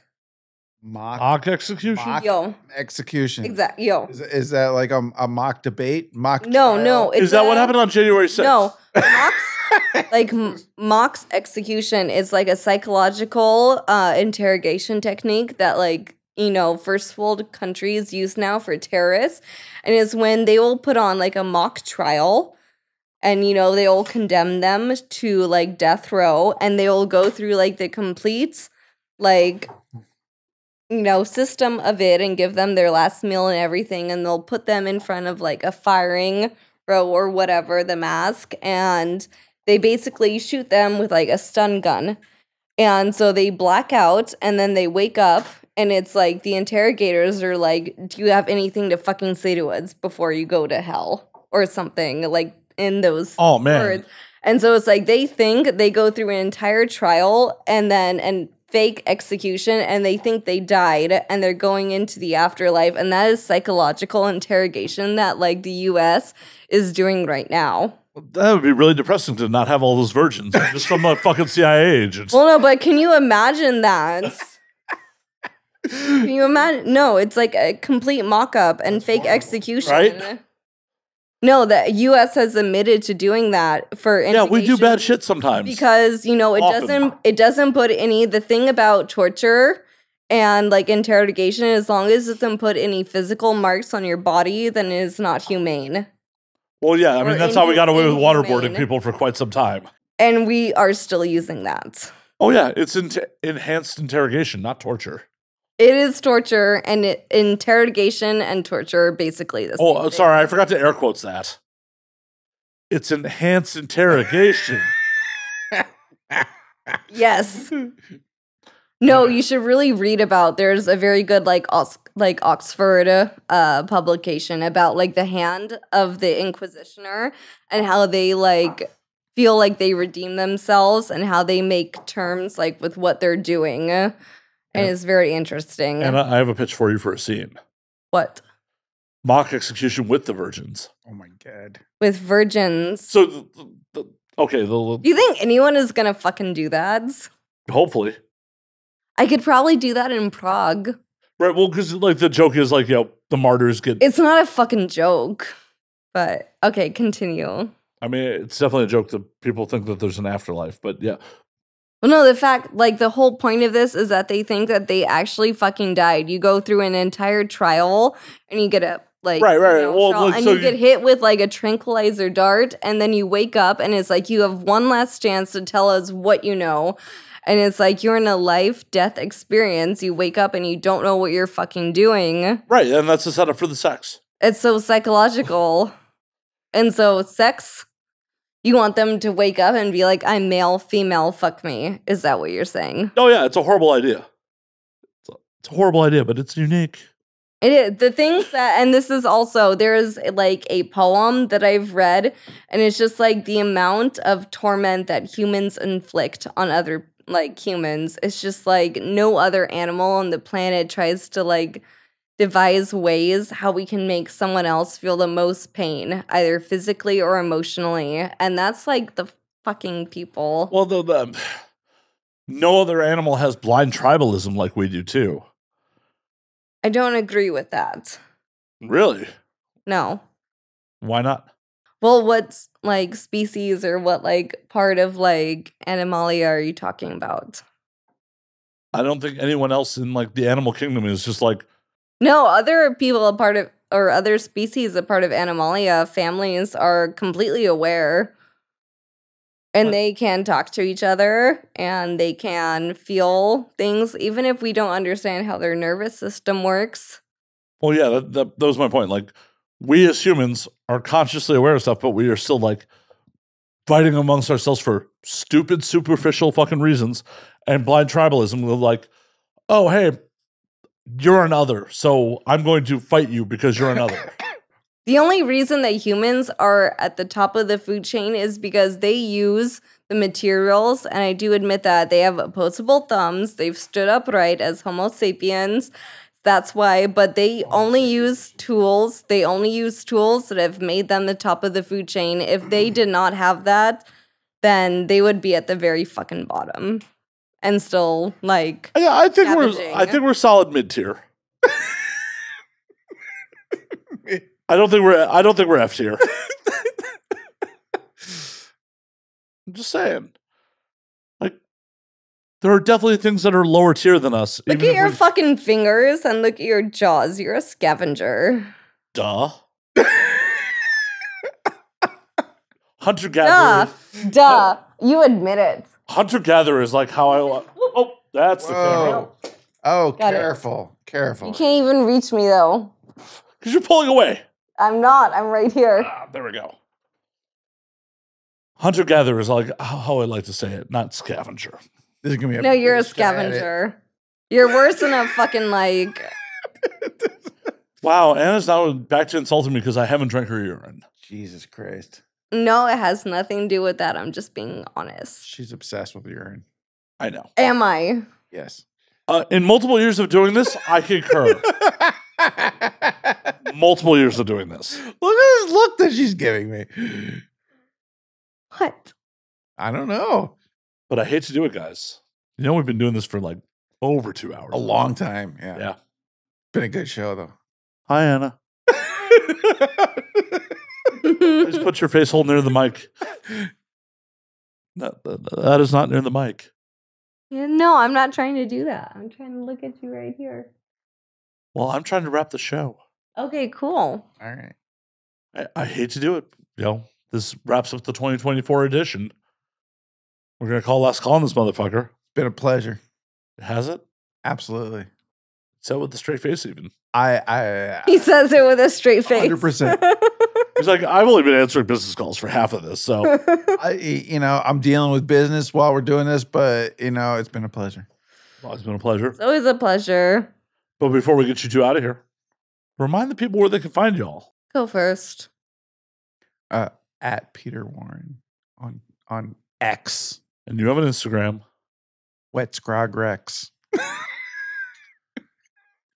Mock, mock execution? Mock yo. Execution. Exactly. Yo. Is, is that like a, a mock debate? Mock No, trial? No. Is that a, what happened on January sixth? No. Mock's, like mock's execution is like a psychological uh, interrogation technique that like, you know, first world countries use now for terrorists. And it's when they will put on like a mock trial and, you know, they will condemn them to like death row and they will go through like the complete like... you know, system of it and give them their last meal and everything. And they'll put them in front of like a firing row or whatever, the mask. And they basically shoot them with like a stun gun. And so they black out and then they wake up and it's like the interrogators are like, do you have anything to fucking say to us before you go to hell or something like in those oh, man. words. And so it's like they think they go through an entire trial and then and fake execution and they think they died and they're going into the afterlife, and that is psychological interrogation that like the U S is doing right now. That would be really depressing to not have all those virgins just from a fucking C I A agent. Well, no, but can you imagine that? Can you imagine? No, it's like a complete mock-up and fake execution. Right? No, the U S has admitted to doing that for yeah, we do bad shit sometimes because you know it Often. doesn't it doesn't put any the thing about torture and like interrogation. As long as it doesn't put any physical marks on your body, then it is not humane. Well, yeah, I mean or that's how we got away with waterboarding people for quite some time, and we are still using that. Oh yeah, it's in enhanced interrogation, not torture. It is torture and it, interrogation and torture are basically the same Oh, thing. Sorry, I forgot to air quotes that. It's enhanced interrogation. Yes. No, you should really read about. There's a very good like Os like Oxford uh, publication about like the hand of the Inquisitor and how they like feel like they redeem themselves and how they make terms like with what they're doing. And it's very interesting. And I have a pitch for you for a scene. What? Mock execution with the virgins. Oh, my God. With virgins. So, the, the, okay. The, do you think anyone is going to fucking do that? Hopefully. I could probably do that in Prague. Right. Well, because like the joke is like, you know, the martyrs get. It's not a fucking joke. But, okay, continue. I mean, it's definitely a joke that people think that there's an afterlife. But, yeah. Well, no, the fact, like, the whole point of this is that they think that they actually fucking died. You go through an entire trial, and you get a, like, right, right, you know, well, trial, like, and so you get hit with, like, a tranquilizer dart, and then you wake up, and it's like, you have one last chance to tell us what you know, and it's like, you're in a life-death experience. You wake up, and you don't know what you're fucking doing. Right, and that's the setup for the sex. It's so psychological. And so sex... You want them to wake up and be like, I'm male, female, fuck me. Is that what you're saying? Oh, yeah. It's a horrible idea. It's a, it's a horrible idea, but it's unique. It is. The things that, and this is also, there is like a poem that I've read, and it's just like the amount of torment that humans inflict on other, like, humans. It's just like no other animal on the planet tries to, like, devise ways how we can make someone else feel the most pain, either physically or emotionally. And that's like the fucking people. Well, the, the, no other animal has blind tribalism like we do, too. I don't agree with that. Really? No. Why not? Well, what's like species or what like part of like animalia are you talking about? I don't think anyone else in like the animal kingdom is just like, no, other people a part of, or other species a part of Animalia families are completely aware, and what? They can talk to each other, and they can feel things, even if we don't understand how their nervous system works. Well, yeah, that, that, that was my point. Like, we as humans are consciously aware of stuff, but we are still, like, fighting amongst ourselves for stupid, superficial fucking reasons, and blind tribalism of, like, oh, hey, you're an other, so I'm going to fight you because you're an other. The only reason that humans are at the top of the food chain is because they use the materials, and I do admit that they have opposable thumbs. They've stood upright as Homo sapiens. That's why, but they only use tools. They only use tools that have made them the top of the food chain. If they did not have that, then they would be at the very fucking bottom and still like. Yeah, I think savaging. we're. I think we're solid mid tier. I don't think we're. I don't think we're F tier. I'm just saying. Like, there are definitely things that are lower tier than us. Look at your fucking fingers and look at your jaws. You're a scavenger. Duh. Hunter gatherer. Duh. Duh. Oh. You admit it. Hunter gatherer is like how I. Oh, that's Whoa. the camera. Oh, Got careful, it. careful. You can't even reach me though. Because you're pulling away. I'm not. I'm right here. Ah, there we go. Hunter-gatherer is like how I like to say it, not scavenger. This is gonna be a no, you're a scavenger. You're worse than a fucking like. Wow, Anna's now back to insulting me because I haven't drank her urine. Jesus Christ. No, it has nothing to do with that. I'm just being honest. She's obsessed with urine. I know. Am I? Yes. Uh, in multiple years of doing this, I concur. Multiple years of doing this. Look at this look that she's giving me. What? I don't know. But I hate to do it, guys. You know, we've been doing this for like over two hours. A long time. Yeah. Yeah. Been a good show, though. Hi, Anna. Just put your face hole near the mic. That, that, that is not near the mic. Yeah, no, I'm not trying to do that. I'm trying to look at you right here. Well, I'm trying to wrap the show. Okay, cool. All right. I, I hate to do it. You know, this wraps up the twenty twenty-four edition. We're going to call last call on this motherfucker. It's been a pleasure. Has it? Absolutely. Said with a straight face even. I, I, I He says it with a straight face. one hundred percent. He's like, I've only been answering business calls for half of this. So, I, you know, I'm dealing with business while we're doing this, but, you know, it's been a pleasure. Well, it's been a pleasure. It's always a pleasure. But before we get you two out of here, remind the people where they can find y'all. Go first. Uh, at Peter Warren on on X. And you have an Instagram. Wet Scrog Rex.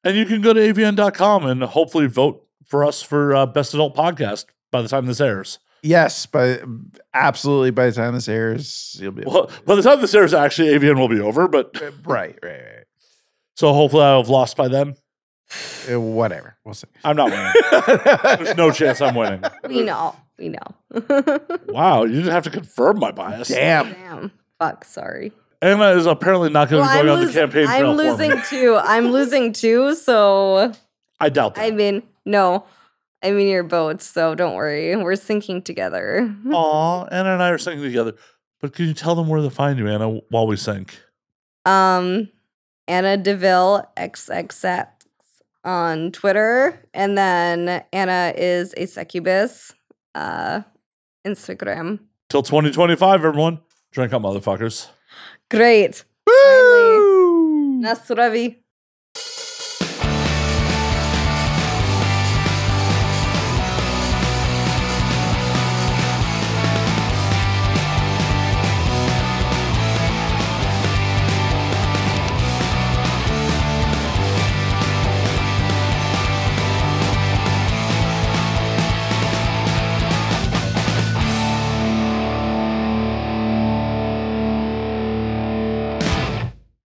And you can go to A V N dot com and hopefully vote for us for uh, Best Adult Podcast by the time this airs. Yes, by absolutely by the time this airs, you'll be. Well, by the time this airs, actually, A V N will be over. But right, right, right. So hopefully I'll have lost by then. Uh, whatever. We'll see. I'm not winning. There's no chance I'm winning. We know. We know. Wow. You didn't have to confirm my bias. Damn. Damn. Fuck. Sorry. Anna is apparently not going to well, be going I'm on losing, the campaign trail I'm losing for me. too. I'm losing too, so. I doubt that. I mean, no. I mean, your boat, so don't worry. We're sinking together. Aw, Anna and I are sinking together. But can you tell them where to find you, Anna, while we sink? Um, Anna de Ville, X X X on Twitter, and then Anna is a succubus uh, Instagram. Till twenty twenty-five, everyone. Drink up, motherfuckers. Great. Woo! Nasuravi.